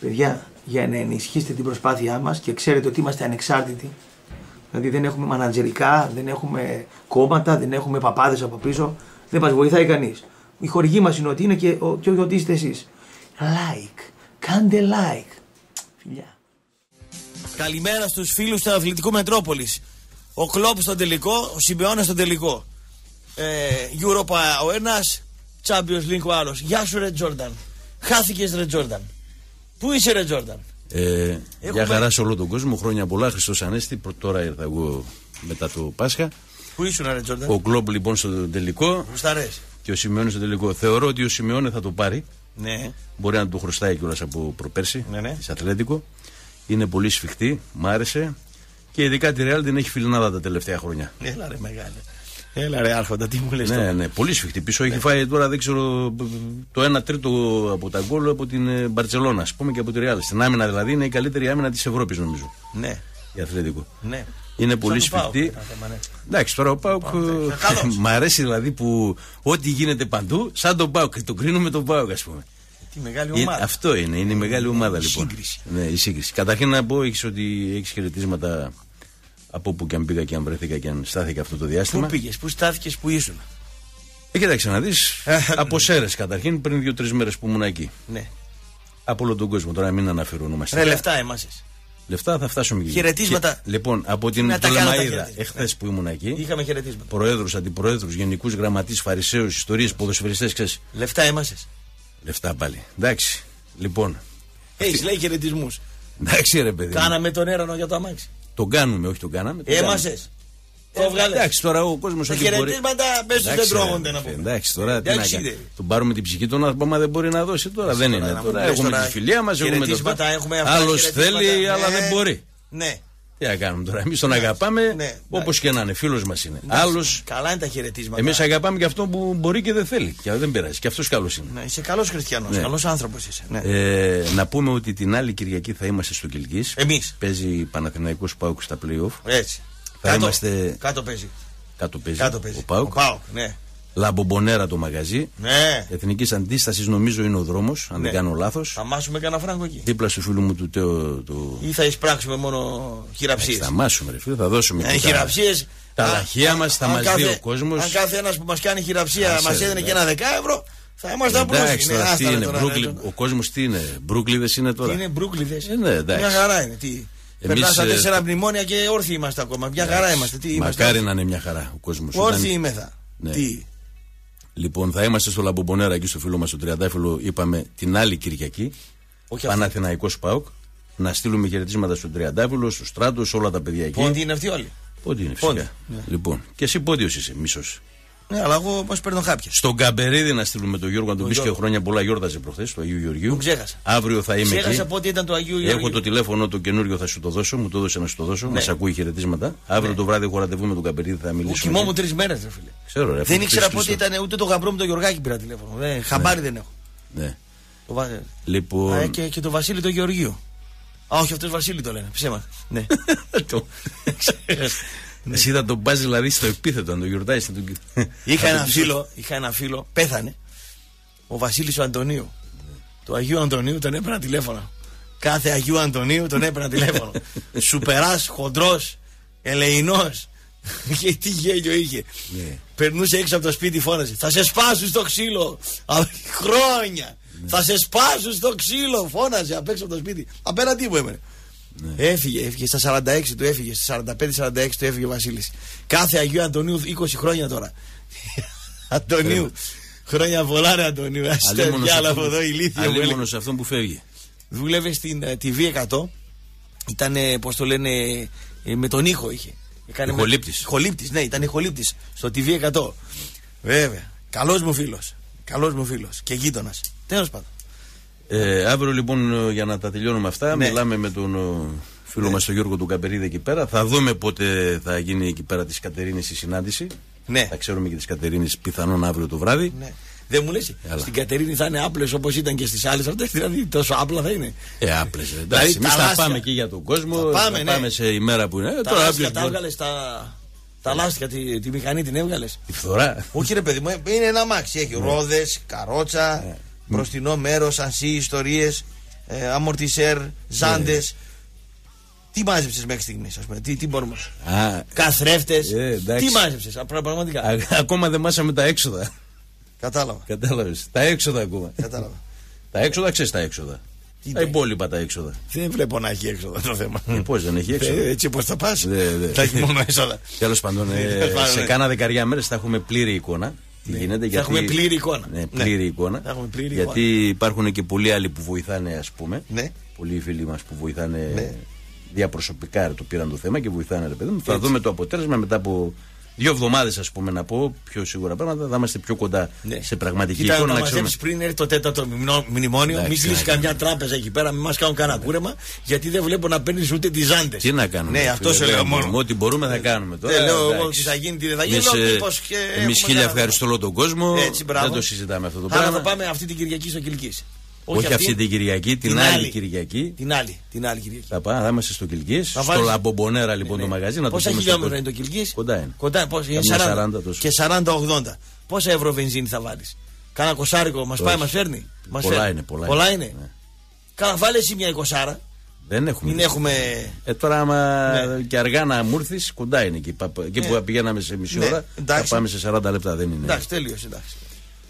Παιδιά, για να ενισχύσετε την προσπάθειά μας και ξέρετε ότι είμαστε ανεξάρτητοι. Δηλαδή δεν έχουμε μανατζερικά, δεν έχουμε κόμματα, δεν έχουμε παπάδες από πίσω. Δεν μας βοηθάει κανείς. Η χορηγή μας είναι ότι είναι και ότι είστε εσείς. Like, κάντε like. Φιλιά. Καλημέρα στους φίλους του Αθλητικού Μετρόπολης. Ο Κλόπ στον τελικό, ο Σιμπεώνας στον τελικό. Europa ο ένας, Champions League ο άλλος. Γεια σου ρε Τζόρνταν. Χάθηκες ρε Τζόρνταν. Πού είσαι ρε Τζόρνταν? Για χαρά σε όλο τον κόσμο, χρόνια πολλά, Χριστός Ανέστη. Τώρα ήρθα εγώ μετά το Πάσχα. Πού ήσουν ρε Τζόρνταν? Ο Κλόπ λοιπόν στον τελικό. Γουστάρες. Και ο Σιμεώνας στον τελικό. Θεωρώ ότι ο Σιμεώνας θα το πάρει. Ναι. Μπορεί να το χρωστάει κιόλας από προπέρσι. Ναι, ναι. Της Ατλέτικο. Είναι πολύ σφιχτή, μ' άρεσε. Και ειδικά τη Ρεάλ την έχει φιλνάδα τα τελευταία χρόνια. Έλα ρε μεγάλε. Έλα ρε άρχοντα, τι μου λες? Ναι, τώρα. Ναι, πολύ σφιχτή πίσω. Ναι. Έχει φάει τώρα, δεν ξέρω, το 1 τρίτο από τα γκολ από την Μπαρτσελώνα, ας πούμε, και από τη Ρεάλ. Στην άμυνα δηλαδή είναι η καλύτερη άμυνα της Ευρώπης, νομίζω. Ναι. Η Αθλέτικο. Ναι. Είναι σαν πολύ σφιχτή. Εντάξει, τώρα ο Πάουκ. Μ' αρέσει δηλαδή που ό,τι γίνεται παντού, σαν τον Πάουκ. Τον κρίνουμε τον Πάουκ, ας πούμε. Τη μεγάλη ομάδα. Αυτό είναι, είναι η μεγάλη ομάδα η λοιπόν. Σύγκριση. Ναι, η σύγκριση. Καταρχήν να πω έχεις ότι έχεις χαιρετίσματα από όπου και αν πήγα και αν βρέθηκα και αν στάθηκα αυτό το διάστημα. Πού πήγες, πού στάθηκες, πού ήσουν? Κοίταξε να δεις. Από Σέρες καταρχήν πριν 2-3 μέρες που ήμουν εκεί. Ναι. Από όλο τον κόσμο, τώρα μην αναφερόμαστε. Ναι, λεφτά εμάς. Λεφτά θα φτάσουμε και χαιρετίσματα. Και, λοιπόν, από την Πτολεμαΐδα, εχθές που ήμουν εκεί, είχαμε χαιρετίσματα. Προέδρους, αντιπροέδρους, γενικούς γραμματείς, φαρισαίους, ιστορίες, ποδοσφαιριστές, ξέρεις. Λεφτά εμάς. Λεφτά πάλι. Εντάξει. Λοιπόν. Έχει λέει χαιρετισμούς. Εντάξει ρε παιδί. Κάναμε τον έρανο για το αμάξι. Τον κάνουμε, όχι τον κάναμε. Έμασες. Το βγάλε. Εντάξει τώρα ο κόσμος. Τα χαιρετίσματα μέσα δεν τρώγονται να πούμε. Εντάξει τώρα. Τον πάρουμε την ψυχή των άνθρωπων, δεν μπορεί να δώσει τώρα. Δεν είναι. Έχουμε τη φιλία μας. Άλλος θέλει, αλλά δεν μπορεί. Ναι. Τι να κάνουμε τώρα. Εμείς τον αγαπάμε όπως και να είναι. Φίλος μας είναι. Άλλος. Καλά είναι τα χαιρετίσματα. Εμείς αγαπάμε και αυτό που μπορεί και δεν θέλει. Και δεν πειράζει. Και αυτός καλός είναι. Ναι, είσαι καλός χριστιανός. Ναι. Καλός άνθρωπος είσαι. Ναι. Να πούμε ότι την άλλη Κυριακή θα είμαστε στο Κιλκίς. Εμείς. Παίζει Παναθηναϊκός ΠΑΟΚ στα play-off. Έτσι. Θα κάτω, είμαστε. Κάτω παίζει. Κάτω παίζει. Ο ΠΑΟΚ. Ναι. Λαμπομπονέρα το μαγαζί. Ναι. Εθνικής Αντίστασης νομίζω είναι ο δρόμος, αν δεν κάνω λάθος. Θα μάσουμε κανένα φράγκο εκεί. Δίπλα στο φίλου μου του Τέο. Ή θα εισπράξουμε μόνο χειραψίες. Θα μάσουμε, ρε φίλε, θα δώσουμε. Χειραψίες. Τα λαχεία μας, θα μας δει ο κόσμος. Αν κάθε ένας που μας κάνει χειραψία μας έδινε και ένα 10 ευρώ, θα ήμασταν πρόσφυγοι. Εντάξει, τι είναι, ο κόσμος τι είναι, Μπρούκλιδες είναι τώρα. Είναι Μπρούκλιδες. Μια χαρά είναι. Περνάσα 4 μνημόνια και όρθιοι είμαστε ακόμα. Μια χαρά είμαστε. Μακάρι να είναι μια χαρά ο κόσμος. Όρθιοι είμεθα. Τι. Λοιπόν, θα είμαστε στο Λαμπομπονέρα εκεί στο φίλο μας, στο Τριαντάφυλλο, είπαμε την άλλη Κυριακή. Παναθηναϊκός ΠΑΟΚ. Να στείλουμε χαιρετίσματα στο Τριαντάφυλλο, στο Στράτος, όλα τα παιδιά εκεί. Πόντι είναι αυτοί όλοι. Πόντι είναι, φυσικά. Ναι. Λοιπόν, και εσύ πόντιος είσαι, μίσος. Ναι, αλλά εγώ πώς παίρνω χάπια. Στον Καμπερίδη να στείλουμε τον Γιώργο, να τον πεις και χρόνια πολλά, γιόρταζε προχθές του Αγίου Γεωργίου. Ξέχασα. Αύριο θα είμαι εκεί. Ξέχασα πότε ήταν το Αγίου Γεωργίου. Έχω το τηλέφωνο το καινούριο, θα σου το δώσω, μου το έδωσε να σου το δώσω. Ναι. Μας ακούει χαιρετίσματα. Αύριο το βράδυ έχω ραντεβού με τον Καμπερίδη, θα μιλήσουμε. Κοιμόμουν 3 μέρες, ρε φίλε. Ξέρω, ρε, δεν ήξερα πότε ήταν ούτε το γαμπρό μου τον Γιωργάκη πήρα τηλέφωνο. Χαμπάρι δεν έχω. Ναι. Λοιπόν. Και το Βασίλη τον Γεωργίου. Α, όχι, αυτό Βασίλη το λένε. Ψέμα. Ναι. Εσύ θα τον πας δηλαδή στο επίθετο, αν το γιορτάζεις. Είχα ένα φίλο, πέθανε. Ο Βασίλης ο Αντωνίου. Του Αγίου Αντωνίου τον έπαιρνα τηλέφωνο. Κάθε Αγίου Αντωνίου τον έπαιρνα τηλέφωνο. Σουπεράς, χοντρός, ελεηνός. Και τι γέλιο είχε. Περνούσε έξω από το σπίτι, φώναζε. Θα σε σπάσουν στο ξύλο. Χρόνια. Θα σε σπάσουν στο ξύλο. Φώναζε απ' έξω από το σπίτι. Απέναντί μου έμενε. Ναι. Έφυγε, στα 46 του έφυγε, στα 45-46 του έφυγε ο Βασίλης. Κάθε Αγίου Αντωνίου 20 χρόνια τώρα. Αντωνίου, χρόνια πολλά ρε Αντωνίου. Αλλήμονος σε αυτόν που φεύγει. Δούλευε στην TV100, ήταν, πώς το λένε, με τον ήχο είχε. Χολύπτης, ναι, ήταν χολύπτης στο TV100. Βέβαια, καλός μου φίλος και γείτονας, τέλος πάντων. Αύριο λοιπόν, για να τα τελειώνουμε αυτά, μιλάμε με τον φίλο μας τον Γιώργο του Καμπερίδη εκεί πέρα. Θα δούμε πότε θα γίνει εκεί πέρα της Κατερίνης η συνάντηση. Ναι. Θα ξέρουμε και της Κατερίνης πιθανόν αύριο το βράδυ. Ναι. Δεν μου λες, στην Κατερίνη θα είναι άπλες όπως ήταν και στις άλλες αυτές, δηλαδή τόσο άπλα θα είναι. Άπλες. Δηλαδή, εμείς θα πάμε και για τον κόσμο, θα πάμε σε ημέρα που είναι. Τα λάστια τα έβγαλες, τα λάστια, τη μηχανή την έβγαλες. Τη φθορά. Όχι ρε παιδί μου, είναι ένα αμάξι, έχει ρόδες, καρότσα. Μπροστινό μέρος, ασύ, ιστορίες. αμορτισέρ, ζάντες. Τι μάζεψες μέχρι στιγμής, ας πούμε, τι μπορούμε. Καθρέφτες. Τι μάζεψες, πραγματικά. Ακόμα δεν μάσαμε τα έξοδα. Κατάλαβα. Κατάλαβες. Τα έξοδα ακόμα. Κατάλαβα. Τα έξοδα, ξέρεις τα έξοδα. Τα υπόλοιπα τα έξοδα. Δεν βλέπω να έχει έξοδα το θέμα. Πώς δεν έχει έξοδα. Έτσι πώς θα πας. Θα έχει μόνο έσοδα. Τέλος πάντων, σε κάνα δεκαριά μέρες θα έχουμε πλήρη εικόνα. Ναι. Γίνεται, θα έχουμε πλήρη εικόνα. Ναι, πλήρη εικόνα. Πλήρη γιατί εικόνα. Υπάρχουν και πολλοί άλλοι που βοηθάνε, ας πούμε. Ναι. Πολλοί φίλοι μας που βοηθάνε διαπροσωπικά το πήραν το θέμα και βοηθάνε, ρε παιδί μου. Θα δούμε το αποτέλεσμα μετά από 2 εβδομάδες, ας πούμε, να πω πιο σίγουρα πράγματα. Θα είμαστε πιο κοντά σε πραγματική εικόνα. Να μαζέψεις πριν έρθει το 4ο μνημόνιο. Μην κλείσει καμιά τράπεζα εκεί πέρα, μην μας κάνουν κανένα κούρεμα. Γιατί δεν βλέπω να παίρνεις ούτε τις ζάντες. Τι να κάνουμε. Ναι, αυτό σε λέω μόνο. Ό,τι μπορούμε θα κάνουμε τώρα. Δεν λέω εγώ τι θα γίνει, τι δεν θα γίνει. Εμείς χίλια ευχαριστώ όλο τον κόσμο. Δεν το συζητάμε αυτό το πράγμα. Άρα θα πάμε αυτή την Κυριακή στο Κιλκής. Όχι αυτή την Κυριακή, την άλλη Κυριακή. Την άλλη Κυριακή. Θα πάμε, θα είμαστε στο Κιλκής. Στο Λαμπομπονέρα λοιπόν το μαγαζί. Πόσα χιλιόμετρα είναι το Κιλκής? Κοντά είναι. 40 και 40-80. Πόσα ευρώ βενζίνη θα βάλεις? Κάνα κοσάρικο μας πάει, μας φέρνει. Πολλά είναι. Κάνα βάλε εσύ μια εικοσάρα. Δεν έχουμε. Τώρα άμα και αργά να μου έρθεις, κοντά είναι. Εκεί που πηγαίναμε σε μισή ώρα, θα πάμε σε 40 λεπτά. Δεν είναι. Εντάξει, τέλειος, εντάξει.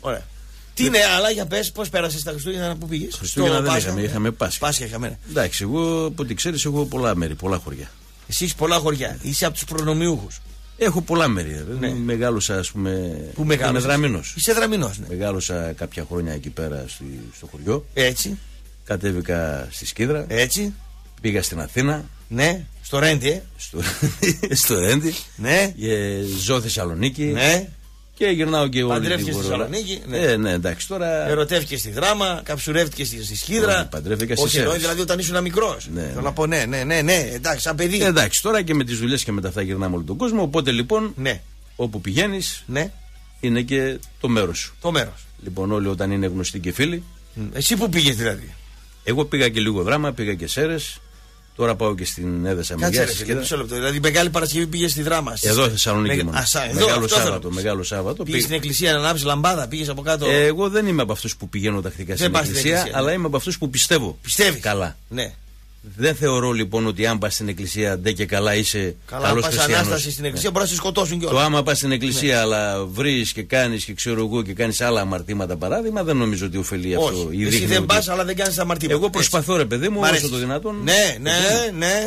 Ωραία. Τι είναι, αλλά για πες, πώς πέρασες τα Χριστούγεννα, που πήγες? Χριστούγεννα δεν είχαμε Πάσχα. Πάσχα είχαμε. Εντάξει, εγώ από ό,τι ξέρεις, έχω πολλά μέρη, πολλά χωριά. Εσύ έχεις πολλά χωριά, είσαι από τους προνομιούχους. Έχω πολλά μέρη. Ναι. Μεγάλωσα, ας πούμε. Πού μεγάλωσες? Είμαι Δραμινός. Είσαι Δραμινός, ναι. Μεγάλωσα κάποια χρόνια εκεί πέρα στο χωριό. Έτσι. Κατέβηκα στη Σκίδρα. Έτσι. Πήγα στην Αθήνα. Ναι. Στο Ρέντι, στο Ρέντι. Ναι. Ζω Θεσσαλονίκη. Ναι. Και γυρνάω και εγώ. Παντρεύτηκε στη Θεσσαλονίκη. Ναι. Ναι, εντάξει τώρα. Ερωτεύτηκε στη Δράμα, καψουρεύτηκε στη Σκίδρα. Παντρεύτηκα στη Σκίδρα. Όχι, δηλαδή όταν ήσουν μικρό. Ναι, θέλω να πω, ναι, εντάξει, σαν παιδί. Εντάξει, τώρα και με τις δουλειές και με τα αυτά γυρνάμε όλο τον κόσμο. Οπότε λοιπόν, όπου πηγαίνεις, είναι και το μέρος σου. Το μέρος. Λοιπόν, όλοι όταν είναι γνωστοί και φίλοι. Εσύ που πήγες δηλαδή? Εγώ πήγα και λίγο Δράμα, πήγα και Σέρες. Τώρα πάω και στην Έδεσα Μηγιά. Δηλαδή, Μεγάλη Παρασκευή πήγε στη Δράμα. Εδώ Θεσσαλονίκη. Μεγάλο Σάββατο. Πήγε στην εκκλησία να ανάψει λαμπάδα, πήγε από κάτω. Εγώ δεν είμαι από αυτούς που πηγαίνω τακτικά στην εκκλησία, αλλά είμαι από αυτούς που πιστεύω. Πιστεύεις? Καλά. Ναι. Δεν θεωρώ λοιπόν ότι αν πας στην εκκλησία, ντε και καλά είσαι καλός χριστιανός. Αν πας ανάσταση στην εκκλησία, μπορεί να σε σκοτώσουν κιόλας. Το άμα πας στην εκκλησία, αλλά βρεις και κάνεις και ξέρω εγώ και κάνεις άλλα αμαρτήματα, παράδειγμα, δεν νομίζω ότι ωφελεί αυτό. Εσύ δεν πας, αλλά δεν κάνεις αμαρτήματα. Εγώ προσπαθώ, ρε παιδί μου, όσο το δυνατόν.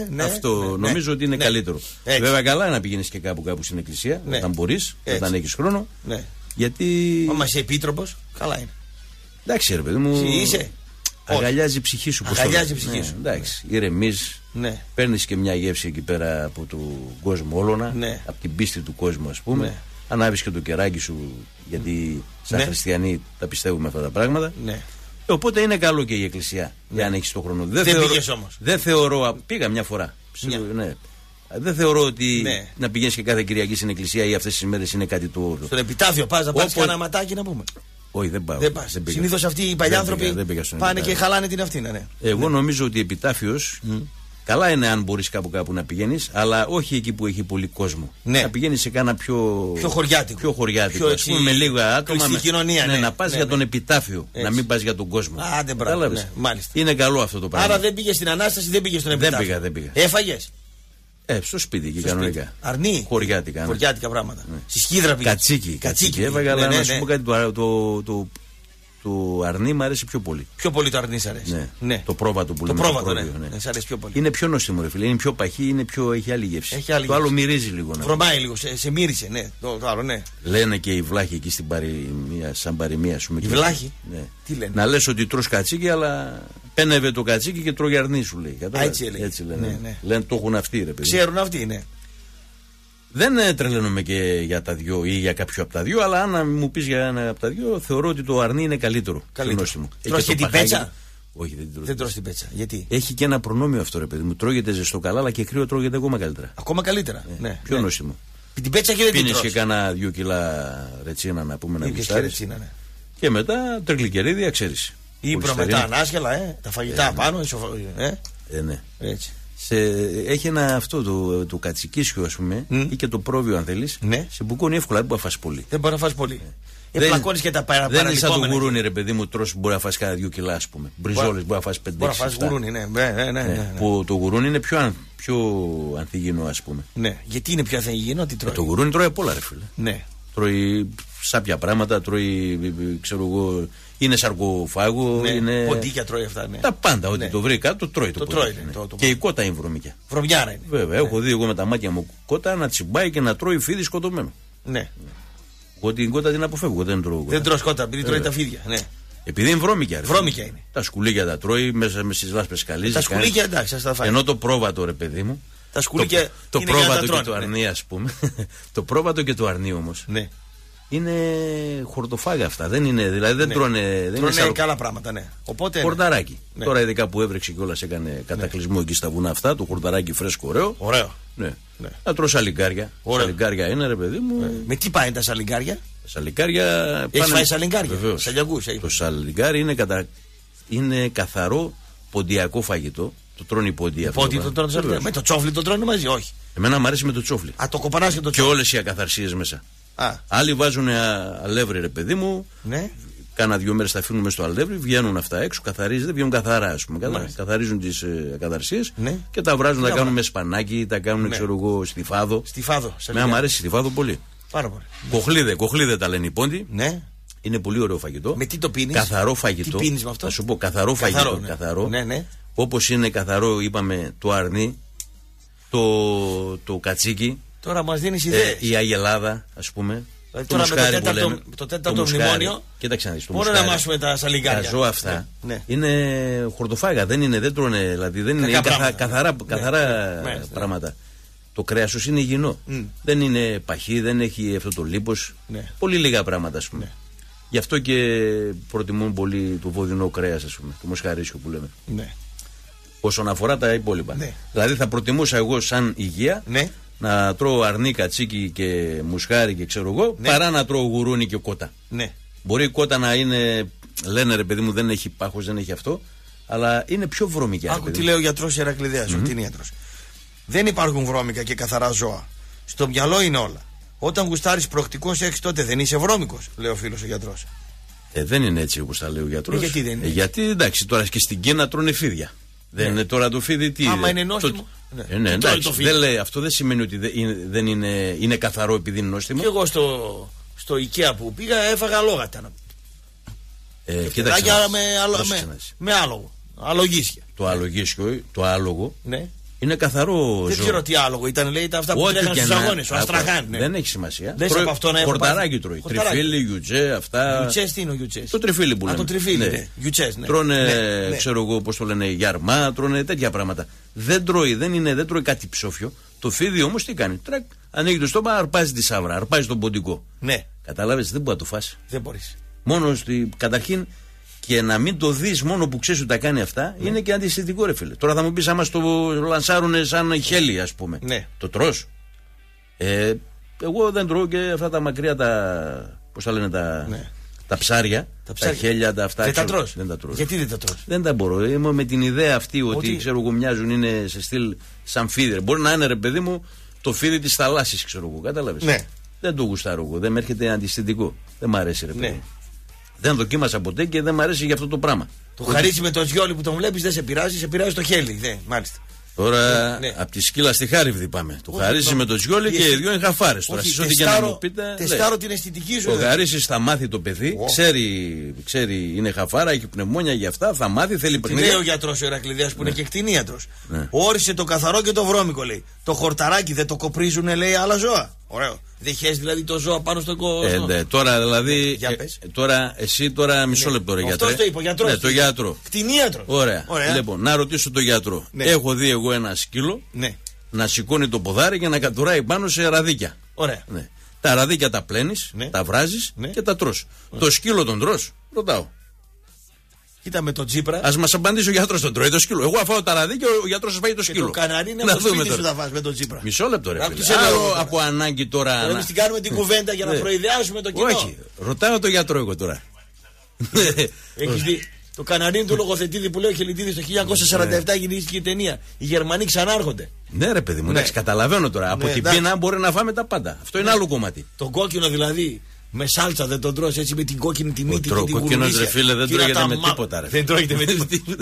Ναι. Αυτό νομίζω ότι είναι καλύτερο. Βέβαια, καλά να πηγαίνεις και κάπου στην εκκλησία, όταν μπορείς, όταν έχεις χρόνο. Γιατί. Άμα είσαι επίτροπος, καλά είναι. Εντάξει, ρε παιδί μου. Αγκαλιάζει η ψυχή σου. Αγκαλιάζει η ψυχή σου. Εντάξει, ηρεμείς. Ναι. Παίρνεις και μια γεύση εκεί πέρα από τον κόσμο όλωνα. Ναι. Από την πίστη του κόσμου, ας πούμε. Ναι. Ανάβεις και το κεράκι σου, γιατί σαν χριστιανοί τα πιστεύουμε αυτά τα πράγματα. Ναι. Οπότε είναι καλό και η εκκλησία, αν έχεις το χρόνο. Δεν πήγες όμως? Δεν θεωρώ. Πήγα μια φορά. Ναι. Δεν θεωρώ ότι να πηγαίνεις και κάθε Κυριακή στην εκκλησία ή αυτές τις μέρες είναι κάτι του όρου. Στον επιτάφιο πας να πάρεις κανένα ματάκι να πούμε? Όχι, δεν πάω. Συνήθως αυτοί οι παλιοί άνθρωποι πάνε και χαλάνε την αυτήν. Ναι. Εγώ νομίζω ότι επιτάφιος καλά είναι αν μπορείς κάπου να πηγαίνεις, αλλά όχι εκεί που έχει πολύ κόσμο. Ναι. Να πηγαίνεις σε κάνα πιο χωριάτικο. Ας πούμε, με λίγα άτομα. Κοινωνία, να πας για τον επιτάφιο, να μην πας για τον κόσμο. Άντε, μπράβο. Είναι καλό αυτό το πράγμα. Άρα δεν πήγες στην Ανάσταση, δεν πήγες στον επιτάφιο. Δεν πήγα. Έφαγες? Στο σπίτι και κανονικά. Αρνή. Χωριάτικα πράγματα. Ναι. Στη Σκίδρα πήγε. Κατσίκι. Έβαγα, αλλά να σου πω κάτι. Το αρνί μου αρέσει πιο πολύ. Πιο πολύ το αρνί σ' αρέσει. Ναι. Το πρόβατο που λέμε. Το πρόβατο, σ' αρέσει πιο πολύ. Είναι πιο νόστιμο, ρε φίλε. Είναι πιο παχύ, έχει άλλη γεύση. Το άλλο μυρίζει λίγο. Βρωμάει λίγο. Σε μύρισε, ναι. Το άλλο, ναι. Λένε και οι βλάχοι εκεί σαν παροιμία, α πούμε. Οι βλάχοι. Τι λένε? Να λες ότι τρως κατσίκι, αλλά. Πένευε το κατσίκι και τρώγε αρνί, σου λέει. Έτσι λένε. Ναι. Λένε το έχουν αυτοί, ρε παιδί. Ξέρουν αυτοί, ναι. Δεν τρελαίνομαι και για τα δυο ή για κάποιο από τα δυο, αλλά αν μου πεις για ένα από τα δυο, θεωρώ ότι το αρνί είναι καλύτερο. Νόστιμο. Τρώγε την πέτσα. Όχι, δεν τρώγε την πέτσα. Γιατί? Έχει και ένα προνόμιο αυτό, ρε παιδί μου. Τρώγεται ζεστό καλά, αλλά και κρύο τρώγεται ακόμα καλύτερα. Ακόμα καλύτερα. Ναι. Πιο νόστιμο. Την πέτσα και δεν την τρώγε. Πίνεις και κάνα 2 κιλά ρετσίνα να πούμε να γουστάρεις. Και μετά τριγλικερίδια, ξέρεις. Ή προμετά ανάσκελα, τα φαγητά πάνω, ναι. Έτσι. Έχει ένα αυτό το κατσικίσιο, ας πούμε, ή και το πρόβιο, αν θέλεις. Ναι. Σε μπουκώνει εύκολα, δεν μπορεί να φας πολύ. Πλακώνει και τα παραπάνω. Δεν είναι σαν το γουρούνι, ρε παιδί μου, τρώσει μπορεί να φας κάνα 2 κιλά, ας πούμε. Μπριζόλε μπορεί να φας 5-6. Μπορεί να φας γουρούνι, ναι. Που το γουρούνι είναι πιο ανθυγιεινό, ας πούμε. Ναι. Γιατί είναι πιο ανθυγιεινό, τι τρώει. Το γουρούνι τρώει απ' όλα, ρε φίλε. Ναι. Τρώει σάπια πράγματα, τρώει, ξέρω εγώ, είναι σαρκοφάγο. Ναι. Είναι... ποντίκια τρώει αυτά, ναι. Τα πάντα, ό,τι το βρει κάτω, τρώει το ποντίκι. Και η κότα είναι βρωμικιά. Βρωμιάρα είναι. Βέβαια, έχω δει εγώ με τα μάτια μου κότα να τσιμπάει και να τρώει φίδι σκοτωμένο. Ναι. Εγώ την κότα την αποφεύγω, δεν τρώω κότα. Δεν τρως κότα, επειδή τρώει τα φίδια. Ναι. Επειδή είναι βρώμικια. Βρώμικια είναι. Τα σκουλίκια τα τρώει, μέσα με στις λάσπες καλύζει. Τα σκουλίκια εντάξει, τα φάει. Ενώ το πρόβατο, ρε παιδί μου. Τα σκουλίκια το πρόβατο και το αρνί, ας πούμε. Το πρόβατο και το αρνί όμως. Ναι. Είναι χορτοφάγα αυτά. Δεν είναι, δηλαδή δεν τρώνε. Δεν τρώνε καλά πράγματα, ναι. Οπότε. Χορταράκι. Ναι. Τώρα ειδικά που έβρεξε κιόλας έκανε κατακλυσμό εκεί στα βουνά αυτά, το χορταράκι φρέσκο, ωραίο. Ωραίο. Ναι. Ναι. Να τρως σαλιγκάρια. Σαλιγκάρια είναι, ρε παιδί μου. Ναι. Με τι πάει τα σαλιγκάρια. Σαλιγκάρια. Έχει φάει σαλιγκάρια. Σαλιακούς. Το σαλιγκάρι είναι, είναι καθαρό ποντιακό φαγητό. Το τρώνε οι ποντοί αυτό. Το τρώνε. Με το τσόφλι το τρώνε μαζί, όχι. Εμένα μου αρέσει με το τσόφλι. Α, το κοπανάζει το τσόφλι. Και όλες οι ακαθαρσίες μέσα. Α. Άλλοι βάζουν αλεύρι, ρε παιδί μου. Ναι. Κάνα 2 μέρες τα αφήνουν μέσα στο αλεύρι, βγαίνουν αυτά έξω, καθαρίζονται, βγαίνουν καθαρά, ας πούμε. Ναι. Καθαρίζουν τις ακαθαρσίες και τα βράζουν, τα κάνουν με σπανάκι, τα κάνουν, ξέρω εγώ, στιφάδο. Στιφάδο. Μου αρέσει στιφάδο πολύ. Πάρα πολύ. Κοχλίδε τα λένε οι πόντοι. Ναι. Είναι πολύ ωραίο φαγητό. Με τι το πίνεις? Καθαρό φαγητό. Τι πίνεις με αυτό? Θα σου πω, καθαρό φαγητό. Καθαρό. Όπως είναι καθαρό, είπαμε, το αρνί, το κατσίκι. Τώρα μας δίνεις ιδέες. Η Αγελάδα, ας πούμε. Δηλαδή, τώρα μουσκάρι, με το 4ο μνημόνιο. Κοίταξε να δεις. Μπορεί να μάσουμε τα σαλιγκάρια. Τα ζώα αυτά είναι χορτοφάγα. Δεν τρώνε, δηλαδή δεν είναι καθαρά πράγματα. Ναι. Το κρέας είναι υγιεινό. Δεν είναι παχύ, δεν έχει αυτό το λίπος. Ναι. Πολύ λίγα πράγματα, ας πούμε. Ναι. Γι' αυτό και προτιμούν πολύ το βοδινό κρέας, ας πούμε. Το μοσχαρίσιο που λέμε. Ναι. Όσον αφορά τα υπόλοιπα. Ναι. Δηλαδή θα προτιμούσα εγώ σαν υγεία. Ναι. Να τρώω αρνί, κατσίκι και μουσχάρι και ξέρω εγώ, παρά να τρώω γουρούνι και κότα. Ναι. Μπορεί η κότα να είναι, λένε ρε παιδί μου, δεν έχει πάχος, δεν έχει αυτό, αλλά είναι πιο βρώμικη. Άκου τι λέει ο γιατρός Ηρακλειδέας, ότι είναι γιατρός. Δεν υπάρχουν βρώμικα και καθαρά ζώα. Στο μυαλό είναι όλα. Όταν γουστάρεις προκτικό σεξ, τότε δεν είσαι βρώμικος, λέει ο φίλος ο γιατρός. Δεν είναι έτσι όπως τα λέει ο γιατρός. Γιατί δεν είναι? Γιατί εντάξει, τώρα και στην Κίνα τρώνε φίδια. Δεν είναι τώρα το φίδι τι. Άμα είναι νόστιμο. Ναι, εντάξει, δεν λέει, αυτό δεν σημαίνει ότι δεν είναι καθαρό επειδή είναι νόστιμο. Και εγώ στο IKEA που πήγα έφαγα αλόγατα. Κοίταξε. Με άλογο. Αλογίσια. Το αλογίσιο, το άλογο είναι καθαρό ζώο. Δεν ξέρω τι άλογο ήταν, λέει αυτά που λέγανε στους αγώνες. Ο Αστραχάν. Δεν έχει σημασία. Δεν από αυτό να έφαγα. Χορταράκι τρώει. Τριφύλι, γιουτζέ, αυτά. Γιουτζέ τι είναι ο γιουτζέ? Το τριφύλι που λένε. Α, το τριφύλι. Τρώνε, ξέρω εγώ πώς το λένε, γιαρμά, τρώνε τέτοια πράγματα. Δεν τρώει, δεν τρώει κάτι ψόφιο. Το φίδι όμως τι κάνει? Τρακ, ανοίγει το στόμα, αρπάζει τη σαύρα, αρπάζει τον ποντικό. Ναι. Κατάλαβες, δεν μπορεί να το φάσει. Δεν μπορεί. Μόνο καταρχήν. Και να μην το δεις, μόνο που ξέρεις ότι τα κάνει αυτά, είναι και αντισυντικό, ρε φίλε. Τώρα θα μου πεις, άμα στο λανσάρουνε σαν χέλι, ας πούμε. Ναι. Το τρως. Εγώ δεν τρώω και αυτά τα μακριά τα. Πώς τα λένε τα. Ναι. Τα ψάρια, τα χέλια, τα αυτά. Δεν τα τρως. Γιατί δεν τα τρως? Δεν τα μπορώ. Είμαι με την ιδέα αυτή ότι ξέρω εγώ μοιάζουν, είναι σε στυλ σαν φίδι. Μπορεί να είναι, ρε παιδί μου, το φίδι της θαλάσσης, ξέρω εγώ. Κατάλαβες. Ναι. Δεν το γουστάρω εγώ. Δεν με έρχεται αντισυντικό. Δεν μ' αρέσει, ρε παιδί. Ναι. Δεν δοκίμασα ποτέ και δεν μ' αρέσει για αυτό το πράγμα. Το χαρίτσι με το ζιόλι που τον βλέπεις δεν σε πειράζει, σε πειράζει το χέλι. Δε, μάλιστα. Τώρα από τη σκύλα στη χάριβδη πάμε. Το χαρίτσι με το ζιόλι και οι δυο είναι χαφάρες. Τώρα εσείς ό,τι και να μου πείτε. Τεστάρω την αισθητική σου. Το χαρίτσι θα μάθει το παιδί, ξέρει, είναι χαφάρα, έχει πνευμόνια για αυτά, θα μάθει, θέλει παιχνίδια. Τι λέει ο γιατρός ο Ηρακλειδέας που είναι και κτηνίατρος. Όρισε το καθαρό και το βρώμικο, λέει. Το χορταράκι δεν το κοπρίζουν, λέει, άλλα ζώα. Ωραίο. Δεχές δηλαδή το ζώο πάνω στον κόσμο. Τώρα δηλαδή. Τώρα εσύ, μισό λεπτό, ρε γιατρέ. Αυτό το είπε ο γιατρός. Ναι, το γιατρό. Κτηνίατρο. Ωραία. Λοιπόν, να ρωτήσω τον γιατρό. Ναι. Έχω δει εγώ ένα σκύλο να σηκώνει το ποδάρι και να κατουράει πάνω σε ραδίκια. Ωραία. Ναι. Τα ραδίκια τα πλένεις, τα βράζεις και τα τρως. Το σκύλο τον τρως? Ρωτάω. Κοίτα με τον Τσίπρα. Ας μας απαντήσει ο γιατρός, τον τρώει το σκύλο. Εγώ αφάω τα ραδί και ο γιατρός σας φάει το σκύλο. Το καναρί είναι από το σπίτι σου θα φας με τον Τσίπρα. Μισό λεπτό, ρε φίλε. Άλλο από ανάγκη τώρα. Εμείς την κάνουμε την κουβέντα για να προειδεάσουμε το κοινό. Όχι, ρωτάω τον γιατρό εγώ τώρα. Έχεις δει το καναρίνι του Λογοθετίδη που λέει ο Χελιτίδης το 1947 γυρίστηκε η ταινία. Οι Γερμανοί ξανάρχονται. Ναι, ρε παιδί μου, εντάξει, καταλαβαίνω τώρα. Από την πείνα μπορεί να φάμε τα πάντα. Αυτό είναι άλλο κομμάτι. Το κόκκινο δηλαδή. Με σάλτσα δεν τον τρως, έτσι με την κόκκινη τη μύτη και την κουρουλίσια. Ο κόκκινος, ρε φίλε, δεν τρώγεται με τίποτα, ρε. Δεν τρώγεται με τίποτα.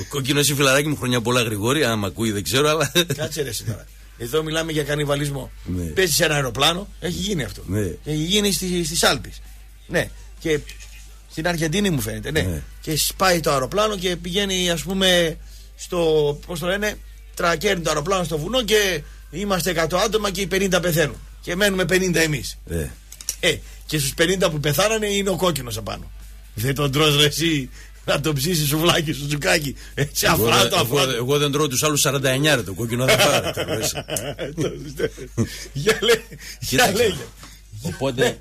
Ο κόκκινος, η φιλαράκι μου, χρονιά πολλά, Γρηγόρη, άμα ακούει δεν ξέρω, αλλά... Κάτσε ρε σήμερα. Εδώ μιλάμε για κανιβαλισμό. Ναι. Πέσει σε ένα αεροπλάνο, έχει γίνει αυτό. Ναι. Έχει γίνει στις Άλπεις. Ναι. Και στην Αργεντινή μου φαίνεται, ναι. Ναι. Και σπάει το αεροπλάνο και πηγαίνει, ας πούμε, στο. Πώς το λένε, τρακέρνει το αεροπλάνο στο βουνό και είμαστε 100 άτομα και οι 50 πεθαίνουν. Και μένουμε 50 εμείς. Ναι. Και στους 50 που πεθάνανε είναι ο κόκκινος απάνω. Δεν τον τρως ρε εσύ. Να τον ψήσει σουβλάκι στο τσουκάκι. Έτσι, αφράτο, αφράτο. Εγώ δεν τρώω του άλλου 49, ρε το κόκκινο δεν πάρε. Για λέγε. Οπότε.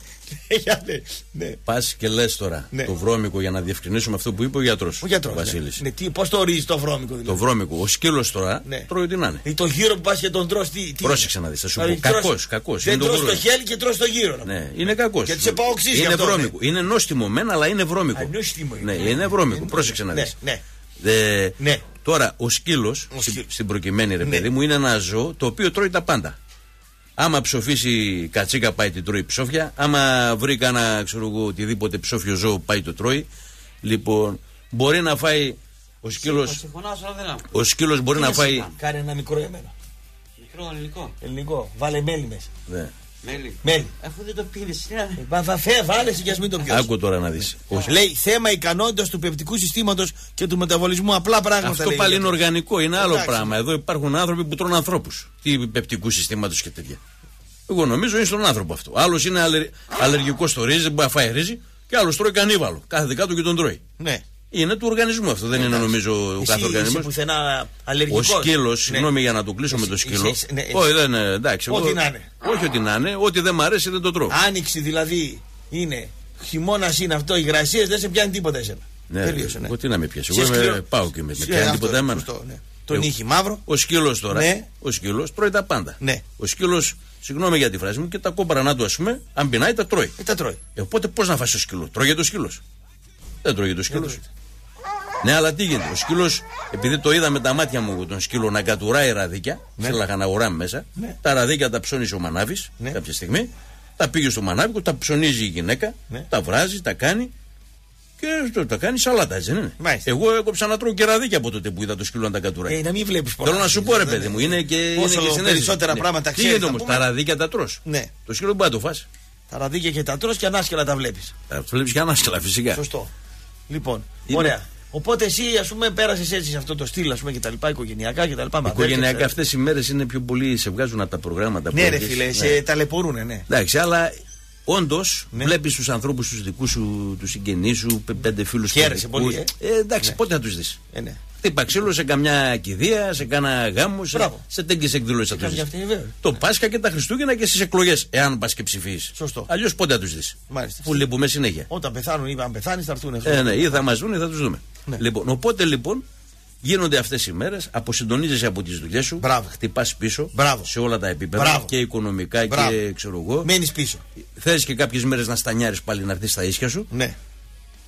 Πα και λε τώρα το βρώμικο για να διευκρινίσουμε αυτό που είπε ο γιατρός. Ο γιατρός. Βασίλης. Πώ το ορίζει το βρώμικο, δηλαδή. Το βρώμικο. Ο σκύλος τώρα τρώει ό,τι να είναι. Ή το γύρο που πα και τον τρως. Πρόσεξε να δει. Θα σου πω. Κακό. Δεν τρως το χέλι και τρως το γύρο. Είναι κακό. Γιατί σε πάω ξύλο. Είναι βρώμικο. Είναι νόστιμο μένα, αλλά είναι βρώμικο. Είναι βρώμικο. Πρόσεξε να δει. Τώρα ο σκύλος στην προκειμένη, ρε παιδί μου, είναι ένα ζώο το οποίο τρώει τα πάντα. Άμα ψοφήσει κατσίκα πάει την τρώει ψόφια. Άμα βρει κανένα ξέρω εγώ οτιδήποτε ψόφιο ζώο πάει το τρώει. Λοιπόν μπορεί να φάει ο σκύλος. Ο σκύλος μπορεί να φάει. Κάνε ένα μικρό εμένα. Μικρό ελληνικό. Ελληνικό. Βάλε μέλι μέσα. Ναι. Μέλι. Αφού δεν το πίνεις. Βάλε και ας μην το πιώσεις. Άκου τώρα να δεις. Λέει θέμα ικανότητας του πεπτικού συστήματος και του μεταβολισμού. Απλά πράγματα. Αυτό λέει, πάλι είναι οργανικό, είναι άλλο πράγμα. Εδώ υπάρχουν άνθρωποι που τρώνε ανθρώπους. Τι πεπτικού συστήματος και τέτοια. Εγώ νομίζω είναι στον άνθρωπο αυτό. Άλλος είναι αλλεργικός στο ρύζι, δεν μπορεί να φάει ρύζι. Και άλλος τρώει κανίβαλο. Κάθε δικά του και τον τρώει. Ναι. Είναι του οργανισμού αυτό, δεν είναι νομίζω ο κάθε οργανισμό. Ο σκύλο, συγγνώμη για να το κλείσω με το σκύλο. Όχι, δεν είναι εντάξει. Ό,τι να είναι. Όχι, ό,τι να είναι, ό,τι δεν μ' αρέσει δεν το τρώω. Άνοιξη δηλαδή είναι, χειμώνα είναι αυτό, υγρασίες δεν σε πιάνει τίποτα εσένα. Ναι, τελείωσε. Ναι. Τι να με πιάσει, εγώ πάω και με πιάνει τίποτα εμένα. Τον νύχι μαύρο. Ο σκύλο τώρα. Ο σκύλο τρώει τα πάντα. Ο σκύλο, συγγνώμη για τη φράση μου, και τα κόμπαρα του α πούμε, αν πεινάει τα τρώει. Οπότε πώ να φάσει ο σκύλο, τρώγεται ο σκύλο. Δεν τρώγεται ο σκύλο. Ναι, αλλά τι γίνεται. Ο σκύλος, επειδή το είδα με τα μάτια μου τον σκύλο να κατουράει ραδίκια, θέλαγα να αγοράμε μέσα. Ναι. Τα ραδίκια τα ψώνισε ο μανάβης κάποια στιγμή. Τα πήγε στο μανάβικο, τα ψωνίζει η γυναίκα, τα βράζει, τα κάνει. Και τα κάνει σαλάτα, έτσι δεν είναι. Μάλιστα. Εγώ έκοψα να τρώω και ραδίκια από τότε που είδα το σκύλο να τα κατουράει. Να μην βλέπεις πολλά. Θέλω να σου πω, ρε παιδί μου, είναι και περισσότερα πράγματα. Τι γίνεται όμως, τα ραδίκια τα τρως. Το σκύλο δεν πάει να το φας. Τα ραδίκια και τα τρως και ανάσκελα τα βλέπεις. Τα βλέπεις και ανάσκελα, φυσικά. Σωστό. Λοιπόν, ωραία. Οπότε εσύ, ας πούμε, πέρασες έτσι σε αυτό το στυλ, ας πούμε, και τα λοιπά, οικογενειακά και τα λοιπά. Οικογενειακά αυτές οι μέρες είναι πιο πολύ, σε βγάζουν από τα προγράμματα. Ναι, ρε φίλε, σε ταλαιπωρούνε, ναι. Εντάξει, αλλά όντως βλέπεις τους ανθρώπους, τους δικούς σου, τους συγγενείς σου, 5 φίλους σου. Χαίρεσαι πολύ. Εντάξει, πότε θα τους δεις. Χτύπα ξύλο σε καμιά κηδεία, σε κάνα γάμο, σε τέτοιες εκδηλώσεις θα τους δεις. Το Πάσχα και τα Χριστούγεννα και στις εκλογές, εάν πας και ψηφίσεις. Σωστό. Αλλιώς πότε θα τους δεις. Που λείπουμε συνέχεια. Όταν πεθάνουν ή αν πεθάνεις θα έρθουν. Ναι, ή θα μας δουν ή θα τους δούμε. Ναι. Λοιπόν, οπότε λοιπόν γίνονται αυτές οι μέρες, αποσυντονίζεσαι από τις δουλειές σου, χτυπάς πίσω σε όλα τα επίπεδα και οικονομικά και ξέρω εγώ. Μένεις πίσω. Θέλεις και κάποιες μέρες να στανιάρεις πάλι να έρθεις στα ίσια σου. Ναι.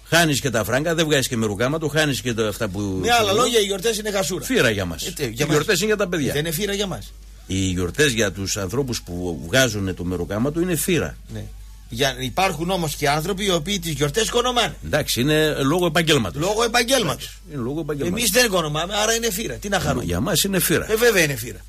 Χάνεις και τα φράγκα, δεν βγάζεις και μερουκάματο, χάνεις και αυτά που. Με άλλα λόγια, οι γιορτές είναι χασούρα. Φύρα για μας. Οι γιορτές είναι για τα παιδιά. Δεν είναι φύρα για μας. Οι γιορτές για τους ανθρώπους που βγάζουν το μερουκάματο είναι φύρα. Ναι. Υπάρχουν όμως και άνθρωποι οι οποίοι τις γιορτές οικονομάνε. Εντάξει, είναι λόγω επαγγέλματος. Εμείς δεν οικονομάμε, άρα είναι φύρα. Τι να χαρούμε. Για μας είναι φύρα. Βέβαια είναι φύρα.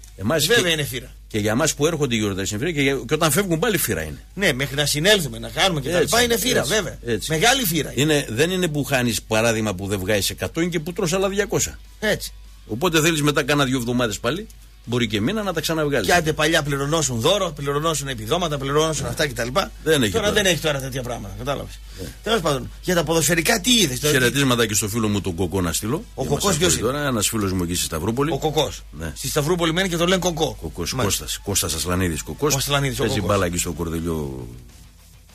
Είναι φύρα. Και για μας που έρχονται οι γιορτές είναι φύρα και όταν φεύγουν πάλι φύρα είναι. Ναι, μέχρι να συνέλθουμε, να κάνουμε και τα λοιπά είναι φύρα, βέβαια. Έτσι. Μεγάλη φύρα. Δεν είναι που χάνεις παράδειγμα που δεν βγάζεις 100, είναι και που τρως άλλα 200. Έτσι. Οπότε θέλεις μετά κάνα 2 εβδομάδες πάλι. Μπορεί και μήνα να τα ξαναβγάλει. Κάντε παλιά πληρωνώσουν δώρο, πληρωνώσουν επιδόματα, πληρωνώσουν αυτά κτλ. Τώρα δεν έχει τώρα τέτοια πράγματα. Κατάλαβε. Τέλος πάντων, για τα ποδοσφαιρικά τι είδες τώρα. Χαιρετίσματα και στο φίλο μου τον Κοκκό να στείλω. Ο Κοκκός ποιος είναι. Ένα φίλο μου εκεί στη Σταυρούπολη. Ο Κοκκός. Ναι. Στη Σταυρούπολη μένει και το λένε Κοκκό. Κοκκός. Κώστας Ασλανίδης Κοκκός. Παίζει μπάλα εκεί στο Κορδελιό.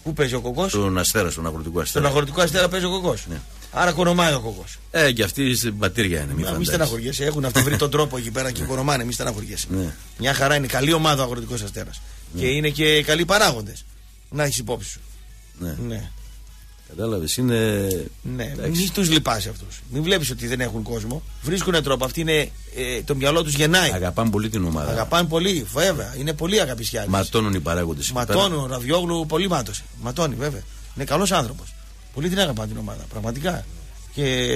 Πού παίζει ο Κοκκός. Στον Αστέρα, στον αγροτικό Αστέρα. Στον αγροτικό Αστέρα παίζει ο Κοκκός. Άρα κορομάει ο Κοκκός. Και αυτή στην πατήρια είναι. Μην στεναχωριέσαι. Έχουν αυτοί βρει τον τρόπο εκεί πέρα και κορομάνε. Μην στεναχωριέσαι. Μια χαρά είναι. Καλή ομάδα ο Αγροτικός Αστέρας. Και είναι και καλοί παράγοντες. Να έχεις υπόψη σου. Ναι. Κατάλαβες, είναι. Ναι, μην τους λυπάσαι αυτούς. Μην βλέπεις ότι δεν έχουν κόσμο. Βρίσκουν τρόπο. Αυτοί είναι. Το μυαλό τους γεννάει. Αγαπάνε πολύ την ομάδα. Αγαπάνε πολύ, βέβαια. Είναι πολύ αγαπησιάδες. Ματώνουν οι παράγοντες. Ματώνουν. Ο Ραβιόγλου πολύ μάτωσε. Ματώνει, βέβαια. Είναι καλός άνθρωπος. Πολύ την αγαπάνε την ομάδα. Πραγματικά. Και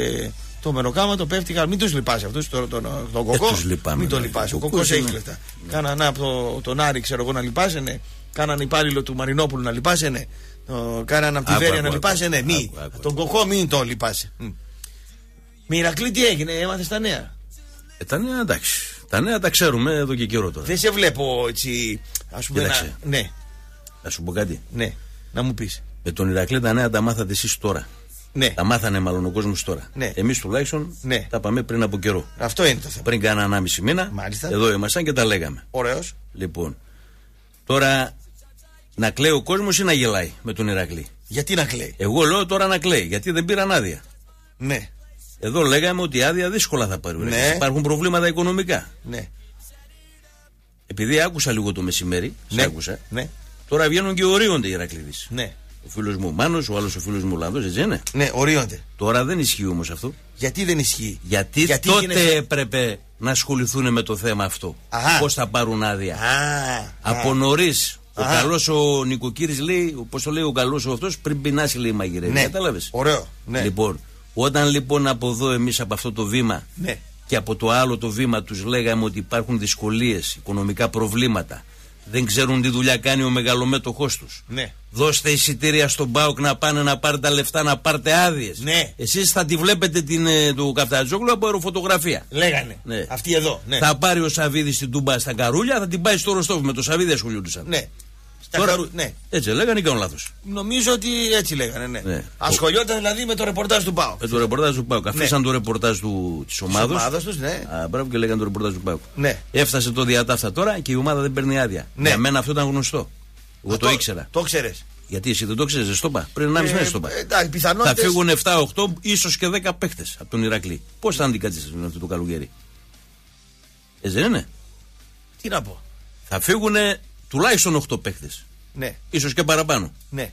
το μεροκάματο πέφτει. Μην τους λυπάσαι αυτούς. Τον Κοκκό. Μην τον λυπάσαι. Ο Κοκκός έχει λεφτά. Κάνανε από τον Άρη, ξέρω εγώ, να λυπάσαι. Κάνανε υπάλληλο του Μαρινόπουλου να λυπάσαι. Κάνανε από τη Βέρεια να λυπάσαι. Ναι, μη. Τον Κοκκό μην τον λυπάσαι. Μυρακλή τι έγινε, έμαθες τα νέα. Τα νέα εντάξει. Τα νέα τα ξέρουμε εδώ και καιρό τώρα. Δεν σε βλέπω έτσι. Ας πούμε. Ναι. Να σου πω κάτι. Ναι. Να μου πεις. Με τον Ηρακλή τα νέα τα μάθατε εσείς τώρα. Ναι. Τα μάθανε μάλλον ο κόσμος τώρα. Ναι. Εμείς τουλάχιστον ναι. τα πάμε πριν από καιρό. Αυτό είναι το θέμα. Πριν κάνα 1,5 μήνα. Μάλιστα. Εδώ ήμασταν και τα λέγαμε. Ωραίος. Λοιπόν. Τώρα να κλαίει ο κόσμος ή να γελάει με τον Ηρακλή. Γιατί να κλαίει. Εγώ λέω τώρα να κλαίει. Γιατί δεν πήραν άδεια. Ναι. Εδώ λέγαμε ότι άδεια δύσκολα θα πάρουν. Ναι. Υπάρχουν προβλήματα οικονομικά. Ναι. Επειδή άκουσα λίγο το μεσημέρι, ναι. άκουσα, ναι. τώρα βγαίνουν και ορίονται οι Ηρακλήδες. Ναι. Ο φίλος μου Μάνος, ο άλλος ο φίλος μου Ολλανδός, έτσι είναι. Ναι, ορίονται. Τώρα δεν ισχύει όμως αυτό. Γιατί δεν ισχύει. Γιατί τότε γίνεται... έπρεπε να ασχοληθούν με το θέμα αυτό. Πώς θα πάρουν άδεια. Από νωρίς. Ο καλός ο νοικοκύρης λέει, πώς το λέει ο καλός ο αυτός, πριν πεινάσει λέει μαγειρεύει. Ναι. Κατάλαβες. Ωραίο. Ναι. Λοιπόν. Όταν λοιπόν από εδώ εμείς από αυτό το βήμα ναι. και από το άλλο το βήμα τους λέγαμε ότι υπάρχουν δυσκολίες, οικονομικά προβλήματα, δεν ξέρουν τι δουλειά κάνει ο μεγαλομέτοχός τους. Ναι. Δώστε εισιτήρια στον ΠΑΟΚ να πάνε να πάρουν τα λεφτά, να πάρτε άδειες. Ναι. Εσείς θα τη βλέπετε του Καφτατζόγλου από αεροφωτογραφία. Λέγανε. Ναι. Αυτή εδώ. Ναι. Θα πάρει ο Σαβίδης την Τούμπα στα καρούλια, θα την πάει στο Ροστόβ. Με το Σαβίδη ασχολούντουσαν. Ναι. Τώρα, ναι. Έτσι λέγανε ή κάνω λάθος. Νομίζω ότι έτσι λέγανε. Ναι. Ναι. Ασχολιόταν δηλαδή με το ρεπορτάζ του ΠΑΟΚ. Με το ρεπορτάζ του ΠΑΟΚ. Αφήσαν ναι. το ρεπορτάζ της ομάδας τους. Ναι. Μπράβο και λέγανε το ρεπορτάζ του ΠΑΟΚ. Ναι. Έφτασε το διατάφτα τώρα και η ομάδα δεν παίρνει άδεια. Ναι. Για μένα αυτό ήταν γνωστό. Εγώ το ήξερα. Το ξέρες. Γιατί εσύ δεν το ξέρεις, δεν στο είπα. Πριν 1,5 μέρες το είπα. Θα φύγουν 7-8, ίσως και 10 παίχτες από τον Ηρακλή. Πώς θα αντικαταστήσουν αυτό το καλοκαίρι. Έτσι δεν είναι. Τι να πω. Θα φύγουν τουλάχιστον 8 παίχτες. Ναι. Ίσως και παραπάνω. Ναι.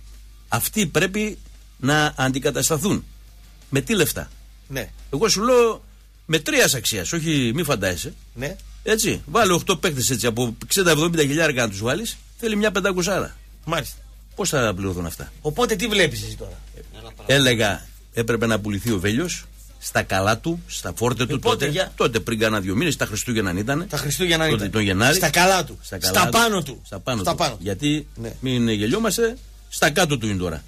Αυτοί πρέπει να αντικατασταθούν. Με τι λεφτά. Ναι. Εγώ σου λέω με τρία αξίας, όχι μη φαντάζεσαι. Ναι. Έτσι. Βάλε 8 παίχτες έτσι από 60-70 χιλιάρικα να τους βάλεις, θέλει μια πεντακοσάρα. Μάλιστα. Πώς θα πληρωθούν αυτά. Οπότε τι βλέπεις εσύ τώρα. Έλεγα έπρεπε να πουληθεί ο Βέλιος. Στα καλά του, στα φόρτε του τότε, τότε πριν κάνα 2 μήνες, τα Χριστούγεννα ήταν. Τα Χριστούγεννα τότε, ήταν. Τον Γενάρη, στα καλά του. Στα πάνω του. Γιατί ναι. μην γελιόμαστε, στα κάτω του είναι τώρα.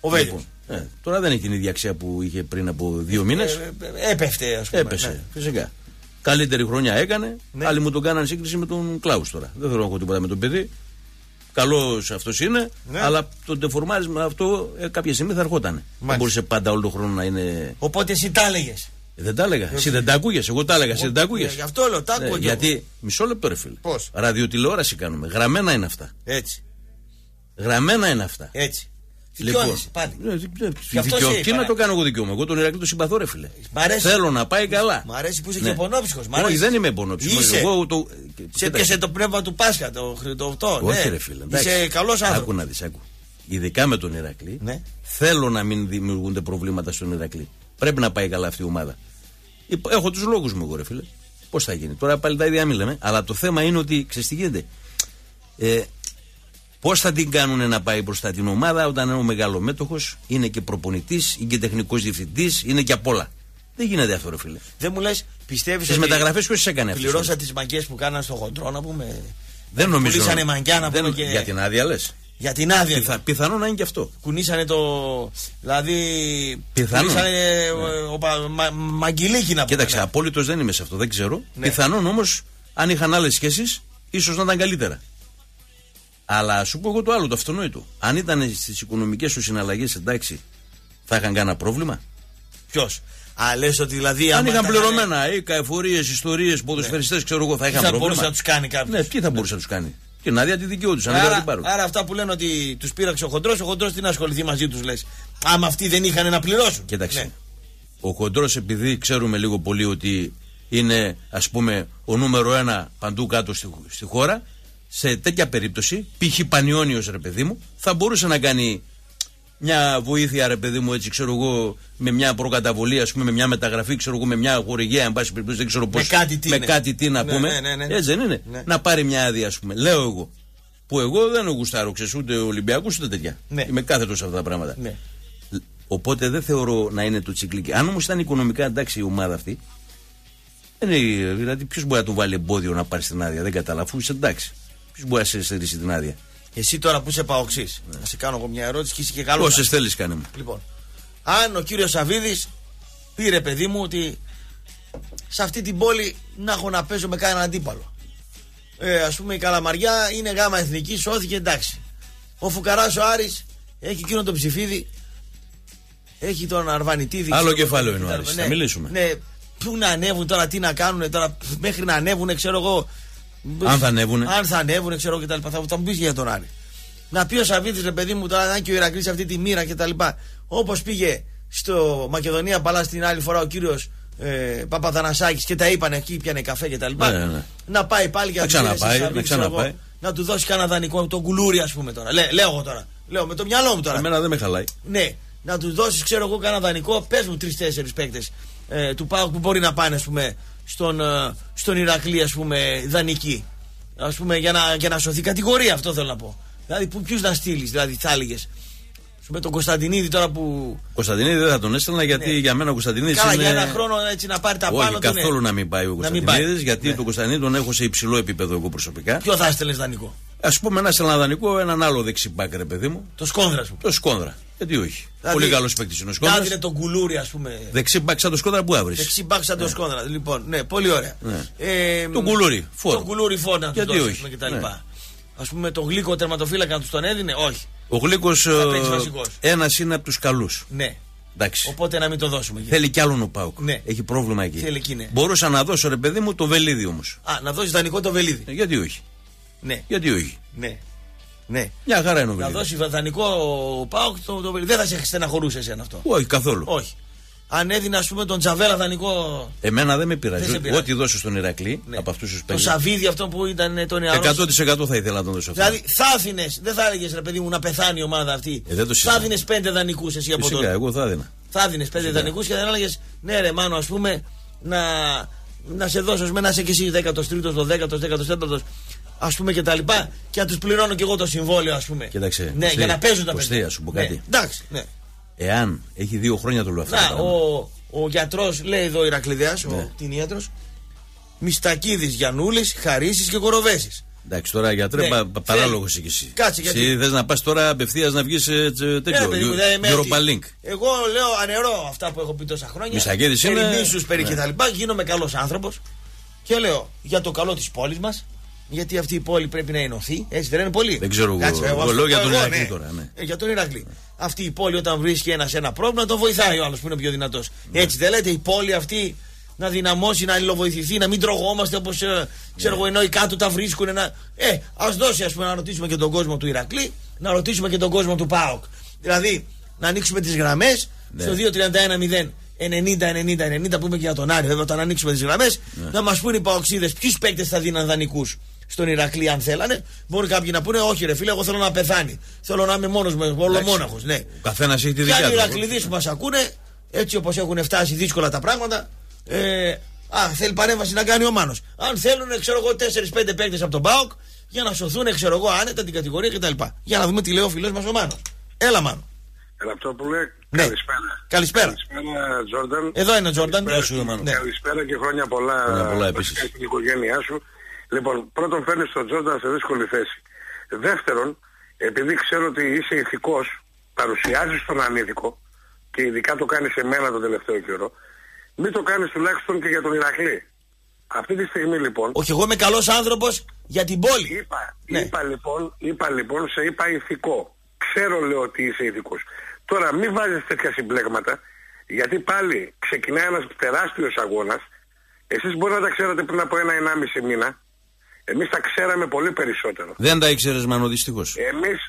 Ο Βέλιος. Λοιπόν, τώρα δεν έχει την ίδια αξία που είχε πριν από 2 μήνες. Έπεφτε, ας πούμε. Έπεσε. Ναι. Φυσικά. Καλύτερη χρονιά έκανε. Ναι. Άλλοι μου τον κάνανε σύγκριση με τον Κλάους τώρα. Δεν θέλω να έχω τίποτα με τον παιδί. Καλός αυτός είναι, ναι. αλλά το ντεφορμάρισμα αυτό κάποια στιγμή θα ερχόταν. Δεν μπορούσε πάντα όλο τον χρόνο να είναι. Οπότε εσύ τα έλεγες. Δεν τα έλεγα. Εσύ δεν τα ακούγες. Εγώ τα έλεγα. Εσύ δεν τα ακούγες. Γι' αυτό λέω, τα ακούω. Γιατί μισό λεπτό, ρε φίλε. Πώς. Ραδιοτηλεόραση κάνουμε. Γραμμένα είναι αυτά. Έτσι. Γραμμένα είναι αυτά. Έτσι. Λοιπόν, και να το κάνω εγώ δικαίωμα. Εγώ τον Ηρακλή το συμπαθώ, ρε φίλε. Θέλω να πάει καλά. Μ' αρέσει που είσαι και πονόψυχος. Όχι, δεν είμαι πονόψυχος. Σε πιάσε το πνεύμα του Πάσχα, το 8. Όχι, ρε φίλε. Είσαι καλός άνθρωπος. Άκου να δεις, άκου. Ειδικά με τον Ηρακλή. Θέλω να μην δημιουργούνται προβλήματα στον Ηρακλή. Πρέπει να πάει καλά αυτή η ομάδα. Έχω τους λόγους μου, εγώ, ρε φίλε. Πώς θα γίνει. Τώρα πάλι τα ίδια μιλάμε. Αλλά το θέμα είναι ότι ξέρεις τι γίνεται. Πώς θα την κάνουν να πάει μπροστά την ομάδα όταν είναι ο μεγαλομέτοχος, είναι και προπονητής, είναι και τεχνικός διευθυντής, είναι και απ' όλα. Δεν γίνεται αυτό, ρε φίλε. Δεν μου λες, πιστεύεις. Τις μεταγραφές ποιος έκανε αυτό. Πληρώσα τις μαγκιές που κάνανε στο χοντρό να πούμε. Δεν νομίζω. Πουλήσανε μαγκιά να πούμε. Και... Για την άδεια λες. Για την άδεια. Πιθανό να είναι και αυτό. Κουνήσανε το. Δηλαδή. Πιθανό. Κουνήσανε. Ναι. Μαγκυλίκι να πούμε. Κοίταξε, απόλυτος δεν είμαι σε αυτό, δεν ξέρω. Ναι. Πιθανόν όμως αν είχαν άλλες σχέσεις, ίσως να ήταν καλύτερα. Αλλά σου πω εγώ το άλλο, το αυτονόητο. Αν ήταν στις οικονομικές σου συναλλαγές, εντάξει, θα είχαν κανένα πρόβλημα. Ποιος. Λες ότι δηλαδή. Αν είχαν πληρωμένα ή καεφορίες, ιστορίες, ποδοσφαιριστές, ξέρω εγώ, θα είχαν πρόβλημα. Τι θα μπορούσε να τους κάνει κάποιος. Ναι, τι θα μπορούσε να τους κάνει. Την άδεια τη δικαιούτουσαν. Άρα αυτά που λένε ότι τους πήραξε ο Χοντρός τι να ασχοληθεί μαζί τους, λες. Άμα αυτοί δεν είχαν να πληρώσουν. Κοίταξε. Ναι. Ο Χοντρός, επειδή ξέρουμε λίγο πολύ ότι είναι, ας πούμε, ο νούμερο 1 παντού κάτω στη χώρα. Σε τέτοια περίπτωση, π.χ. Πανιώνιος, ρε παιδί μου, θα μπορούσε να κάνει μια βοήθεια, ρε παιδί μου, έτσι ξέρω εγώ, με μια προκαταβολή, ας πούμε, με μια μεταγραφή, ξέρω εγώ, με μια χορηγία, εν πάση περιπτώσει, δεν ξέρω πώς. Με κάτι τι να πούμε. Ναι. Έτσι δεν είναι. Ναι. Να πάρει μια άδεια, ας πούμε. Λέω εγώ. Που εγώ δεν γουστάρω, ξέρεις, ούτε Ολυμπιακού ούτε τέτοια. Ναι. Είμαι κάθετο σε αυτά τα πράγματα. Ναι. Οπότε δεν θεωρώ να είναι το τσικλίκι. Αν όμως ήταν οικονομικά εντάξει η ομάδα αυτή. Δηλαδή, ποιο μπορεί να του βάλει εμπόδιο να πάρει την άδεια, δεν καταλαβαίνω. Εντάξει. Ποιο μπορεί να σε στερήσει την άδεια. Εσύ τώρα που είσαι παοξής, να σε κάνω εγώ μια ερώτηση και είσαι και καλό. Όσες θέλεις, κάνε μου. Λοιπόν, αν ο κύριος Σαββίδης πήρε, παιδί μου, ότι σε αυτή την πόλη να έχω να παίζω με κανέναν αντίπαλο. Ας πούμε η Καλαμαριά είναι γάμα εθνική, σώθηκε, εντάξει. Ο Φουκαράς ο Άρης έχει εκείνο τον ψηφίδι, έχει τον Αρβανιτίδη. Άλλο κεφάλαιο είναι ο Άρης, ναι, θα μιλήσουμε. Ναι, πού να ανέβουν τώρα, τι να κάνουν τώρα, μέχρι να ανέβουν, ξέρω εγώ. Αν θα ανέβουνε. Αν θα ανέβουνε, ξέρω κτλ. Θα μου πει για τον Άρη. Να πει ο Σαββίδης, ρε παιδί μου, τώρα να είναι και ο Ηρακλής αυτή τη μοίρα κτλ. Όπως πήγε στο Μακεδονία Παλάς την άλλη φορά ο κύριος Παπαθανασάκης και τα είπαν εκεί, πιανε καφέ κτλ. Ναι. Να πάει πάλι για να ξαναπάει. Να του δώσει κανένα δανεικό, τον κουλούρι, ας πούμε τώρα. Λέω εγώ τώρα. Λέω με το μυαλό μου τώρα. Εμένα δεν με χαλάει. Ναι, να του δώσει, ξέρω εγώ, κανένα δανεικό. Πες μου 3-4 παίκτες του ΠΑΟΚ που μπορεί να πάνε, ας πούμε. Στον Ηρακλή, ας πούμε, δανεική. Ας πούμε, για να σωθεί κατηγορία, αυτό θέλω να πω. Δηλαδή, ποιους να στείλεις, δηλαδή, θα έλεγες. Με τον Κωνσταντινίδη τώρα που. Κωνσταντινίδη δεν θα τον έστελνα, γιατί ναι. Για μένα ο Κωνσταντινίδης. Καλά, είναι... για ένα χρόνο έτσι να πάρει τα πάνω του. Καθόλου ναι. Να μην πάει ο Κωνσταντινίδης, γιατί ναι. Τον Κωνσταντινίδη τον έχω σε υψηλό επίπεδο εγώ προσωπικά. Ποιο θα έστελνες δανεικό. Ας πούμε, ένα έστελνα δανεικό, έναν άλλο δεξιμπάκ, ρε παιδί μου. Το Σκόνδρα. Το Σκόνδρα. Γιατί όχι. Δηλαδή, πολύ καλό παίκτη είναι ο Σκόνδρα. Κάτι είναι τον κουλούρι, ας πούμε. Δεξιμπάκ σαν το Σκόνδρα που άβρισε. Δεξιμπάκ σαν το Σκόνδρα. Λοιπόν, ναι, πολύ ωραία. Τον κουλούρι φόρνα. Τον κουλούρι φόρνα του κτλ. Ας πούμε, τον Γλίκο τερματοφύλακα να του τον έδινε, όχι. Ο Γλίκος ένας είναι από τους καλούς. Ναι. Εντάξει. Οπότε να μην το δώσουμε. Θέλει κι άλλον ο ΠΑΟΚ. Ναι. Έχει πρόβλημα εκεί. Θέλει εκεί, ναι. Μπορούσα να δώσω, ρε παιδί μου, το Βελίδι όμως. Α, να δώσει δανεικό το Βελίδι. Γιατί όχι. Ναι. Γιατί όχι. Ναι. Ναι. Μια χαρά είναι ο Βελίδι. Να δώσει δανεικό ο ΠΑΟΚ το Βελίδι. Δεν θα σε στεναχωρούσε εσένα αυτό. Όχι, καθόλου. Όχι. Αν έδινα, ας πούμε, τον Τζαβέλα δανεικό. Εμένα δεν με πειράζει. Ό,τι δώσω στον Ηρακλή, ναι. Από αυτού του παίκτε. Το Σαββίδι αυτό που ήταν τον Ιαρό. 100% θα ήθελα να τον δώσω. Δηλαδή θα έδινες, δεν θα έλεγες, ρε παιδί μου, να πεθάνει η ομάδα αυτή. Θα έδινες 5 δανεικούς εσύ από τότε. Εγώ θα έδινα. Θα έδινες 5 δανεικούς και δεν έλεγες, ναι, ρε Μάνο, ας πούμε, να σε δώσω, να είσαι και εσύ 13ο, 12ο, 14ο. Ας πούμε και τα λοιπά. Και να τους πληρώνω κι εγώ το συμβόλαιο, ας πούμε. Κοίταξε. Ναι, για να παίζουν τα παιδιά. Εντάξει, ναι. Εάν έχει 2 χρόνια το λέω αυτό. Να, ο γιατρός λέει εδώ Ηρακλειδέας, ναι. Ο κτηνίατρος, Μιστακίδης, Γιαννούλης, Χαρίσης και Κοροβέσης. Εντάξει, τώρα γιατρέ, ναι. Παράλογος και εσύ. Κάτσε γιατί. Εσύ θες να πας τώρα απευθείας να βγεις τέτοιο. Europa Link. Εγώ λέω ανερώ αυτά που έχω πει τόσα χρόνια. Μιστακίδης είναι. Περιμίσους, περί ναι. Και τα λοιπά. Γίνομαι καλός άνθρωπος. Και λέω για το καλό της πόλης μας. Γιατί αυτή η πόλη πρέπει να ενωθεί. Έτσι δεν είναι πολύ. Δεν ξέρω εγώ. Λέω για τον Ηρακλή τώρα. Ναι. Για τον Ηρακλή. Ναι. Αυτή η πόλη όταν βρίσκει ένας ένα πρόβλημα, τον βοηθάει ο άλλος που είναι πιο δυνατός. Ναι. Έτσι δεν λέτε η πόλη αυτή να δυναμώσει, να αλληλοβοηθηθεί, να μην τρογόμαστε όπως ξέρω εγώ, ενώ οι κάτω τα βρίσκουν. Ας δώσει, ας πούμε, να ρωτήσουμε και τον κόσμο του Ηρακλή, να ρωτήσουμε και τον κόσμο του ΠΑΟΚ. Δηλαδή να ανοίξουμε τις γραμμές στο 231 0. 90-90-90 πούμε και για τον Άρη, βέβαια, όταν ανοίξουμε τις γραμμές, να μας πούνε οι παοξίδες ποιους παίκτες θα δίναν δανεικούς στον Ηρακλή, αν θέλανε. Μπορεί κάποιοι να πούνε, όχι, ρε φίλε, εγώ θέλω να πεθάνει. Θέλω να είμαι μόνος μου, ολομόναχος. Ναι. Ο καθένας έχει τη δικιά του. Και οι Ηρακλειδείς που μας ακούνε, έτσι όπως έχουν φτάσει δύσκολα τα πράγματα, θέλει παρέμβαση να κάνει ο Μάνος. Αν θέλουν, ξέρω εγώ, 4-5 παίκτες από τον ΠΑΟΚ για να σωθούν, ξέρω εγώ, άνετα την κατηγορία κτλ. Για να δούμε τι λέει ο φίλος μας ο Μάνος. Έλα, Μάνο. Αυτό που λέει, ναι. Καλησπέρα. Καλησπέρα, Τζόρνταν. Εδώ είναι ο Τζόρνταν. Καλησπέρα και χρόνια πολλά, επίσης στην οικογένειά σου. Λοιπόν, πρώτον, φέρνεις τον Τζόρνταν σε δύσκολη θέση. Δεύτερον, επειδή ξέρω ότι είσαι ηθικός, παρουσιάζεις τον ανήθικο και ειδικά το κάνεις σε μένα τον τελευταίο καιρό, μην το κάνεις τουλάχιστον και για τον Ηρακλή. Αυτή τη στιγμή λοιπόν. Όχι, εγώ είμαι καλός άνθρωπος για την πόλη. Είπα λοιπόν, σε είπα ηθικό. Ξέρω, λέω, ότι είσαι ηθικός. Τώρα μην βάζεις τέτοια συμπλέγματα, γιατί πάλι ξεκινάει ένας τεράστιος αγώνας. Εσείς μπορεί να τα ξέρατε πριν από 1,5 μήνα. Εμείς τα ξέραμε πολύ περισσότερο. Δεν τα ήξερες, Μανώ, δυστυχώς. Εμείς,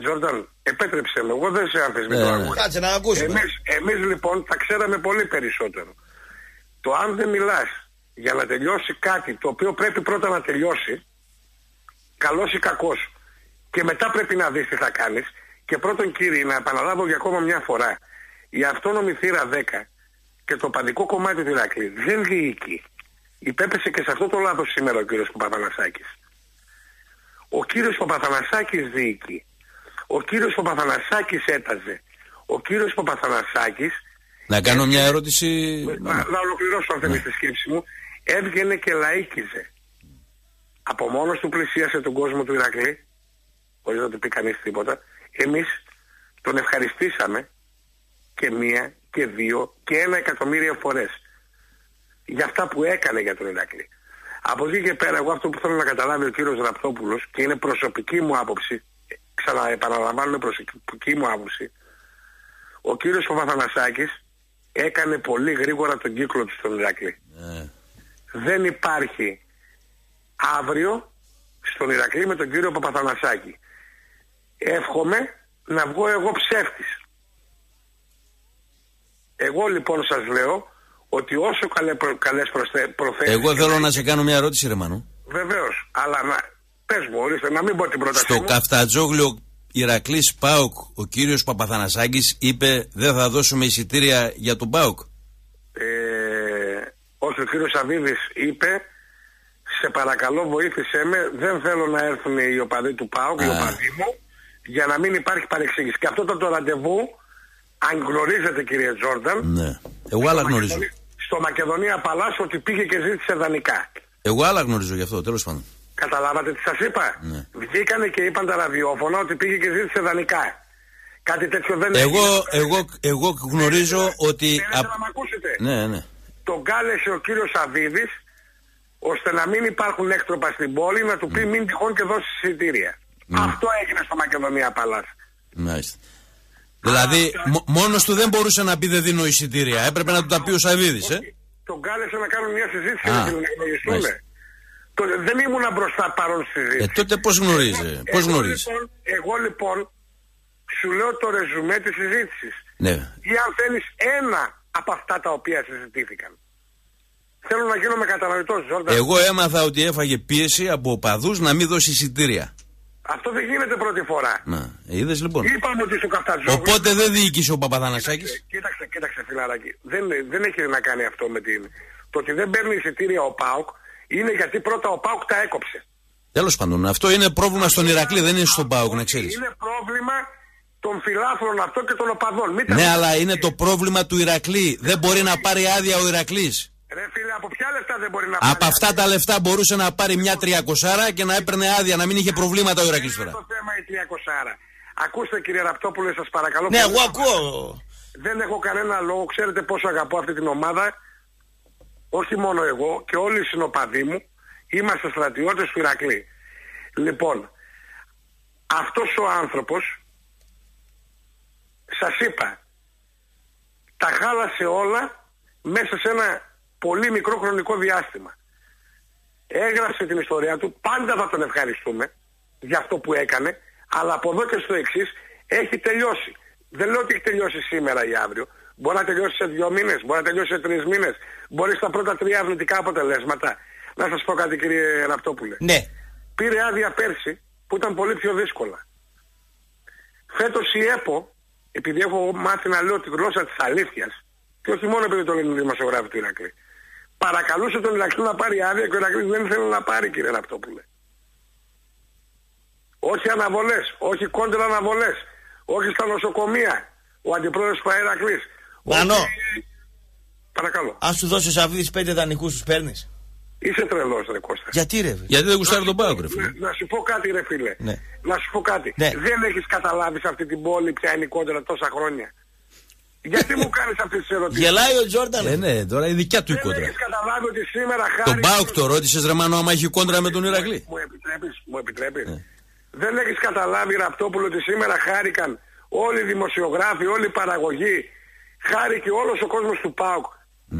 Τζόρνταν, επέτρεψε με, εγώ δεν σε αμφισβητώ τον αγώνα. Κάτσε να ακούσουμε. Εμείς λοιπόν τα ξέραμε πολύ περισσότερο. Το αν δεν μιλάς για να τελειώσει κάτι το οποίο πρέπει πρώτα να τελειώσει, καλός ή κακός, και μετά πρέπει να δεις τι θα κάνεις. Και πρώτον, κύριοι, να επαναλάβω για ακόμα μια φορά, η αυτόνομη θύρα 10 και το παντικό κομμάτι του Ηρακλή δεν διοικεί. Υπέπεσε και σε αυτό το λάθος σήμερα ο κύριος Παπαθανασάκης. Ο κύριος Παπαθανασάκης διοικεί. Ο κύριος Παπαθανασάκης έταζε. Ο κύριος Παπαθανασάκης... Να κάνω μια ερώτηση... Να ολοκληρώσω αν θέλει τη σκέψη μου. Έβγαινε και λαΐκιζε. Από μόνος του πλησίασε τον κόσμο του Ηρακλή. Χωρίς να του πει κανείς τίποτα. Εμείς τον ευχαριστήσαμε και μία και δύο και 1 εκατομμύριο φορές για αυτά που έκανε για τον Ηρακλή. Από εκεί και πέρα, εγώ αυτό που θέλω να καταλάβει ο κύριος Ραπτόπουλος, και είναι προσωπική μου άποψη, ξαναεπαναλαμβάνω, προσωπική μου άποψη, ο κύριος Παπαθανασάκης έκανε πολύ γρήγορα τον κύκλο του στον Ηρακλή. Δεν υπάρχει αύριο στον Ηρακλή με τον κύριο Παπαθανασάκη. Εύχομαι να βγω εγώ ψεύτης. Εγώ λοιπόν σας λέω ότι όσο καλές προθέσεις... Εγώ θέλω να σε κάνω μια ερώτηση, ρε Μανού. Βεβαίως, αλλά να... πες μου, ορίστε, να μην πω την πρόταση μου. Στο Καφτατζόγλιο Ηρακλής ΠΑΟΚ, ο κύριος Παπαθανασάκης είπε δεν θα δώσουμε εισιτήρια για τον ΠΑΟΚ. Όχι, ο κύριος Αβίδης είπε σε παρακαλώ βοήθησέ με, δεν θέλω να έρθουν οι οπαδοί του ΠΑΟΚ, οι οπαδοί μου, για να μην υπάρχει παρεξήγηση. Και αυτό το ραντεβού... Αν γνωρίζετε, κύριε Τζόρνταν, ναι. Εγώ άλλα γνωρίζω. Στο Μακεδονία Παλάς ότι πήγε και ζήτησε δανεικά. Εγώ άλλα γνωρίζω γι' αυτό, τέλος πάντων. Καταλάβατε τι σας είπα. Ναι. Βγήκανε και είπαν τα ραδιόφωνα ότι πήγε και ζήτησε δανεικά. Κάτι τέτοιο δεν έγινε. Εγώ γνωρίζω ότι. Θέλετε να μ' ακούσετε. Ναι, ναι. Τον κάλεσε ο κύριος Αβίδης ώστε να μην υπάρχουν έκτροπα στην πόλη, να του πει μην τυχόν και δώσει εισιτήρια. Αυτό έγινε στο Μακεδονία Παλάς. Μάλιστα. Δηλαδή, μόνος του δεν μπορούσε να πει δεν δίνω εισιτήρια. Έπρεπε να του τα πει ο Σαββίδης, Τον κάλεσε να κάνουν μια συζήτηση για να γνωριστούν. Δεν ήμουνα μπροστά παρόν στη συζήτηση. Τότε πώς γνωρίζει. Εγώ λοιπόν σου λέω το ρεζουμέ της συζήτησης. Ναι. Ή αν θέλεις ένα από αυτά τα οποία συζητήθηκαν. Θέλω να γίνομαι κατανοητός, Ζόρνταν. Εγώ έμαθα ότι έφαγε πίεση από οπαδούς να μην δώσει εισιτήρια. Αυτό δεν γίνεται πρώτη φορά. Να, είδες λοιπόν. Είπαμε ότι στο Καφτατζόγλιο. Οπότε δεν διοίκησε ο Παπαθανασάκης. Κοίταξε φιλαράκι. Δεν έχει να κάνει αυτό με την... Το ότι δεν παίρνει εισιτήρια ο ΠΑΟΚ είναι γιατί πρώτα ο ΠΑΟΚ τα έκοψε. Τέλος πάντων, αυτό είναι πρόβλημα στον Ηρακλή, δεν είναι στον ΠΑΟΚ, να ξέρεις. Είναι πρόβλημα των φιλάθρων αυτό και των οπαδών. Ναι, αλλά είναι το πρόβλημα του Ηρακλή. Δεν μπορεί να πάρει άδεια ο Ηρακλής. Ρε φίλε, από ποια λεφτά δεν μπορεί να πάρει. Από αυτά τα λεφτά μπορούσε να πάρει μια 300 και να έπαιρνε άδεια, να μην είχε προβλήματα ο Ηρακλής τώρα. Το θέμα η 300. Ακούστε κύριε Ραπτόπουλε, σας παρακαλώ. Ναι, εγώ ακούω. Δεν έχω κανένα λόγο, ξέρετε πόσο αγαπώ αυτή την ομάδα. Όχι μόνο εγώ και όλοι οι συνοπαδοί μου είμαστε στρατιώτες του Ηρακλή. Λοιπόν, αυτός ο άνθρωπος, σας είπα, τα χάλασε όλα μέσα σε ένα πολύ μικρό χρονικό διάστημα. Έγραψε την ιστορία του, πάντα θα τον ευχαριστούμε για αυτό που έκανε, αλλά από εδώ και στο εξής έχει τελειώσει. Δεν λέω ότι έχει τελειώσει σήμερα ή αύριο. Μπορεί να τελειώσει σε 2 μήνες, μπορεί να τελειώσει σε 3 μήνες, μπορεί στα πρώτα 3 αθλητικά αποτελέσματα. Να σας πω κάτι κύριε Ραπτόπουλε. Ναι. Πήρε άδεια πέρσι που ήταν πολύ πιο δύσκολα. Φέτος η ΕΠΟ, επειδή έχω μάθει να λέω τη γλώσσα της αλήθειας, και όχι μόνο επειδή το λένε δημοσιογράφοι του Ηρακλή, παρακαλούσε τον Ηρακλή να πάρει άδεια και ο Ηρακλής δεν ήθελε να πάρει, κύριε Ραπτόπουλε. Όχι αναβολές, όχι κόντρα αναβολές, όχι στα νοσοκομεία, ο αντιπρόεδρος του Ηρακλής. Μανώ, όχι... Παρακαλώ. Αν σου δώσεις Αβίδης 5 δανεικούς τους παίρνεις. Είσαι τρελός ρε Κώστα. Γιατί ρε φίλε. Γιατί δεν γουστάρει τον Πάοκ ρε φίλε. Να σου πω κάτι ρε φίλε. Ναι. Να σου πω κάτι. Ναι. Δεν έχεις καταλάβει σε αυτή την πόλη ποια είναι η κόντρα τόσα χρόνια. Γιατί μου κάνεις αυτές τις ερωτήσεις. Γελάει ο Τζόρνταν. Ναι, τώρα η δικιά του η κόντρα. Δεν έχεις καταλάβει ότι σήμερα χάρη... Τον Πάοκ το ρώτησες ρε Μάνο άμα έχει κόντρα με τον Ηρακλή. Μου επιτρέπεις. Δεν έχεις καταλάβει Ραπτόπουλο ότι σήμερα χάρηκαν όλοι οι δημοσιογράφοι, όλη η παραγωγή. Χάρηκε όλος ο κόσμος του Πάοκ.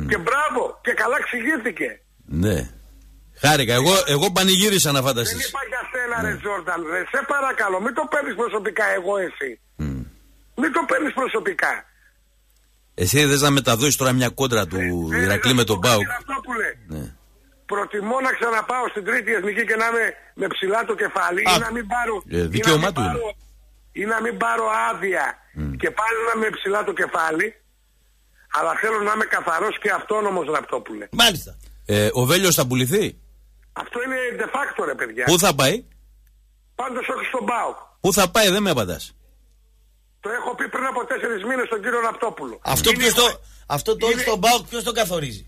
Και μπράβο και καλά εξηγήθηκε. Ναι. Χάρηκα. Εγώ πανηγύρισα να φανταστείς. Δεν είπα για σένα ρε Τζόρνταν. Σε παρακαλώ μην το παίρνεις προσωπικά εσύ. Μην το παίρνεις προσωπικά. Εσύ θες να μεταδώσεις τώρα μια κόντρα του Ηρακλή με τον ΠΑΟΚ. Ναι. Προτιμώ να ξαναπάω στην τρίτη εθνική και να είμαι με ψηλά το κεφάλι ή να μην πάρω. Δικαίωμά του είναι. ή να μην πάρω άδεια και πάλι να είμαι ψηλά το κεφάλι, αλλά θέλω να είμαι καθαρός και αυτόνομος, Ραπτόπουλε. Μάλιστα. Ο Βέλιος θα πουληθεί. Αυτό είναι de facto, ρε παιδιά. Πού θα πάει? Πάντως όχι στον ΠΑΟΚ. Πού θα πάει, δεν με απαντάς. Το έχω πει πριν από 4 μήνες στον κύριο Ραπτόπουλο. Αυτό το όχι στον ΠΑΟΚ, ποιος το καθορίζει?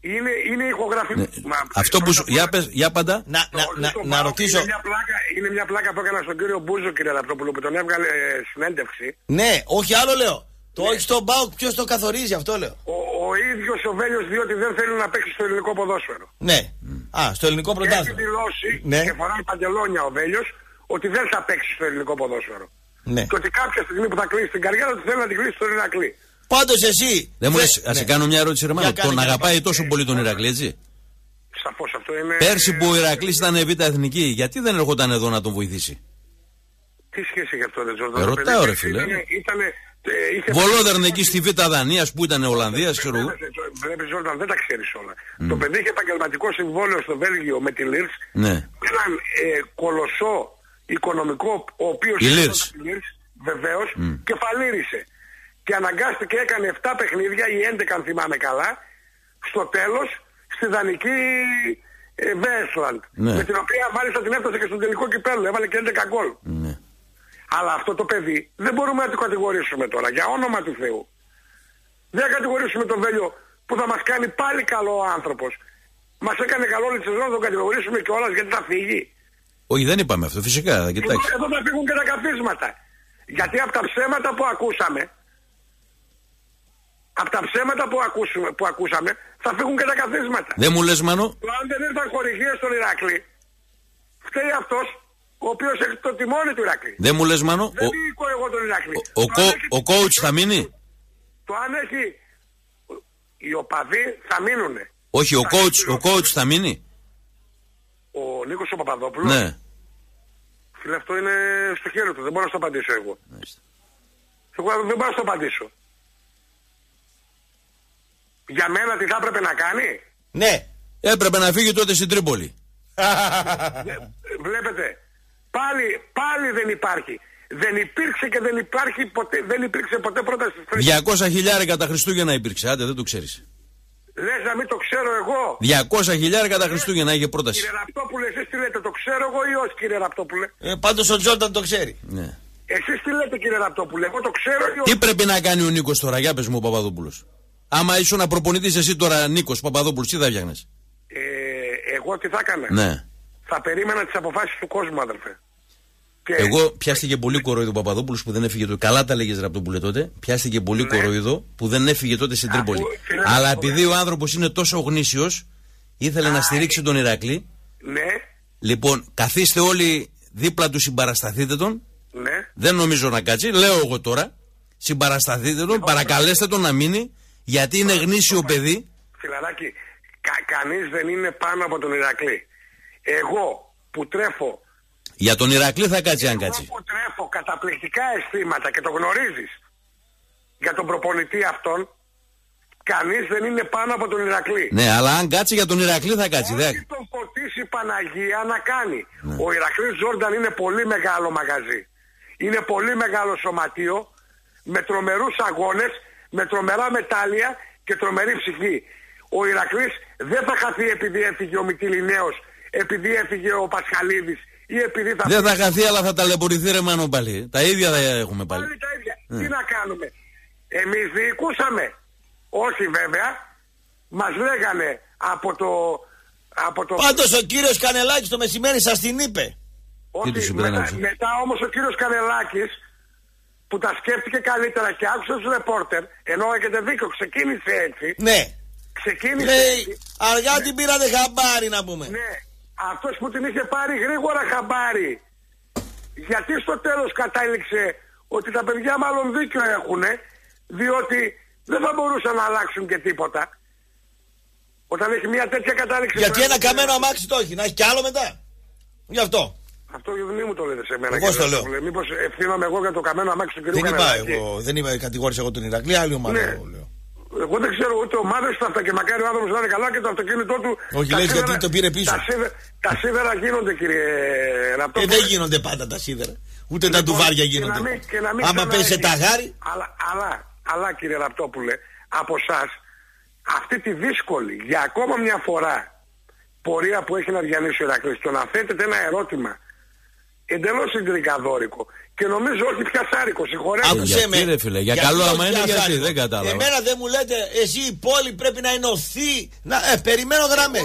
Είναι ηχογραφημένο. Ναι. Αυτό που σου. Για πάντα. Να ρωτήσω. Είναι μια πλάκα που έκανα στον κύριο Μπούζο, κύριε Ραπτόπουλο, που τον έβγαλε συνέντευξη. Ναι, όχι άλλο λέω. Το όχι στον ΠΑΟΚ, ποιος το καθορίζει, αυτό λέω. Ο ίδιος ο Βέλιος, διότι δεν θέλει να παίξει στο ελληνικό ποδόσφαιρο. Ναι. Α, στο ελληνικό πρωτάθλημα. Έχει δηλώσει και φοράει παντελόνια ο Βέλιος ότι δεν θα παίξει στο ελληνικό ποδόσφαιρο. Ναι. Και ότι κάποια στιγμή που θα κλείσει την καριέρα του θέλει να την κλείσει στον Ηρακλή. Πάντως εσύ. Δεν μου λες, να σε κάνω μια ερώτηση, Ρεμάνο. Τον αγαπάει τόσο πολύ τον Ηρακλή, έτσι. Σαφώς αυτό είναι. Πέρσι που ο Ηρακλής ήταν β' εθνική, γιατί δεν ερχόταν εδώ να τον βοηθήσει? Τι σχέση γι' αυτό, δεν ξέρω. Ρωτάω, ρε φίλε. Βολόδερν εκεί στη Β' Δανίας που ήταν Ολλανδίας, ξέρω εγώ. Βλέπει, Ζόρνταν, δεν τα ξέρει όλα. Το παιδί είχε επαγγελματικό συμβόλαιο στο Βέλγιο με τη Λίρς. Έναν κολοσσό οικονομικό, ο οποίος βεβαίως κεφαλήρισε. Και αναγκάστηκε, έκανε 7 παιχνίδια ή 11 αν θυμάμαι καλά, στο τέλος στη δανική Βέσλαντ. Ναι. Με την οποία μάλιστα την έφτασε και στον τελικό κυπέλλου, έβαλε και 11 γκολ. Ναι. Αλλά αυτό το παιδί δεν μπορούμε να το κατηγορήσουμε τώρα, για όνομα του Θεού. Δεν θα κατηγορήσουμε τον Βέλιο που θα μας κάνει πάλι καλό ο άνθρωπος. Μας έκανε καλό όλη τη σεζόν, θα τον κατηγορήσουμε κιόλας γιατί θα φύγει. Όχι, δεν είπαμε αυτό, φυσικά. Θα κοιτάξει. Εδώ θα φύγουν και τα καθίσματα. Γιατί από τα ψέματα που ακούσαμε. Από τα ψέματα που ακούσαμε θα φύγουν και τα καθίσματα. Δεν μου λες, Μάνο. Αν δεν ήρθαν χορηγίες στον Ηράκλειο, φταίει αυτός ο οποίος έχει το τιμόνι του Ηράκλειο. Δεν μου λες, Μάνο. Δεν διοικώ εγώ τον Ηράκλειο. Ο coach θα μείνει. Το αν έχει. Οι οπαδοί θα μείνουνε. Όχι, ο coach θα μείνει. Ο Νίκος ο Παπαδόπουλος. Ναι. Φίλε, αυτό είναι στο χέρι του. Δεν μπορώ να το απαντήσω εγώ. Μάλιστα. Εγώ δεν μπορώ να το απαντήσω. Για μένα τι θα έπρεπε να κάνει? Ναι, έπρεπε να φύγει τότε στην Τρίπολη. Βλέπετε, πάλι δεν υπάρχει. Δεν υπήρξε και δεν υπάρχει ποτέ, δεν υπήρξε ποτέ πρόταση της Τρίπολης. 200.000 τα Χριστούγεννα υπήρξε, άντε δεν το ξέρεις. Λες να μην το ξέρω εγώ? 200.000 τα Χριστούγεννα είχε πρόταση. Κύριε Ραπτόπουλε, εσείς τι λέτε, το ξέρω εγώ ή όχι, κύριε Ραπτόπουλε? Πάντως ο Τζόρνταν το ξέρει. Ναι. Εσείς τι λέτε, κύριε Ραπτόπουλε, εγώ το ξέρω ή όχι? Τι πρέπει να κάνει ο Νίκος τώρα, για πες μου, ο Παπαδόπουλος? Άμα ήσουν να προπονητής εσύ τώρα, Νίκος Παπαδόπουλος, τι θα έφτιαχνες? Εγώ τι θα έκανα? Ναι. Θα περίμενα τις αποφάσεις του κόσμου, αδερφέ. Και... Εγώ πιάστηκε πολύ κοροϊδό Παπαδόπουλος που δεν έφυγε τότε. Καλά τα λέγες, Ραπτόπουλε, τότε. Πιάστηκε πολύ κοροϊδό που δεν έφυγε τότε στην Τρίπολη. Αλλά επειδή ο άνθρωπος είναι τόσο γνήσιος, ήθελε να στηρίξει τον Ηρακλή. Ναι. Λοιπόν, καθίστε όλοι δίπλα του, συμπαρασταθείτε τον. Ναι. Δεν νομίζω να κάτσει, λέω εγώ τώρα. Συμπαρασταθείτε τον, παρακαλέστε τον να μείνει. Γιατί είναι γνήσιο παιδί. Φιλαράκι, κανείς δεν είναι πάνω από τον Ηρακλή. Εγώ που τρέφω. Για τον Ηρακλή θα κάτσει αν κάτσει. Εγώ που τρέφω καταπληκτικά αισθήματα και το γνωρίζεις για τον προπονητή αυτόν, κανείς δεν είναι πάνω από τον Ηρακλή. Ναι, αλλά αν κάτσει για τον Ηρακλή θα κάτσει. Όχι τον φωτίσει Παναγία να κάνει. Ναι. Ο Ηρακλής Ζόρνταν είναι πολύ μεγάλο μαγαζί. Είναι πολύ μεγάλο σωματείο με τρομερούς αγώνες, με τρομερά μετάλλια και τρομερή ψυχή. Ο Ηρακλής δεν θα χαθεί επειδή έφυγε ο Μικυληναίος, επειδή έφυγε ο Πασχαλίδης ή επειδή θα... Δεν θα χαθεί, αλλά θα ταλαιπωρηθεί, ρε Μάνο, πάλι. Τα ίδια θα έχουμε πάλι. Πάλι τα ίδια. Τι να κάνουμε. Εμείς διοικούσαμε. Όχι βέβαια. Μας λέγανε από το... Πάντως ο κύριος Κανελάκης το μεσημέρι σας την είπε. Ότι μετά όμως ο κύριος Κανελάκης που τα σκέφτηκε καλύτερα και άκουσε τους ρεπόρτερ, ενώ έχετε δίκιο, ξεκίνησε έτσι. Ναι. Ξεκίνησε. Λέει, αργά την πήρατε χαμπάρι, να πούμε. Ναι. Αυτός που την είχε πάρει γρήγορα χαμπάρι. Γιατί στο τέλος κατάληξε ότι τα παιδιά μάλλον δίκιο έχουνε, διότι δεν θα μπορούσαν να αλλάξουν και τίποτα. Όταν έχει μια τέτοια κατάληξη... Γιατί ένα καμένο αμάξι το έχει, να έχει κι άλλο μετά. Γι' αυτό. Αυτό μη μου το λέτε σε μένα. Εγώ το λέω. Μήπως ευθύνομαι εγώ για το καμένο αμάξι του κυρίου Κανελάκη? Δεν είπα εγώ, δεν κατηγόρησα εγώ τον Ηρακλή, άλλη ομάδα. Ναι. Εγώ δεν ξέρω ούτε ομάδες τα αυτά και μακάρι ο άνθρωπος να είναι καλά και το αυτοκίνητό του. Όχι, λέει γιατί το πήρε πίσω. Τα σίδερα γίνονται, κύριε Ραπτόπουλε. Δεν γίνονται πάντα τα σίδερα. Ούτε λοιπόν, τα ντουβάρια γίνονται. Και να μην άμα πέσει ταγάρι. Αλλά κύριε Ραπτόπουλε, από εσάς αυτή τη δύσκολη για ακόμα μια φορά πορεία που έχει να διανύσει ο Ηρακλής, το να θέτετε ένα ερώτημα εντελώς συντρικαδόρικο. Και νομίζω ότι πια σάρικο, συγχωρέστε. Άκουσε με. Κύριε φίλε, για καλό άμα είναι γιατί δεν κατάλαβα. Εμένα δεν μου λέτε, εσύ η πόλη πρέπει να ενωθεί. Περιμένω γραμμές. 2-31-0-90-90-90.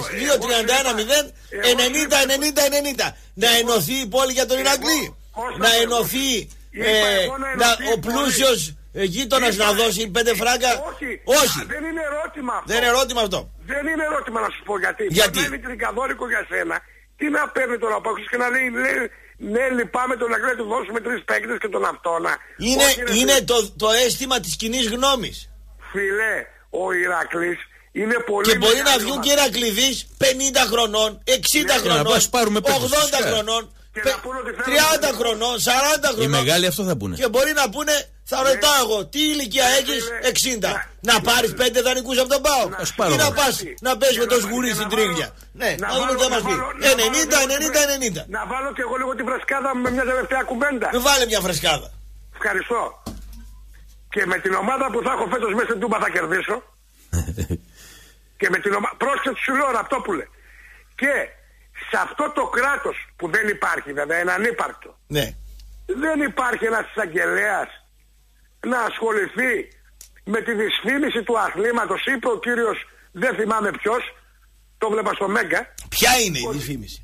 Να ενωθεί η πόλη για τον Ηρακλή. Να ενωθεί ο πλούσιος γείτονας να δώσει 5 φράγκα. Όχι. Δεν είναι ερώτημα αυτό. Δεν είναι ερώτημα να σου πω γιατί. Δεν είναι τρικαδόρικο για σένα. Τι να παίρνει τώρα από και να λέει. Ναι, λυπάμαι τον Ηρακλή να του δώσουμε 3 παίκτες και τον αυτόνα. Είναι το αίσθημα της κοινής γνώμης. Φίλε, ο Ηρακλής είναι πολύ. Και μπορεί να βγουν και Ηρακλειδείς 50 χρονών, 60 χρονών, 80 χρονών, 30 χρονών, 40 χρονών. Οι μεγάλοι αυτό θα πούνε. Και μπορεί να πούνε, θα ρωτάω εγώ, τι ηλικία έχεις? 60. Να πάρεις 5 δανεικούς από τον ΠΑΟΚ. Ή να πας να παίζεις με το σγουρί στην Τρίγλια. Ναι, να δούμε τι μας πει. 90-90-90. Να βάλω και εγώ λίγο την φρεσκάδα με μια τελευταία κουβέντα. Μην βάλε μια φρεσκάδα. Ευχαριστώ. Και με την ομάδα που θα έχω φέτος μέσα στην Τούμπα θα κερδίσω. Και με την ομάδα. Πρόσεχε σου λέω, Ραπτόπουλε. Και σε αυτό το κράτος που δεν υπάρχει, βέβαια, είναι ανύπαρκτο. Ναι. Δεν υπάρχει ένας εισαγγελέας να ασχοληθεί με τη δυσφήμιση του αθλήματος. Είπε ο κύριος, δεν θυμάμαι ποιος, το βλέπα στο Μέγκα. Ποια είναι η δυσφήμιση?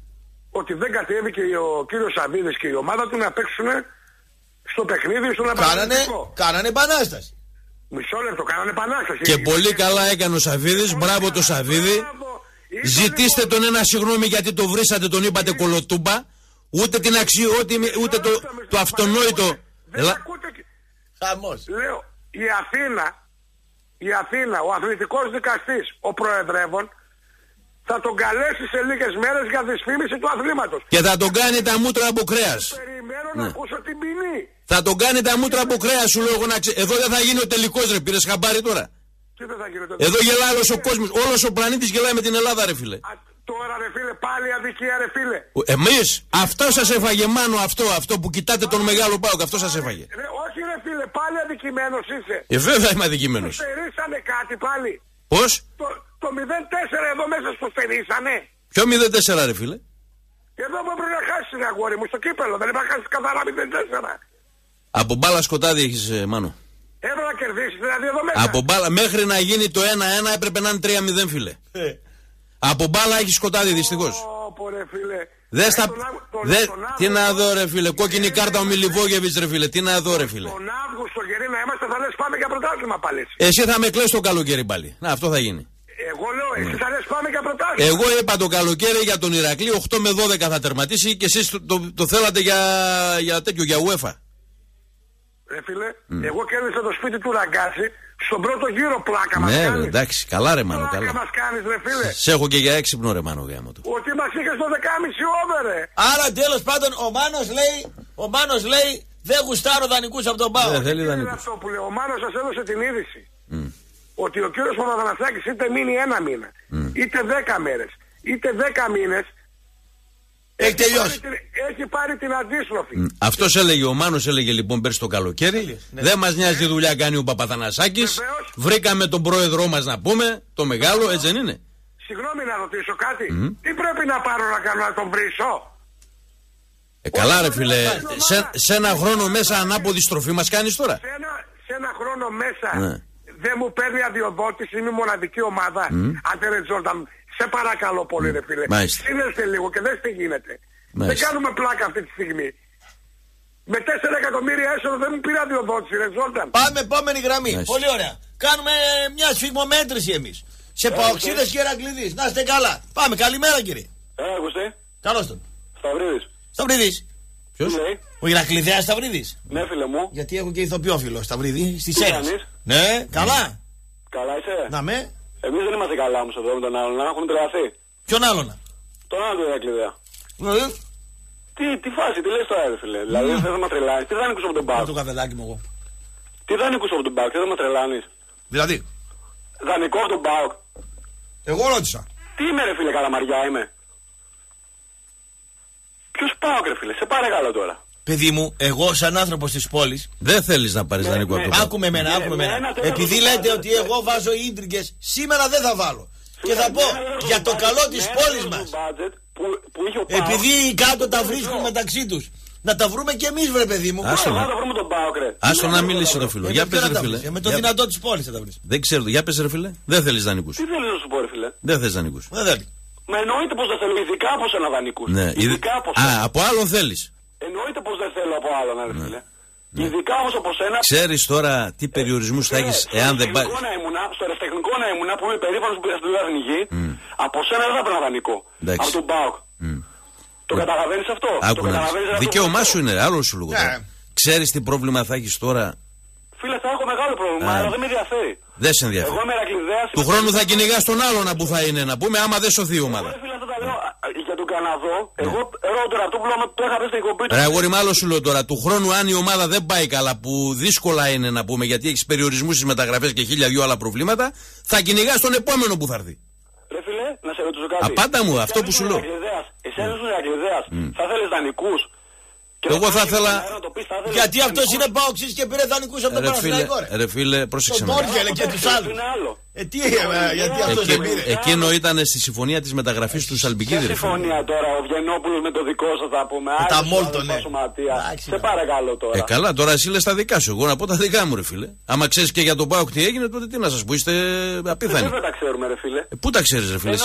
Ότι δεν κατέβηκε και ο κύριος Σαββίδης και η ομάδα του να παίξουν στο παιχνίδι, στον επαναστατικό. Κάνανε επανάσταση. Μισό λεπτό, κάνανε επανάσταση. Και πολύ καλά έκανε ο Σαββίδης, μπράβο το Σαββίδη. Ζητήστε τον ένα συγγνώμη γιατί το βρήσατε, τον είπατε κολοτούμπα. Ούτε την αξιότιμη, ούτε το αυτονόητο. Λέω, η Αθήνα, ο αθλητικός δικαστής, ο προεδρεύων, θα τον καλέσει σε λίγες μέρες για δυσφήμιση του αθλήματος. Και θα τον κάνει τα μούτρα από κρέας. Περιμένω να ακούσω την ποινή. Θα τον κάνει τα μούτρα από κρέας, σου λέω. Εδώ δεν θα γίνει ο τελικός, ρε, πήρες χαμπάρι τώρα. Τι δεν θα γίνει τώρα? Εδώ γελάει όλος ο κόσμος, όλος ο πλανήτης γελάει με την Ελλάδα, ρε φίλε. Τώρα ρε φίλε, πάλι αδικία ρε φίλε. Εμείς, αυτό σας έφαγε μάνο αυτό που κοιτάτε τον μεγάλο ΠΑΟΚ, αυτό σας έφαγε. Όχι ρε φίλε, πάλι αδικημένος είσαι. Βέβαια είμαι αδικημένος. Τους στερήσανε κάτι πάλι. Πώς? Το 0-4 εδώ μέσα στο στερήσανε. Ποιο 0-4 ρε φίλε? Εδώ μου έπρεπε να χάσεις την αγόρι μου, στο κύπελο, δεν είπα χάσεις καθαρά 0-4. Από μπάλα σκοτάδι έχεις μάνο. Εδώ να κερδίσεις δηλαδή εδώ μέσα. Από μπάλα μέχρι να γίνει το 1-1 έπρεπε να είναι 3-0 φίλε. Από μπάλα έχει σκοτάδι δυστυχώς. Τι να δω ρε φίλε, κόκκινη κάρτα ο Μιλιβόγεβιτς ρε φίλε, τι να δω ρε φίλε. Τον Αύγουστο γερί να είμαστε θα λες πάμε για πρωτάθλημα πάλι. Εσύ θα με κλαις το καλοκαίρι πάλι, να αυτό θα γίνει. Εγώ λέω εσύ θα λες πάμε για πρωτάθλημα. Εγώ είπα το καλοκαίρι για τον Ηρακλή 8 με 12 θα τερματίσει και εσείς το θέλατε για τέτοιο, για UEFA. Ρε φίλε, εγώ κέρδισα το σπίτι του Ραγκάση. Στον πρώτο γύρο πλάκα μας κάνεις. Ναι, εντάξει, καλά ρε Μάνο, καλά. Πλάκα μας κάνεις ρε φίλε. Σε έχω και για έξυπνο ρε Μάνο γάμο του. Ότι μας είχες το 10,5 over ρε. Άρα τέλος πάντων ο Μάνος λέει δεν γουστάρω δανεικούς από τον Πάο. Ο Μάνος σας έδωσε την είδηση. Ότι ο κύριος Παπαδανασάκης είτε μείνει ένα μήνα, είτε 10 μέρες, είτε 10 μήνες. Έχει πάρει την αντίστροφη. Αυτός έλεγε, ο Μάνος έλεγε λοιπόν πέρσι το καλοκαίρι. Δεν μας νοιάζει τη δουλειά κάνει ο Παπαθανασάκης. Βρήκαμε τον πρόεδρό μας να πούμε, το μεγάλο, έτσι δεν είναι? Συγγνώμη να ρωτήσω κάτι. Τι πρέπει να πάρω να κάνω να τον βρίσω? Καλά ρε φίλε, σε ένα χρόνο μέσα ανάποδη στροφή μας κάνεις τώρα. Σε ένα χρόνο μέσα δεν μου παίρνει αδειοδότηση, είμαι μοναδική ομάδα. Άντερε Τζόρνταν. Σε παρακαλώ πολύ ρε φίλε. Σύνεστε λίγο και δες τι γίνεται. Δεν κάνουμε πλάκα αυτή τη στιγμή. Με 4 εκατομμύρια έσοδο δεν μου πήρε αδειοδότηση ρε Ζόρνταν. Πάμε επόμενη γραμμή. Πολύ ωραία. Κάνουμε μια σφιγμομέτρηση εμείς. Σε Παοξίδες και Ηρακλειδείς. Να είστε καλά. Πάμε. Καλημέρα κύριε. Άκουσε. Καλώς τον. Σταυρίδης. Ποιος? Ο Ηρακλειδέας Σταυρίδης. Ναι φίλε μου. Γιατί έχω και ηθοποιόφιλο Σταυρίδη στις Σέρρες. Ναι. Καλά. Καλά είσαι. Να με. Εμείς δεν είμαστε καλά όμως εδώ με τον άλλον, να έχουν τρελαθεί. Ποιον άλλον? Τον άλλον του Ηρακλειδέα. Ναι. Τι φάση, τι λες τώρα, ρε φίλε. Δηλαδή θες να με τρελάνεις, τι θα νικούσω από τον Μπάκ. Τι θα νικούσω από τον Μπάκ, θες να με τρελάνεις. Δηλαδή. δανεικό από τον ΠΑΟΚ? Εγώ ρώτησα. Τι είμαι ρε φίλε, καλαμαριά είμαι? Ποιος ΠΑΟΚ ρε φίλε, σε παρακαλώ τώρα. Παιδί μου, εγώ σαν άνθρωπος της πόλης δεν θέλεις να πάρεις δανεικό από τον ΠΑΟΚ. Άκουμε εμένα, επειδή λέτε ότι εγώ βάζω ίντριγκες, σήμερα δεν θα βάλω. Και θα πω για το καλό της πόλης μας. Επειδή κάτω τα βρίσκουν μεταξύ τους. Να τα βρούμε κι εμείς, βρε παιδί μου. Άσο να βρούμε τον Πάοκ, ρε. Άσο να μιλήσει, ρε φίλε. Για πες, ρε φίλε. Με το δυνατό της πόλης θα τα βρεις. Δεν ξέρω, για πες, ρε φίλε. Δεν θέλεις δανεικούς. Τι θέλεις να σου πω, ρε φίλε? Δεν θέλεις δανεικούς. Μα εννοείται πως δεν θέλω, ειδικά από έναν δανεικούς. Α, από άλλον θέλεις. Εννοείται πως δεν θέλω από άλλον, ρε φίλε. Ειδικά όμως από σένα. Ξέρεις τώρα τι περιορισμούς θα έχεις εάν δεν πάρεις. Στο ερευνητικό να ήμουν που είμαι περήφανος που πήρα στη δουλειά γη, από σένα δεν θα έπαιρνα δανεικό. Από τον ΠΑΟΚ. Το καταλαβαίνεις αυτό? Άκου να δεις. Δικαίωμά σου είναι, άλλο σου λόγο. Ξέρεις τι πρόβλημα θα έχεις τώρα? Φίλε, θα έχω μεγάλο πρόβλημα, αλλά δεν με ενδιαφέρει. Δεν σε ενδιαφέρει. Εγώ είμαι Ερακλειδέας. Του χρόνου θα κυνηγάς τον άλλον που θα είναι, να πούμε, άμα δεν σωθεί η ομάδα. Για τον Καναδό, εγώ ρώτα τώρα αυτό που είχα πει στην κομπή του. Ρε αγόρι, μάλλον σου λέω τώρα, του χρόνου αν η ομάδα δεν πάει καλά, που δύσκολα είναι να πούμε, γιατί έχεις περιορισμούς στις μεταγραφές και χίλια δυο άλλα προβλήματα, θα κυνηγάς τον επόμενο που θα έρθει. Ρε φίλε, να σε ρωτήσω κάτι. Απάντα μου, αυτό που σου λέω. Εσένα σου είναι Ερακλειδέας, θα θέλεις δανεικούς? Εγώ θα ήθελα. Γιατί αυτό είναι Πάοξης και πήρε δανεικούς από τον Παναθηναϊκό. Ρε φίλε, πρόσεξε με. Τον Τόρκελε και τους άλλους. Τι γιατί αυτό δεν πήρε? Εκείνο ήταν στη συμφωνία της μεταγραφής του Σαλμπικίδη. Τι συμφωνία τώρα, ο Βιενόπουλος με το δικό σας θα πούμε. Τα Μόλτον, ναι. Σε παρακαλώ τώρα. Καλά, τώρα εσύ λες τα δικά σου. Εγώ να πω τα δικά μου, ρε φίλε. Άμα ξέρεις και για τον Πάοκ τι έγινε, τότε τι να σας πω, είστε απίθανοι. Δεν τα ξέρουμε, ρε φίλε. Πού τα ξέρεις, ρε φίλε?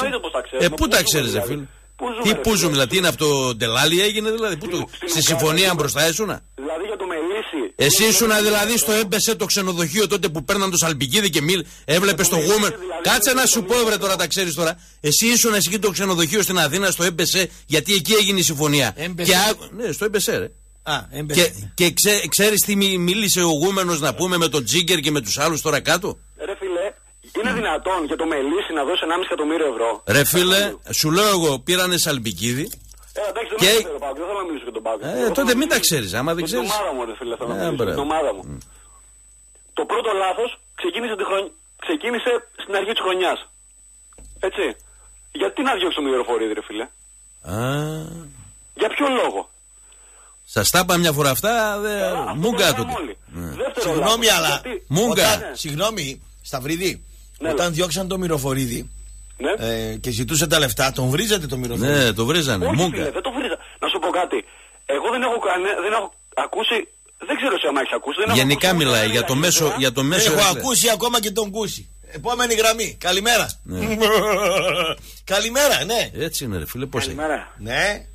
Πού τα ξέρεις, ρε φίλε? Τι πούζουμε, δηλαδή είναι από το Ντελάλι έγινε, δηλαδή. Στη συμφωνία μπροστά ήσουνα. Δηλαδή για το Μελίσι. Εσύ ήσουνα δηλαδή στο έμπεσε το ξενοδοχείο τότε που παίρναν το Σαλπικίδη και έβλεπε το γούμενο. Κάτσε να σου πω, βρε τώρα τα ξέρει τώρα. Εσύ ήσουνα εκεί το ξενοδοχείο στην Αθήνα στο έμπεσε, γιατί εκεί έγινε η συμφωνία. Ναι, στο έμπεσε, ρε. Και ξέρει τι μίλησε ο γούμενο να πούμε με τον Τζίγκερ και με του άλλου τώρα κάτω. Είναι δυνατόν για το Μελίσι να δώσει 1,5 εκατομμύριο ευρώ? Ρε φίλε, σου λέω εγώ, πήρανε Σαλπικίδη. Εντάξει, δεν θέλω να μιλήσω για τον Πάοκ. Τότε μην τα ξέρεις, άμα δεν ξέρεις. Την ομάδα μου, ρε φίλε, θέλω να μιλήσω. Την ομάδα μου. Το πρώτο λάθος ξεκίνησε στην αρχή της χρονιάς. Έτσι. Γιατί να διώξω τον Ιεροφορίδη, ρε φίλε? Για ποιο λόγο? Σας τα είπα μια φορά αυτά, μούγκα τότε. Συγγνώμη, αλλά. Μούγκα. Συγγνώμη, Σταυρίδη. Ναι, όταν διώξαν το Μυροφορίδη, ναι, και ζητούσε τα λεφτά, τον βρίζατε το Μυροφορίδη? Ναι, το βρίζανε. Όχι, μούγκα. Φίλε, δεν το βρίζα. Να σου πω κάτι. Εγώ δεν έχω ακούσει, δεν ξέρω σε άμα έχεις ακούσει. Γενικά μιλάει για το μέσο. Έχω ακούσει ακόμα και τον Κούση. Επόμενη γραμμή. Καλημέρα. Ναι. Καλημέρα, ναι. Έτσι είναι, ρε φίλε, πώς έχει. Καλημέρα. Ναι.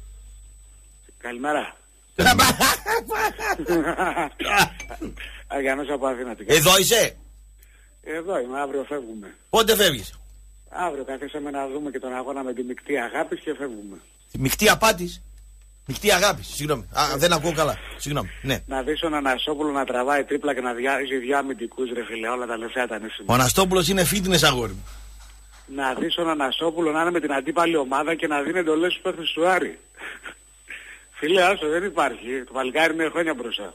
Καλημέρα. Αγιανός από Αθήνα. Εδώ είσαι? Εδώ είμαι, αύριο φεύγουμε. Πότε φεύγεις? Αύριο καθίσαμε να δούμε και τον αγώνα με τη Μικτή Αγάπης και φεύγουμε. Τη Μικτή Απάτης? Μικτή Αγάπης, συγγνώμη. Δεν ακούω καλά. Συγγνώμη, ναι. Να δεις τον Αναστόπουλο να τραβάει τρίπλα και να διάζει δυο αμυντικούς, ρε φίλε. Όλα τα λεφτά ήταν εσύ. Ο Αναστόπουλος είναι fitness, αγόρι μου. Να δεις τον Αναστόπουλο να είναι με την αντίπαλη ομάδα και να δίνει εντολές στους παίκτες του Άρη. Φίλε, άσο, δεν υπάρχει. Το παλικάρι είναι χρόνια μπροστά.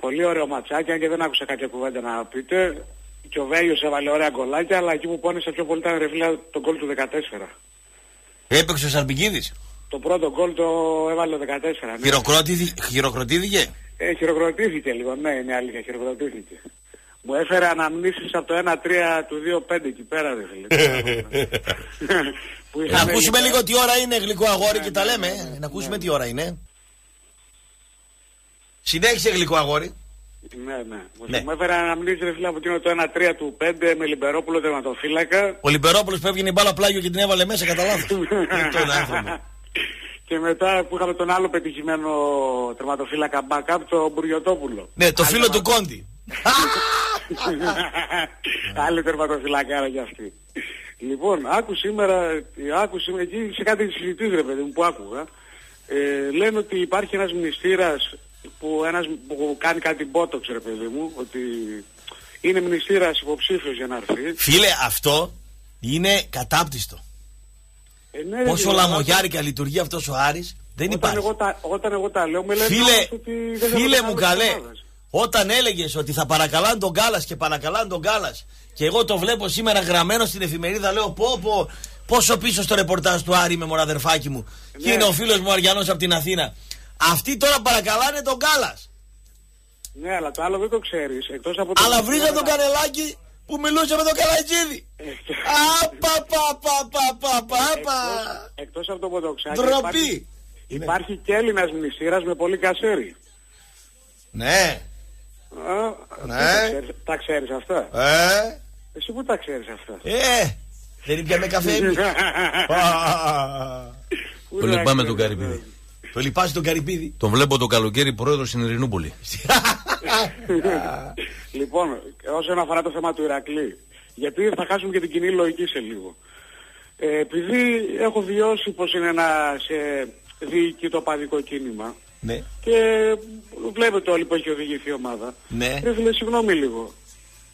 Πολύ ωραίο ματσάκι, αν και δεν άκουσα κάποια κουβέντα να πείτε. Και ο Βέγιος έβαλε ωραία γκολάκια, αλλά εκεί που πόνισε πιο πολύ ήταν, ρε φίλε, το γκολ του 14. Έπαιξε ο Σαρμπικίδης. Το πρώτο γκολ το έβαλε το 14. Ναι. Χειροκροτήθηκε. Χειροκροτήθηκε λίγο, ναι, είναι αλήθεια, χειροκροτήθηκε. Μου έφερε αναμνήσεις από το 1-3 του 2-5 εκεί πέρα, ρε φίλε. Να ακούσουμε λίγο τι ώρα είναι, γλυκό αγόρι, και τα λέμε. Να ακούσουμε τι ώρα είναι. Συνέχισε, γλυκό αγόρι. Ναι. Μου έφερε αναμνήσεις, ρε φίλε, από εκείνο το 1-3 του 5 με Λιμπερόπουλο τερματοφύλακα. Ο Λιμπερόπουλος που έβγαινε η μπάλα πλάγιο και την έβαλε μέσα κατά λάθος. Και μετά που είχαμε τον άλλο πετυχημένο τερματοφύλακα backup, το Μπουργιωτόπουλο. Ναι, το φίλο του Κόντι. Άλλη τερματοφυλακάρα κι αυτή. Λοιπόν, άκου σήμερα εκεί σε κάτι συζητήσεις, ρε παιδί μου, που άκουγα. Λένε ότι υπάρχει ένας μνηστήρας που κάνει κάτι μπότοξ, ρε παιδί μου, ότι είναι μνηστήρας υποψήφιος για να έρθει. Φίλε, αυτό είναι κατάπτυστο. Ναι, πόσο λαμογιάρικα λειτουργεί αυτός ο Άρης, δεν υπάρχει. Όταν εγώ τα λέω, με λένε ότι δεν. Φίλε μου, καλέ, Όταν έλεγες ότι θα παρακαλάνε τον Γκάλλας και παρακαλάνε τον Γκάλλας, και εγώ το βλέπω σήμερα γραμμένο στην εφημερίδα, λέω πω πόσο πίσω στο ρεπορτάζ του Άρη με μωραδερφάκι μου. Ναι. Και είναι ο φίλος μου Αριανός από την Αθήνα. Αυτοί τώρα παρακαλάνε τον Γκάλλας. Ναι, αλλά το άλλο δεν το ξέρεις. Εκτός από το αλλά βρήκα τον Κανελάκη που μιλούσε με τον Καλατζίδη. Εκτός από το Ποντοξάκι υπάρχει και Έλληνας μνησίρας με πολύ κασέρι. Ναι. Ναι. Τα ξέρεις αυτά? Εσύ που τα ξέρεις αυτά? Δεν ήπιαμε καφέ εμείς. Το λυπάμαι τον Καρυπίδη. Το λυπάσαι τον Καρυπίδη. Τον βλέπω το καλοκαίρι πρόεδρο στην Ειρηνούπολη. Λοιπόν, όσον αφορά το θέμα του Ηρακλή, γιατί θα χάσουμε και την κοινή λογική σε λίγο. Επειδή έχω βιώσει πως είναι ένα σε διοικεί το παδικό κίνημα. Ναι. Και βλέπετε όλοι που έχει οδηγηθεί η ομάδα. Ναι. Φίλε, συγγνώμη λίγο.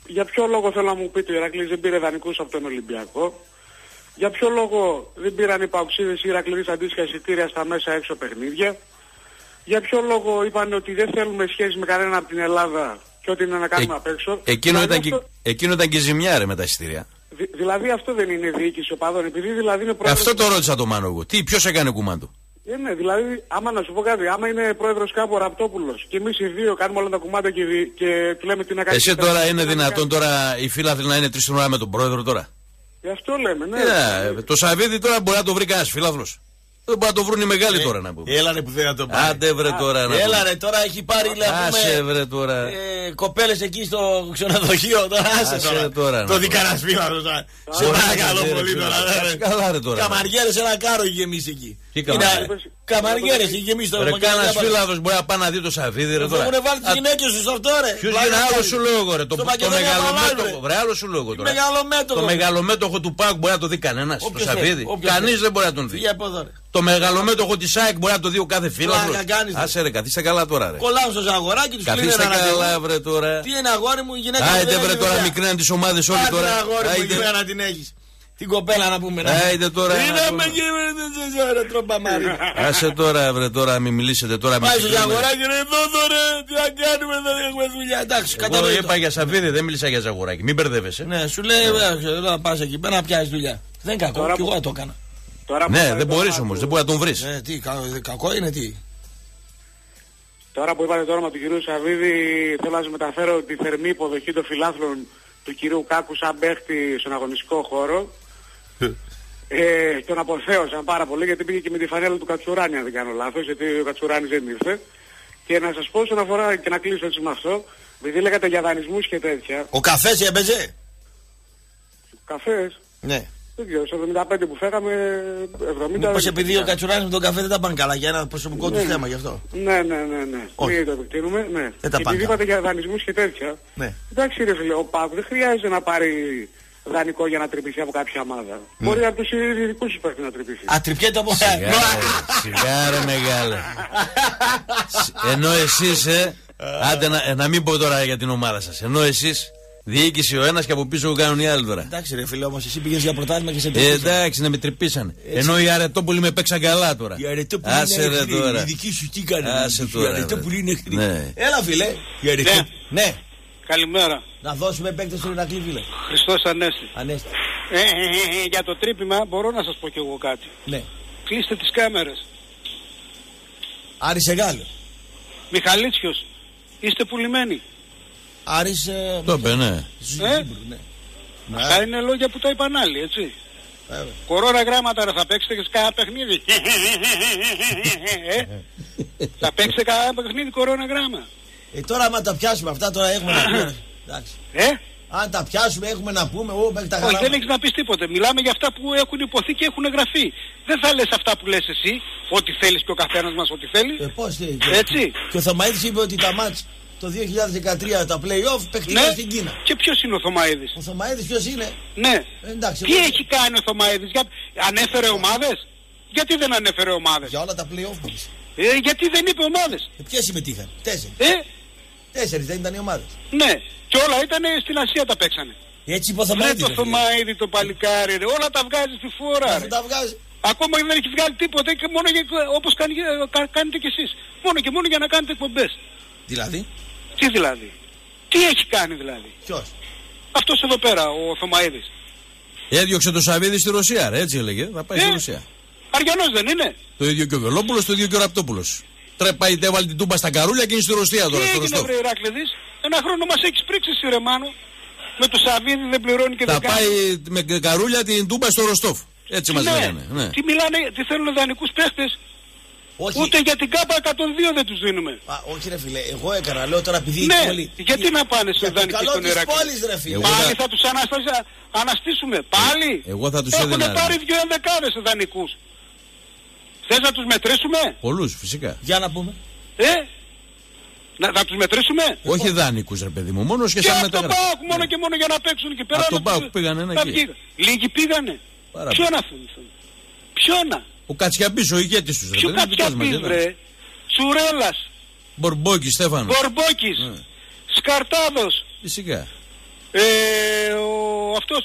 Για ποιο λόγο, θέλω να μου πείτε, ο Ηρακλής δεν πήρε δανεικούς από τον Ολυμπιακό? Για ποιο λόγο δεν πήραν οι παοξίδες ή οι Ηρακλήδες αντίστοιχα εισιτήρια στα μέσα έξω παιχνίδια? Για ποιο λόγο είπαν ότι δεν θέλουμε σχέση με κανέναν από την Ελλάδα και ό,τι είναι να κάνουμε απ' έξω? Εκείνο ήταν και ζημιά ρε με τα εισιτήρια. Δηλαδή αυτό δεν είναι διοίκηση οπαδών, επειδή δηλαδή είναι πρόεδρος... Αυτό το ρώτησα το Μάνο εγώ. Τι, ποιος έκανε κουμάντο? Ναι, δηλαδή, άμα να σου πω κάτι, άμα είναι πρόεδρος κάπου ο Ραπτόπουλος και εμείς οι δύο κάνουμε όλα τα κουμάντα και του λέμε τι να κάνεις. Εσύ τώρα είναι δυνατόν τώρα οι φίλαθλοι να είναι 3 ώρα με τον πρόεδρο τώρα? Γι' αυτό λέμε, ναι. Το Σαββίδι τώρα μπορεί να το βρει κανένας φίλαθλος. Δεν μπορεί να το βρουν οι μεγάλοι τώρα να πούμε. Έλα ρε που δεν να το πάρει. Άντε βρε τώρα να έλα ρε τώρα, έχει πάρει λέμε κοπέλες εκεί στο ξενοδοχείο. Άσε τώρα. Το δικανάς φίλαθλος. Σε παρακαλώ πολύ τώρα. Καμαριέρες ένα κάρο είχε εμείς εκεί. Καμαριέρες είχε γεμίσει τώρα. Κανένας φίλαθλος μπορεί να πάει να δει το Σαββίδι ρε τώρα. Έχουν βάλει τις γυναίκες τους αυτό ρε. Ποιος γίνεται? Άλλο σου λόγο ρε. Το μεγαλομέτωχο του ΠΑΟΚ μπορεί να το δει κανένας στο Σαββίδι? Κανείς δεν μπορεί να τον δει. Το μεγαλομέτωχο της ΑΕΚ μπορεί να το δει ο κάθε φίλαθλος. Άσε ρε, καθίστε καλά τώρα ρε. Κολλάω στο ζαγοράκι τους κλείνει ένα ραντεβού. Τι είναι αγόρι μου, η γυναίκα μου δεν έχει. Άιντε βρε τώρα μικραίναν τις ομάδες όλοι τώρα. Άιντε αγόρι μου, η γυναίκα να την έχεις. Την κοπέλα να πούμε. Άιντε τώρα. Είδαμε και βρε τρόπα μάρι. Άσε τώρα βρε τώρα, μην μιλήσετε τώρα. Πάει στο ζαγοράκι ρε εδώ τώρα. Τι θα κάνουμε, δεν έχουμε δουλειά. Εντάξει, κατανοητό. Εγώ είπα για Σαββίδι, δεν μίλησα για ζαγοράκι. Μην μπερδεύεσαι. Ναι, σου λέει να πας εκεί πέρα να πιάσεις δουλειά. Δεν κακό, κι εγώ το έκανα. Ναι, δεν μπορείς όμως, δεν μπορεί να τον βρεις. Τι, κακό είναι, τι. Τώρα που είπατε το όνομα του κυρίου Σαββίδη, θέλω να σας μεταφέρω τη θερμή υποδοχή των φιλάθλων του κυρίου Κάκου σαν παίχτη στον αγωνιστικό χώρο. Τον αποθέωσαν πάρα πολύ, γιατί πήγε και με τη φανέλα του Κατσουράνη, αν δεν κάνω λάθος, γιατί ο Κατσουράνης δεν ήρθε. Και να σας πω όσον αφορά, και να κλείσω έτσι με αυτό, επειδή λέγατε για δανεισμούς και τέτοια. Ο καφές έπαιζε. Καφές. Ναι. Στο 75 που φέραμε, 70... Μήπως επειδή ο Κατσουράνης με τον καφέ δεν τα πάνε καλά για ένα προσωπικό του θέμα γι' αυτό. Ναι. Όχι. Το επεκτείνουμε, ναι. Δεν τα πάνε. Επειδή είπατε για δανεισμούς και τέτοια. Ναι. Εντάξει ρε φίλε, ο ΠΑΟΚ δεν χρειάζεται να πάρει δανεικό για να τρυπηθεί από κάποια ομάδα. Μπορεί από τους ειδικούς τους πρέπει να τρυπηθεί. Α, τρυπιέται από εσάς. Σιγά ρε μεγάλε. Ενώ εσείς, άντε να μην πω τώρα για την ομάδα σας. Ενώ εσείς. Διοίκηση ο ένας και από πίσω κάνουν οι άλλοι τώρα. Εντάξει ρε φίλε, όμως εσύ πήγες για πρωτάθλημα και σε τρυπήσαν. Εντάξει, να με τρυπήσαν. Ενώ οι Αρετόπουλοι με παίξαν καλά τώρα. Οι Αρετόπουλοι είναι δική σου, τι κάνει. Οι Αρετόπουλοι είναι εχθροί. Έλα φίλε. Ναι. Καλημέρα. Να δώσουμε παίκτες στον Ηρακλή φίλε. Χριστός Ανέστη. Για το τρύπημα μπορώ να σας πω κι εγώ κάτι. Ναι. Κλείστε τις κάμερες. Άρη Σεγάλο. Μιχαλίτσιος. Είστε πουλημένοι. Άρης... Το είπε, ναι. Αυτά είναι λόγια που τα είπαν άλλοι, έτσι. Κορώνα γράμματα ρε, θα παίξετε και σε κανένα παιχνίδι. Θα παίξετε κανένα παιχνίδι κορώνα γράμμα. Τώρα άμα τα πιάσουμε αυτά τώρα έχουμε να πούμε. Αν τα πιάσουμε έχουμε να πούμε. Όχι, δεν έχεις να πεις τίποτε. Μιλάμε για αυτά που έχουν υποθεί και έχουν γραφεί. Δεν θα λες αυτά που λες εσύ, ότι θέλεις και ο καθένας μας ό,τι θέλει. Πώς θέλει. Έτσι. Και ο Θωμαίδης είπε ότι τα μάτς... Το 2013 τα play-off παίχτηκαν στην Κίνα. Και ποιος είναι ο Θωμαίδης? Ο Θωμαίδης ποιος είναι? Ναι. Εντάξει, τι έχει κάνει ο Θωμαίδης? Ανέφερε ομάδες? Γιατί δεν ανέφερε ομάδες? Για όλα τα play-off μας. Γιατί δεν είπε ομάδες? Ποιες συμμετείχαν? 4. 4 δεν ήταν οι ομάδες. Ναι. Και όλα ήταν στην Ασία τα παίξανε. Έτσι είπε ο Θωμαίδης. Ναι, το Θωμαίδη το παλικάρι. Όλα τα βγάζει στη φορά. Ακόμα δεν έχει βγάλει τίποτα και μόνο όπως κάνετε κι εσείς. Μόνο και μόνο για να κάνετε εκπομπές. Δηλαδή. Τι δηλαδή. Τι έχει κάνει δηλαδή. Ποιος. Αυτός εδώ πέρα, ο Θωμαίδης. Έδιωξε το Σαββίδη στη Ρωσία, ρε, έτσι έλεγε. Θα πάει στη Ρωσία. Αριανός δεν είναι. Το ίδιο και ο Βελόπουλος, το ίδιο και ο Ραπτόπουλος. Τρέπα είτε βάλει την τούμπα στα καρούλια και είναι στη Ρωσία τώρα. Τι έγινε βρε Ηράκλειδης. Ένα χρόνο μας έχεις πρίξει εσύ ρε Μάνο. Με το Σαββίδη δεν πληρώνει και δεν κάνει. Θα πάει με καρούλια την τούμπα στο Ροστόφ. Έτσι μας λένε. Ναι. Τι μιλάνε, τι θέλουν δανεικούς παίχτες. Όχι. Ούτε για την ΚΑΠΑ 102 δεν τους δίνουμε. Α, όχι ρε φίλε, εγώ έκανα, λέω τώρα επειδή... Ναι, όλοι... γιατί να πάνε σε δανεικοί στον Ηράκλειο. Πάλι θα τους αναστήσουμε, πάλι. Εγώ θα τους έδινα. Έχουν πάρει 2 ενδεκάδες δανεικούς. Θες να τους μετρήσουμε. Πολλούς φυσικά. Για να πούμε. Να τους μετρήσουμε. Όχι δάνικους ρε παιδί μου, μόνος και σαν μεταγράφη. Και από τον ΠΑΟΚ, μόνο και μόνο για να παίξουν εκεί πέρα. Από τον ΠΑΟΚ πήγανε ένα εκεί. Λίγοι πήγανε. Ποιον αφήνουν. Ποιον. Ο Κατσιαμπής, ο ηγέτης τους. Ποιο Κατσιαμπής βρε. Τσουρέλας. Μπορμπόκης Στέφανος. Μπορμπόκης. Ναι. Σκαρτάδος. Φυσικά. Αυτός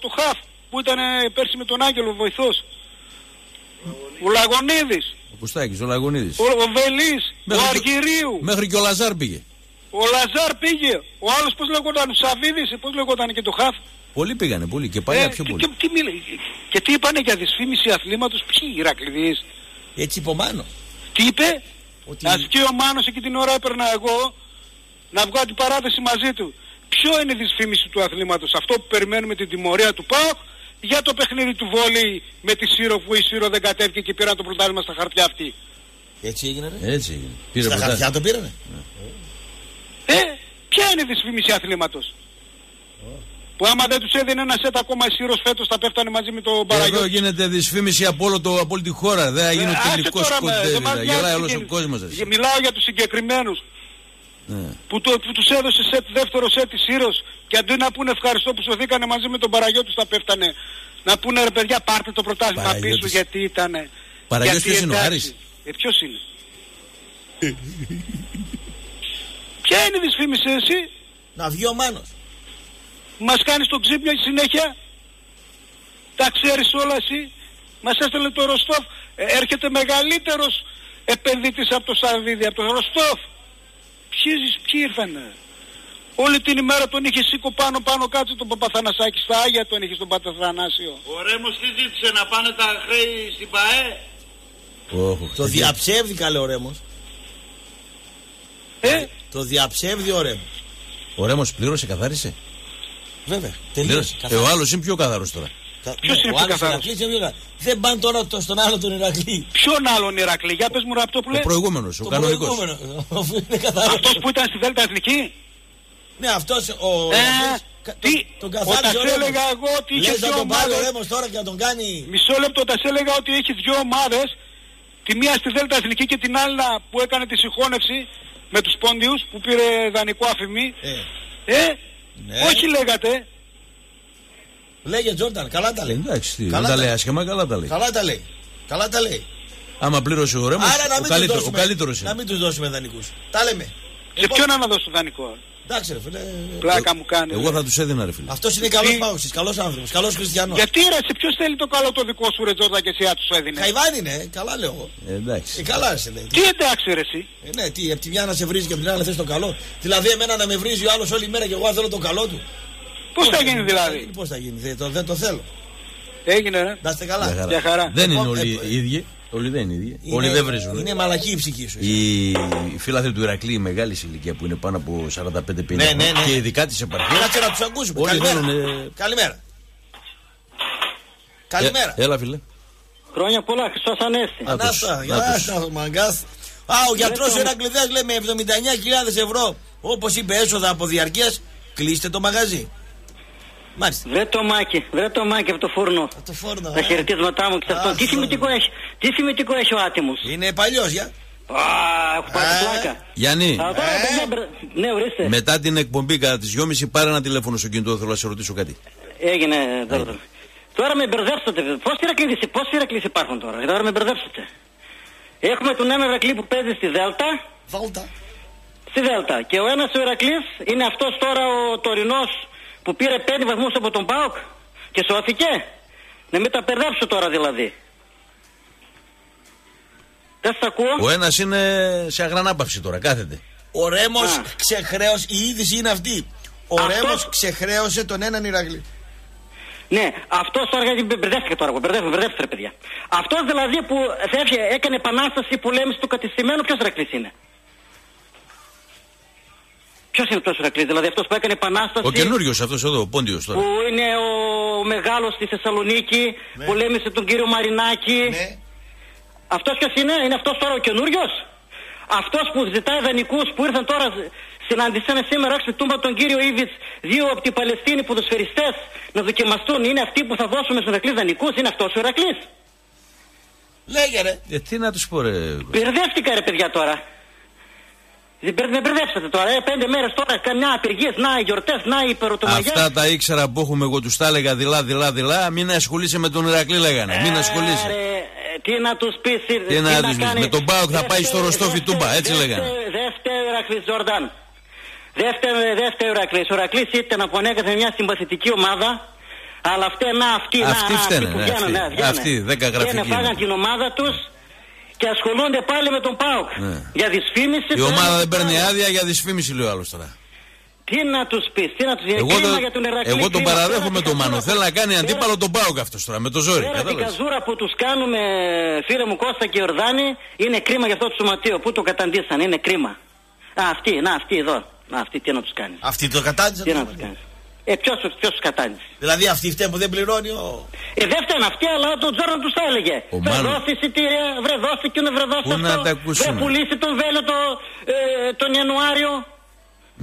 το χαφ που ήταν πέρσι με τον Άγγελο βοηθός. Ο Λαγωνίδης. Ο Κουστάκης, ο Λαγωνίδης. Ο Βελής, ο Αργυρίου. Μέχρι και ο Λαζάρ πήγε. Ο Λαζάρ πήγε. Ο άλλος πώς λεγόταν, ο Σαβίδης, πώς λεγόταν και το χαφ. Πολλοί πήγανε, πολλοί και παλιά πιο πολλοί. Και τι είπανε για δυσφήμιση αθλήματος, ποιοι Ηρακλειδείς. Έτσι είπε ο Μάνος. Τι είπε, ότι... Ας και ο Μάνος εκεί την ώρα έπαιρνα εγώ να βγάλω την παράδοση μαζί του. Ποιο είναι η δυσφήμιση του αθλήματος, αυτό που περιμένουμε την τιμωρία του ΠΑΟΚ για το παιχνίδι του βόλεϊ με τη Σύρο που η Σύρο δεν κατέβηκε και πήραν το πρωτάθλημα στα χαρτιά αυτή. Έτσι έγινε, ρε. Έτσι έγινε. Πήρε στα χαρτιά το πήρανε. Ποια είναι η δυσφήμιση αθλήματος. Που άμα δεν τους έδινε ένα σετ ακόμα ισχυρός φέτος θα πέφτανε μαζί με τον Παναγιώτη. Εδώ γίνεται δυσφήμιση από όλη τη χώρα. Δεν θα γίνει ο τελικός κοντέρ. Γελάει όλος ο κόσμος. Μιλάω για τους συγκεκριμένους. Ναι. Που τους έδωσε σετ, δεύτερο σετ ισχυρός. Και αντί να πούνε ευχαριστώ που σωθήκανε μαζί με τον Παναγιώτη θα πέφτανε. Να πούνε ρε παιδιά πάρτε το πρωτάθλημα πίσω γιατί ήτανε. Παναγιώτης ποιος είναι ο Άρης. Ποιος είναι. Ποια είναι η δυσφήμιση εσύ. Να βγει ο Μάνος. Μας κάνεις τον ξύπνιο συνέχεια, τα ξέρεις όλα εσύ, μας έστελνε το Ροστόφ, έρχεται μεγαλύτερος επενδυτής από το Σαββίδι, από το Ροστόφ. Ποιοι ήρθανε. Όλη την ημέρα τον είχε σήκω πάνω κάτσε τον Παπαθανασάκη, στα Άγια τον είχε στον Παπαθανάσιο. Ο Ρέμος τι ζήτησε να πάνε τα χρέη στην ΠΑΕ. Το διαψεύδει καλέ ο Ρέμος. Το διαψεύδει ο Ρέμος. Ο Ρέμος πλήρωσε, καθάρισε. Βέβαια, τελείωσε. Ο άλλος είναι πιο καθαρός τώρα. Ποιος είναι πιο καθαρός. Δεν πάνε τώρα στον άλλο τον Ηρακλή. Ποιον άλλον Ηρακλή, για πες μου Ραπτόπουλε. Ο προηγούμενος, ο κανονικός. Αυτός που ήταν στη Δέλτα Εθνική. Ναι, αυτός ο... Όταν σε έλεγα εγώ ότι είχε 2 ομάδες. Μισό λεπτό, όταν σε έλεγα ότι έχει 2 ομάδες. Τη μία στη Δέλτα Εθνική και την άλλη που έκανε τη συγχώνευση με τους Πόντιους που πήρε δανεικό αφημί. Ναι. Όχι λέγατε. Λέγε Τζόρνταν, καλά τα λέει. Εντάξει, καλά τα λέει άσχημα, καλά τα λέει. Καλά τα λέει. Άμα πλήρωσε ο Ρέμος, ο καλύτερος είναι. Να μην τους δώσουμε δανεικούς. Τα λέμε. Και ποιον να δώσω δανεικό. Εντάξει ρε φίλε. Πλάκα μου κάνει. Εγώ θα τους έδινα ρε φίλε. Αυτός είναι καλός Παόξης, καλός άνθρωπος, καλός χριστιανός. Γιατί ρε, σε ποιος θέλει το καλό το δικό σου ρε Τζόρνταν και εσύ να τους έδινε. Χαϊβάν είναι, καλά λέω εγώ. Εντάξει. Καλά σε λέει. Τι εντάξει ρε εσύ. Ναι, τι, από τη μια να σε βρίζει και από την άλλη θες το καλό. Δηλαδή εμένα να με βρίζει ο άλλος όλη μέρα και εγώ θέλω το καλό του. Πώς θα γίνει δηλαδή. Πώς θα γίνει, δεν το θέλω. Έγινε ρε. Να είστε καλά. Για χαρά. Δεν είναι όλοι οι ίδιοι. Όλοι δεν είναι ίδιοι. Όλοι δεν βρίζουν. Είναι μαλακή η ψυχή σου. Οι φίλαθλοι του Ηρακλή, η μεγάλη ηλικία που είναι πάνω από 45-50 και ειδικά τη επαρχία. Κάτσε να του ακούσουμε. Καλημέρα. Καλημέρα. Έλα, φίλε. Χρόνια πολλά, Χριστός Ανέστη. Ανάστα, μαγκάς. Α, ο γιατρός ο Ηρακλειδέας λέει με 79.000 ευρώ, όπως είπε, έσοδα από διαρκείας, κλείστε το μαγαζί. Βρε το μάκι από το φούρνο. Τα χαιρετίσματά μου και αυτό. Τι θυμητικό έχει ο άτιμος. Είναι παλιός, για. Έχω πάρει πλάκα. Γιάννη. Ναι, ορίστε. Μετά την εκπομπή κατά τις 2:30 πάρε ένα τηλέφωνο στο κινητό. Θέλω να σε ρωτήσω κάτι. Έγινε. Τώρα με μπερδεύσατε. Πόσοι Ηρακλείς υπάρχουν τώρα. Τώρα με μπερδεύσατε. Έχουμε τον ένα Ηρακλή που παίζει στη Δέλτα. Στη Δέλτα. Και ο ένας ο Ηρακλής είναι αυτός τώρα ο τωρινός που πήρε 5 βαθμούς από τον ΠΑΟΚ και σώθηκε. Να μην τα περδέψω τώρα δηλαδή. Δεν σ' ακούω. Ο ένας είναι σε αγρανάπαυση τώρα, κάθεται. Ο Ρέμος ξεχρέωσε. Η είδηση είναι αυτή. Ο Ρέμος ξεχρέωσε τον έναν Ηρακλή. Ναι, αυτό τώρα. Μπερδεύτηκα τώρα. Μπερδεύτηκα, παιδιά. Αυτό δηλαδή που έκανε επανάσταση, πολέμηση του κατεστημένου, ποιο Ηρακλή είναι? Ποιο είναι αυτό ο Ηρακλής, δηλαδή αυτό που έκανε επανάσταση? Ο καινούριο αυτό εδώ, ο Πόντιος τώρα. Που είναι ο μεγάλο στη Θεσσαλονίκη, ναι. Πολέμησε τον κύριο Μαρινάκη. Ναι. Αυτό ποιο είναι, είναι αυτό τώρα ο καινούριο? Αυτό που ζητάει δανεικού που ήρθαν τώρα, συναντήσανε σήμερα έξω τούμπα τον κύριο Ήβιτς, δύο από την Παλαιστίνη ποδοσφαιριστές να δοκιμαστούν. Είναι αυτοί που θα δώσουμε στον Ηρακλή δανεικού, είναι αυτό ο Ηρακλής? Λέγε ρε. Τι να του πω, ρε. Μπερδεύτηκα, ρε παιδιά τώρα. Δεν μπερδεύσατε τώρα, 5 μέρες τώρα, καμιά απεργίες, να οι γιορτές, να οι υπεροτομαγιές. Αυτά τα ήξερα που έχουμε, εγώ τους τα έλεγα δειλά, μην ασχολείσαι με τον Ηρακλή λέγανε, μην ασχολείσαι. Τι να τους πεις, με τον Πάοκ θα πάει στο Ροστόφι Τούμπα, έτσι λέγανε. Δεύτερο Ηρακλής Ζόρνταν, δεύτερο Ηρακλής, ο Ηρακλής ήταν από ανέκαθεν μια συμπαθητική ομάδα. Αλλά αυτοί φταίνε, αυτοί 10 γραφικοί φάγαν την ομάδα τους. Και ασχολούνται πάλι με τον ΠΑΟΚ. Ναι. Για δυσφήμιση. Η ομάδα δεν παίρνει άδεια για δυσφήμιση, λέει ο άλλος τώρα. Τι να τους πεις, τι να τους πεις. Εγώ τον παραδέχομαι τον Μάνο. Θέλω να κάνει αντίπαλο τον ΠΑΟΚ αυτός τώρα, με το ζόρι. Η καζούρα που τους κάνουμε, φίλε μου Κώστα και Ιορδάνη, είναι κρίμα για αυτό το σωματείο. Πού το καταντήσαν, είναι κρίμα. Α, αυτοί εδώ. Α, αυτοί τι να τους κάνεις. Αυτοί το κατάντησαν. Τι να τους κάνεις. Ποιος τους κατάνησε? Δηλαδή αυτή φταίει που δεν πληρώνει ο... δεν φταίνε αυτοί, αλλά το Τζόρνταν τους έλεγε. Βρε δώσει εισιτήρια, βρε δώσει εκείνο, βρε δώσει αυτό. Βρε πουλήσει τον Βέλο τον Ιανουάριο.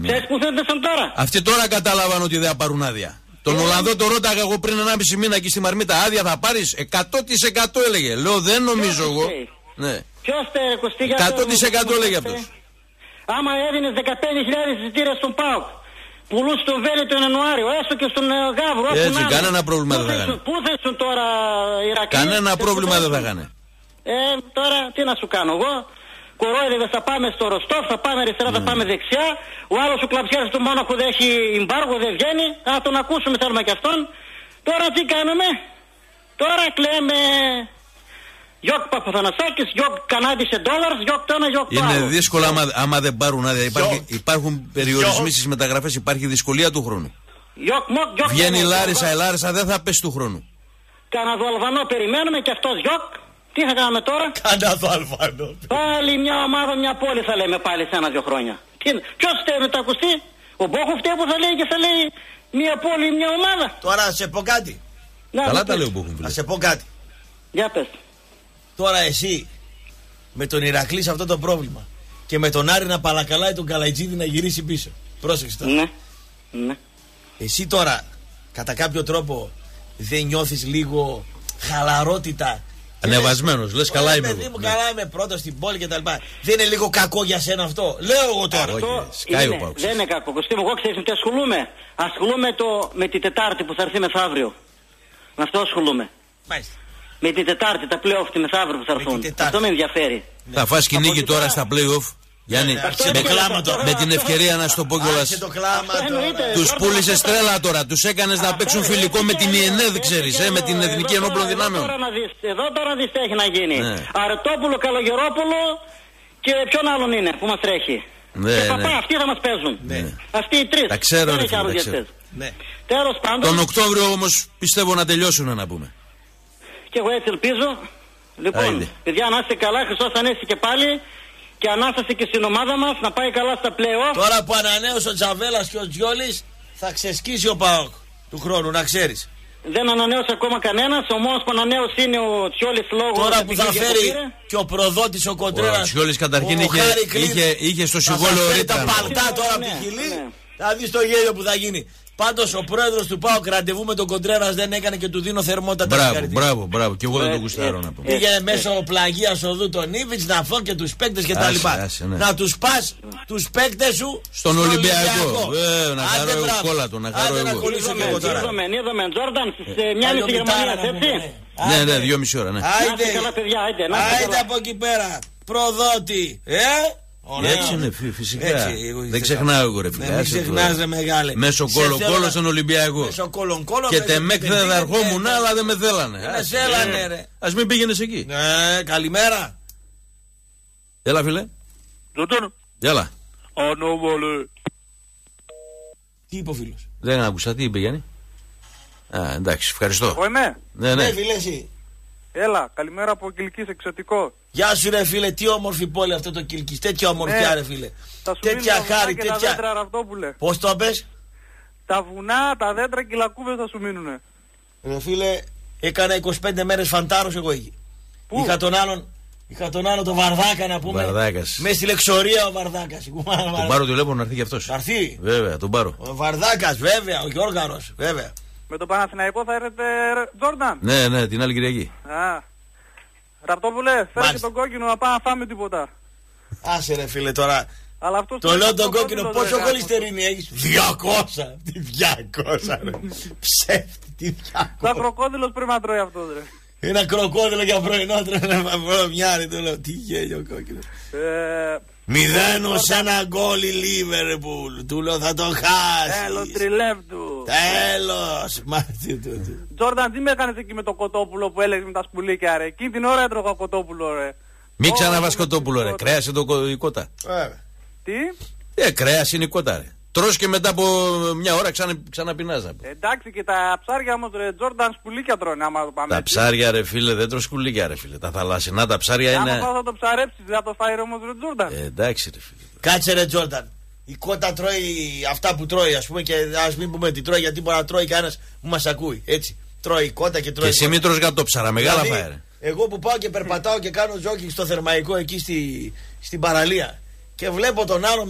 Θες που θέλετε σαν τώρα. Αυτοί τώρα κατάλαβαν ότι δεν θα πάρουν άδεια. Τον Ολλανδό το ρώταγα εγώ πριν 1,5 μήνα εκεί στη Μαρμίτα, άδεια θα πάρεις? 100% έλεγε. Λέω δεν νομίζω εγώ. Ποιος τε 100% έλεγε αυτός. Άμα έδινες 15.000 εισιτήρια στον ΠΑΟΚ, πουλούσε τον Βέλη τον Ιανουάριο, έστω και στον Γάβρο. Έτσι, κανένα πρόβλημα δεν θα κάνει. Πού θέσουν τώρα οι Ηρακλήδες? Κανένα πρόβλημα δεν θα κάνει. Τώρα τι να σου κάνω εγώ. Κορόιδες θα πάμε στο Ροστόφ, θα πάμε αριστερά, θα πάμε δεξιά. Ο άλλος ο κλαψιάρης του Μόναχου δεν έχει εμπάργο, δεν βγαίνει. Α, τον ακούσουμε, θέλουμε και αυτόν. Τώρα τι κάνουμε? Τώρα κλαίμε. Γιόκ Παπαθανασάκης, γιόκ Κανάδισε ντόλαρς, γιόκ το ένα, γιόκ το άλλο. Είναι δύσκολο άμα δεν πάρουν άδεια. Υπάρχουν περιορισμοί στις μεταγραφές, υπάρχει δυσκολία του χρόνου. Βγαίνει η Λάρισα, η Λάρισα δεν θα πέσει του χρόνου. Καναδοαλβανό περιμένουμε και αυτός γιόκ. Τι θα κάνουμε τώρα? Καναδοαλβανό. Πάλι μια ομάδα, μια πόλη θα λέμε πάλι σε 1-2 χρόνια. Ποιος φταίει με το ακουστεί? Ο Μπόχο φταίει που θα λέει και θα λέει μια πόλη, μια ομάδα. Τώρα σε πω κάτι. Καλά τα λέω Μπόχο. Να σε πω κάτι. Για πες. Τώρα εσύ με τον Ηρακλή σε αυτό το πρόβλημα και με τον Άρη να παρακαλάει τον Καλαϊτζίδη να γυρίσει πίσω. Πρόσεξε τώρα. Ναι. Εσύ τώρα κατά κάποιο τρόπο δεν νιώθεις λίγο χαλαρότητα? Ανεβασμένος, λες καλά είμαι εγώ. Καλά είμαι πρώτος στην πόλη κτλ. Δεν είναι λίγο κακό για σένα αυτό? Λέω εγώ τώρα. Δεν είναι κακό. Κωστή μου, εγώ ξέρεις τι ασχολούμαι. Ασχολούμαι με την Τετάρτη που θα έρθει μεθαύριο. Με αυτό ασχολούμαι. Μάλιστα. Με την Τετάρτη, τα play-off τη μεθαύριο που θα έρθουν. Αυτό με ενδιαφέρει. Θα φας κυνήγι τώρα στα play-off. Γιάννη, με την ευκαιρία να σου το πω κιόλας. Τους πούλησες τρέλα τώρα. Τους έκανες να παίξουν φιλικό με την ΙΕΝΕΔ, ξέρεις, με την Εθνική Ενόπλων Δυνάμεων. Εδώ τώρα δεις τι έχει να γίνει. Αρτόπουλο, Καλογερόπουλο και ποιον άλλον είναι που μας τρέχει. Και παπά, αυτοί θα μας παίζουν. Αυτοί οι τρεις. Τα ξέρω, ρε φίλε. Τον Οκτώβριο όμως πιστεύω να τελειώσουν, να πούμε. Και εγώ έτσι ελπίζω. Λοιπόν, παιδιά, να είστε καλά. Χριστός Ανέστη και πάλι. Και ανάσταση και στην ομάδα μας να πάει καλά στα play-off. Τώρα που ανανέωσε ο Τζαβέλας και ο Τζιόλης, θα ξεσκίσει ο ΠΑΟΚ του χρόνου, να ξέρεις. Δεν ανανέωσε ακόμα κανένας. Ο μόνος που ανανέωσε είναι ο Τζιόλης λόγω. Τώρα που θα φέρει και ο προδότης ο Κοντρέρας. Ο Τζιόλης καταρχήν είχε στο συμβόλαιο ρήτρα. Τα παλτά τώρα από τη Χιλή. Θα δεις το γέλιο που θα γίνει. Πάντως ο πρόεδρος του ΠΑΟΚ ραντεβού με τον Κοντρέρας δεν έκανε και του δίνω θερμότατα. Μπράβο. Και εγώ δεν το γουστάρω να πω. Πήγαινε μέσω πλαγίας οδού τον Ήβιτς να φω και τους παίκτες και τα λοιπά. Να τους πας τους παίκτες σου στον Ολυμπιακό. Να χαρώ εγώ κόλατο, να χαρώ εγώ. Είδαμε Τζόρνταν στις 1:30 Γερμανίας, έτσι. Ναι, 2:30 ώρα, ναι. Άιντε από εκεί πέρα, προδότη, έτσι είναι, φυσικά. Δεν ξεχνάω εγώ, ρε φίλε. Δεν ξεχνάζε, μεγάλε. Μέσω κόλο-κόλο στον Ολυμπιακό. Και τεμέκ δεν αρχόμουν, αλλά δεν με θέλανε. Δεν θέλανε, ρε. Ας μην πήγαινες εκεί. Ναι, καλημέρα. Έλα, φίλε. Ζωτών. Έλα. Ανώβολε. Τι είπε ο φίλος? Δεν άκουσα, τι είπε Γιάννη? Α, εντάξει, ευχαριστώ. Εγώ είμαι? Ναι, ναι. Φίλε, εσύ. Έλα, καλημέρα από Κιλκής, εξωτικό. Γεια σου ρε φίλε, τι όμορφη πόλη αυτό το Κιλκής, τέτοια ομορφιά ρε φίλε. Τέτοια χάρη, τέτοια... Πώς το πες? Τα βουνά, τα δέντρα και οι λακκούβες θα σου μείνουνε. Ρε φίλε, έκανα 25 μέρες φαντάρος εγώ εκεί. Πού? Είχα τον άλλο τον Βαρδάκα να πούμε. Βαρδάκας. Μέσα στη λεξορία ο Βαρδάκας. Τον πάρω τηλέφωνο να έρθει κι αυτός. Να έρθει. Βέβαια, τον πάρω. Ο Βαρδάκας, βέβαια, ο Γιώργαρος, βέβαια. Με το Παναθηναϊκό θα έρθετε, Τζόρνταν. Ναι, ναι, την άλλη Κυριακή. Α. Ραπτόπουλε, φέρε και τον κόκκινο να πάμε να φάμε τίποτα. Άσε ρε φίλε τώρα. Αλλά αυτός το λέω τον κόκκινο, πόσο κολυστερίνη έχεις? 200! Τι 200 ρε. Ψεύτη, τι 200. Τα κροκόδιλος πρέπει να τρώει αυτός ρε. Ένα κροκόδιλο για πρωινό τρώνε να βρωμιάρει, το λέω. Τι γέλιο κόκκινο. 0 σε ένα γκολ η Λίβερπουλ. Του λέω θα το χάσει. Τέλος τριλεύτου. Τέλος. Μάτι του. Τζόρνταν, τι με έκανες εκεί με το κοτόπουλο που έλεγες με τα σπουλίκια ρε? Εκείνη την ώρα έτρωγα κοτόπουλο ρε. Μην ξαναβάς κοτόπουλο ρε. Κρέασε το η κότα. Τι? Κρέας είναι η κότα ρε. Τρως και μετά από μια ώρα ξαναπεινάς. Εντάξει, και τα ψάρια όμως ρε Τζόρνταν, σπουλίκια τρώνε άμα το πάμε. Τα ψάρια ρε φίλε, δεν τρως σκουλίκια ρε φίλε. Τα θαλασσινά τα ψάρια είναι. Άμα θα το ψαρέψεις, θα το φάει όμως ρε Τζόρνταν. Εντάξει ρε φίλε. Κάτσε ρε Τζόρνταν. Η κότα τρώει αυτά που τρώει, ας πούμε, και ας μην πούμε τι τρώει, γιατί μπορεί να τρώει κανένας που μας ακούει. Έτσι. Τρώει η κότα και τρώει. Και εσύ μην τρως γατόψαρα, μεγάλα δηλαδή, φάει ρε. Εγώ που πάω και περπατάω και κάνω τζόκινγκ στο Θερμαϊκό εκεί στην παραλία και βλέπω τον άλλο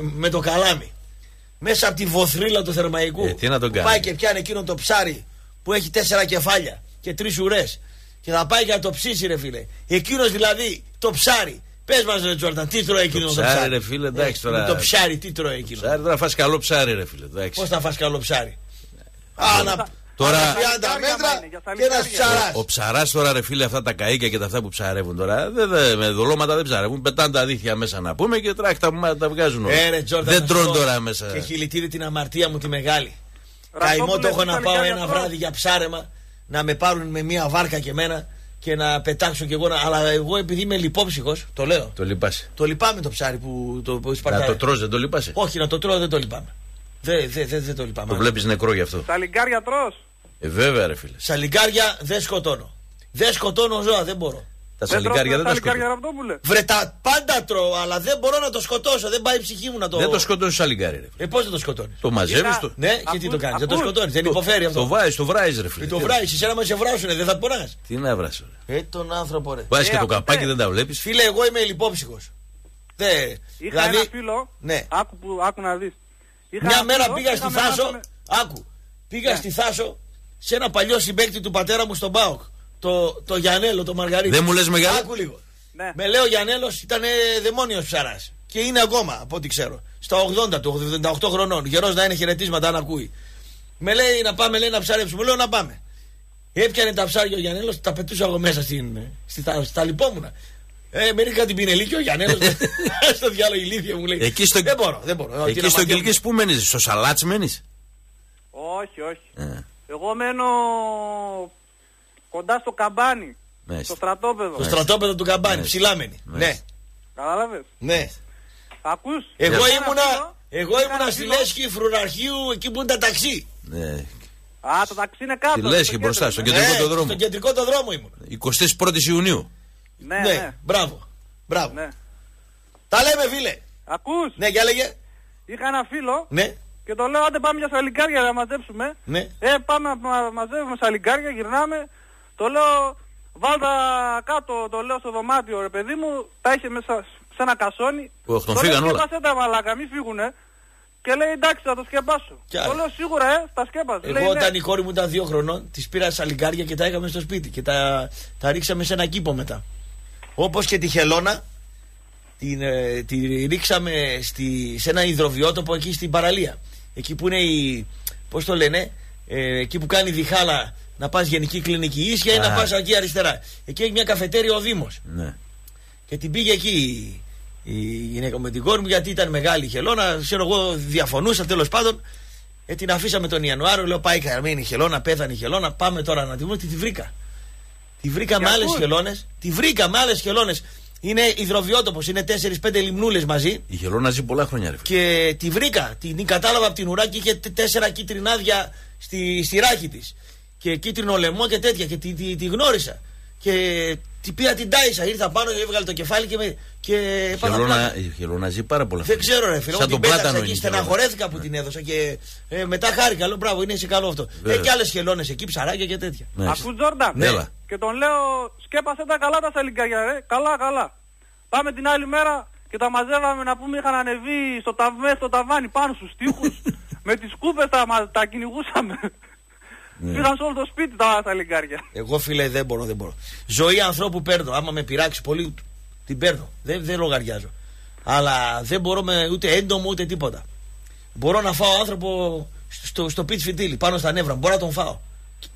με το καλάμι. Μέσα από τη βοθρίλα του Θερμαϊκού. Τι να τον κάνει. Πάει και πιάνει εκείνο το ψάρι που έχει 4 κεφάλια και 3 ουρές. Και θα πάει για να το ψήσει, ρε φίλε. Εκείνος δηλαδή το ψάρι. Πες μας, ρε Τζόρνταν, τι τρώει εκείνο το ψάρι. Ρε φίλε, εντάξει τώρα. Το ψάρι, τι τρώει εκείνο. Ψάρι, τώρα φας καλό ψάρι, ρε φίλε. Πώς θα φας καλό ψάρι? Τώρα 30 μέτρα και ένας ψαράς. Ο ψαράς τώρα ρε φίλε, αυτά τα καΐκια και τα αυτά που ψαρεύουν τώρα με δολώματα δεν ψαρεύουν. Πετάνε τα δίχτυα μέσα να πούμε και τράχτα που τα βγάζουν όλοι. Δεν τρώνε τώρα μέσα. Και χιλιτήρι την αμαρτία μου τη μεγάλη. Καημό το έχω να πάω ένα βράδυ για ψάρεμα, να με πάρουν με μία βάρκα και εμένα και να πετάξω κι εγώ. Αλλά εγώ επειδή είμαι λιπόψυχος, το λέω. Το λυπάσαι. Το λυπάμαι το ψάρι που το σπαρτάει. Να το τρως δεν το λυπάσαι? Όχι, να το τρώω δεν το λυπάμαι. Δεν το λυπάμαι. Το βλέπεις νεκρό γι' αυτό. Σαλιγκάρια τρως? Βέβαια ρε φίλε. Σαλιγκάρια δεν σκοτώνω. Δεν σκοτώνω ζώα, δεν μπορώ. Τα σαλιγκάρια δεν τα σκοτώνω. Βρε τα πάντα τρώω, αλλά δεν μπορώ να το σκοτώσω. Δεν πάει η ψυχή μου να το. Δεν το σκοτώνεις σαλιγκάρι ρε φίλε. Πώς δεν το σκοτώνεις? Το μαζεύεις το. Ναι, και τι το κάνεις? Δεν το σκοτώνεις, δεν υποφέρει αυτό. Το βάζεις, το βράζεις ρε φίλε. Το βράζεις, εσένα μα σε βράσουνε, δεν θα πονάς. Τι να βράσω ρε. Τον άνθρωπο ρε. Βάζεις και το καπάκι, δεν τα βλέπεις. Φίλε, εγώ είμαι λιπόψυχος. Είχα ένα φίλο. Άκου να δεις. Μια μέρα πήγα στη Θάσο. Άκου. Πήγα στη Θάσο. Σε ένα παλιό συμπαίκτη του πατέρα μου στον ΠΑΟΚ, το Γιανέλο, το Μαργαρίτη. Δεν μου λες μεγάλο. Άκου λίγο. Ναι. Με λέει ο Γιανέλος, ήταν δαιμόνιος ψαράς. Και είναι ακόμα, από ό,τι ξέρω. Στα 80 του, 78 χρονών. Γερός να είναι, χαιρετίσματα αν ακούει. Με λέει να πάμε, λέει να ψαρέψουμε. Λέω να πάμε. Έπιανε τα ψάρια ο Γιανέλος, τα πετούσα εγώ μέσα στα λιπόμουνα. Μερίχα την πινελή και ο Γιανέλος. Στο διάλογο ηλίθεια μου λέει. Εκεί στο... Δεν μπορώ. Εκεί στον Κιλκής που μένεις, στο Σαλάτσι μένεις? Όχι. Εγώ μένω κοντά στο Καμπάνι. Μες. Στο στρατόπεδο. Στο στρατόπεδο του Καμπάνι, ψηλάμενη. Ναι. Καταλάβες. Ναι. Ακούς. Εγώ ήμουνα στη Λέσχη Φρουραρχείου, εκεί που είναι τα ταξί. Ναι. Α, τα ταξί είναι κάτω. Στη Λέσχη μπροστά, στον κεντρικό το δρόμο. Στον κεντρικό το δρόμο ήμουν. 21η Ιουνίου. Ναι. Μπράβο. Ναι. Τα λέμε φίλε. Ακούς. Ναι, για λέγε. Είχα ένα φίλο. Ναι. Και το λέω, άντε πάμε για σαλιγκάρια να μαζέψουμε. Ναι. Πάμε να μαζεύουμε σαλιγκάρια, γυρνάμε. Το λέω, βάλτα κάτω, το λέω στο δωμάτιο ρε παιδί μου. Τα είχε μέσα σε ένα κασόνι. Το λέω, σκέπασε τα μαλάκα, μη φύγουνε. Και λέει, εντάξει, θα το σκεπάσω. Το λέω, σίγουρα, τα σκέπασε. Εγώ λέει, όταν η κόρη μου ήταν 2 χρονών, της πήρα σαλιγκάρια και τα έκαμε στο σπίτι. Και τα ρίξαμε σε ένα κήπο μετά. Όπως και τη χελώνα, τη ρίξαμε σε ένα υδροβιότοπο εκεί στην παραλία. Εκεί που είναι πώς το λένε, εκεί που κάνει διχάλα να πας γενική κλινική ίσια ή να πας εκεί αριστερά. Εκεί έχει μια καφετέρια ο Δήμος. Ναι. Και την πήγε εκεί η γυναίκα με την κόρη μου, γιατί ήταν μεγάλη η χελώνα. Ξέρω εγώ, διαφωνούσα τέλος πάντων. Την αφήσαμε τον Ιανουάριο, λέω πάει καρμένη η χελώνα, πέθανε η χελώνα. Πάμε τώρα να τη βρούμε. Τη βρήκα. Τη βρήκα με άλλες χελώνες. Είναι υδροβιότοπος, είναι 4-5 λιμνούλες μαζί. Η Χελώνα ζει πολλά χρόνια, ρε φίλε. Και τη βρήκα, την κατάλαβα από την ουρά και είχε 4 κίτρινάδια στη ράχη της. Και κίτρινο λαιμό και τέτοια. Και τη γνώρισα. Και την πήρα, την τάισα. Ήρθα πάνω και έβγαλε το κεφάλι και με. Η Χελώνα ζει πάρα πολλά χρόνια. Δεν ξέρω, ρε φίλε. Σαν τον Πλάτανο. Και στεναχωρέθηκα που την έδωσα. Και μετά χάρηκα. Λέω μπράβο, είναι σε καλό αυτό. Και άλλες χελώνες εκεί, ψαράκια και τέτοια. Ακούς Τζόρνταν. Και τον λέω, σκέπασε τα καλά τα σαλιγκάκια, ρε. Καλά, καλά. Πάμε την άλλη μέρα και τα μαζεύαμε να πούμε, είχαν ανεβεί στο ταβάνι πάνω στους τοίχους. Με τις κούπες τα κυνηγούσαμε. Πήγαν σε όλο το σπίτι τα λιγκάρια. Εγώ φίλε δεν μπορώ. Ζωή ανθρώπου παίρνω. Άμα με πειράξει πολύ, την παίρνω. Δεν λογαριάζω. Αλλά δεν μπορώ με ούτε έντομο ούτε τίποτα. Μπορώ να φάω άνθρωπο στο πιτ φιτίλι, πάνω στα νεύρα. Μπορώ να τον φάω.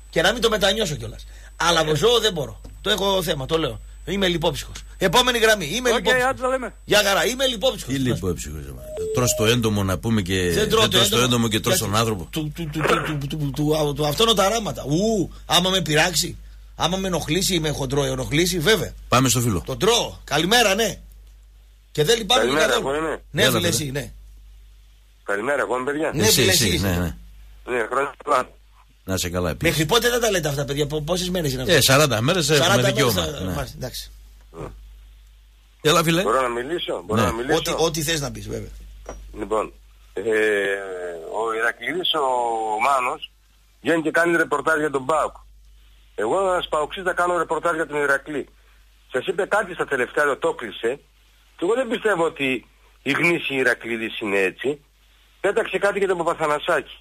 Και να μην το μετανιώσω κιόλας. Αλλά με ζώο δεν μπορώ. Το έχω θέμα, το λέω. Είμαι λιπόψυχος. Επόμενη γραμμή. Είμαι λιπόψυχος. Για χαρά, είμαι λιπόψυχος. Τι λιπόψυχος. Τρως το έντομο να πούμε και. Δεν τρως το έντομο και τρως τον άνθρωπο. Του αυτόν τα ράματα. Άμα με πειράξει. Άμα με ενοχλήσει ή με ενοχλήσει, βέβαια. Πάμε στο φίλο. Το τρώω. Καλημέρα, ναι. Και δεν λυπάμαι καθόλου. Ναι, φίλε εσύ, ναι. Καλημέρα, εγώ είμαι παιδιά. Ναι, φίλε εσύ. Να σε καλά, επίσης. Μέχρι πότε δεν τα λέτε αυτά, παιδιά, πόσες μέρες είναι αυτές? 40 μέρες έχουμε δικαιώμα. Εντάξει. Έλα, φίλε. Μπορώ να μιλήσω, ό,τι θες να πεις, βέβαια. Λοιπόν, ο Ηρακλήδης, ο Μάνος, βγαίνει και κάνει ρεπορτάζ για τον ΠΑΟΚ. Εγώ, ένας ΠΑΟΚΣΙΣ, θα κάνω ρεπορτάζ για τον Ηρακλή. Σας είπε κάτι στα τελευταία, το κλείσε. Και εγώ δεν πιστεύω ότι η γνήσιοι Ηρακλήδης είναι έτσι. Πέταξε κάτι για τον Παπαθανασάκη.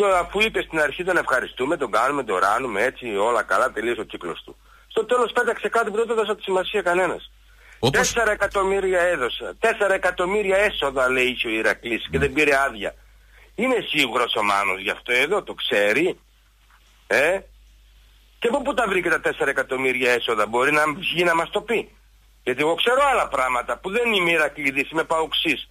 Τώρα αφού είπε στην αρχή τον ευχαριστούμε, τον κάνουμε, τον ράνουμε, έτσι όλα καλά, τελείωσε ο κύκλος του. Στο τέλος πέταξε κάτι που δεν το έδωσε τη σημασία κανένας. 4 εκατομμύρια έδωσα, 4 εκατομμύρια έσοδα λέει είχε ο Ηρακλής και δεν πήρε άδεια. Είναι σίγουρος ο Μάνος γι' αυτό εδώ, το ξέρει. Και από πού τα βρήκε τα 4 εκατομμύρια έσοδα, μπορεί να βγει να μας το πει. Γιατί εγώ ξέρω άλλα πράγματα που δεν είμαι Ηρακλήδης, είμαι Παοξής.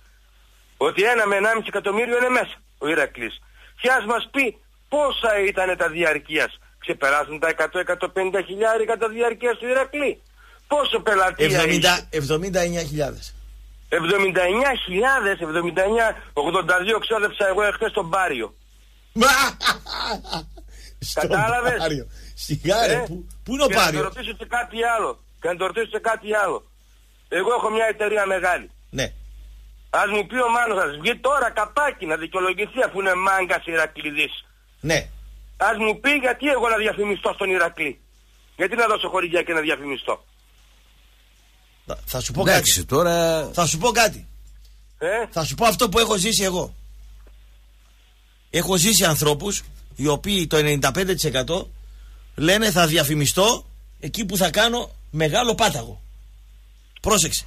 Ότι 1 με 1,5 εκατομμύριο είναι μέσα ο Ηρακλής. Και ας μας πει πόσα ήταν τα διαρκείας. Ξεπεράσουν τα 100-150 χιλιάρικα τα διαρκείας του Ηρακλή. Πόσο πελατεία 79.000. 79.000, 82 ξόδεψα εγώ εχθές στον Πάριο. Κατάλαβες? Σιγάρε, πού είναι ο Πάριο? Και να το ρωτήσω και κάτι άλλο. Εγώ έχω μια εταιρεία μεγάλη. Ναι. Ας μου πει ο Μάνος, ας βγει τώρα καπάκι να δικαιολογηθεί αφού είναι μάγκας Ηρακλήδης. Ναι. Ας μου πει γιατί εγώ να διαφημιστώ στον Ηρακλή. Γιατί να δώσω χορηγιά και να διαφημιστώ. Θα σου πω κάτι. Τώρα... Θα σου πω κάτι. Θα σου πω αυτό που έχω ζήσει εγώ. Έχω ζήσει ανθρώπους οι οποίοι το 95% λένε θα διαφημιστώ εκεί που θα κάνω μεγάλο πάταγο. Πρόσεξε.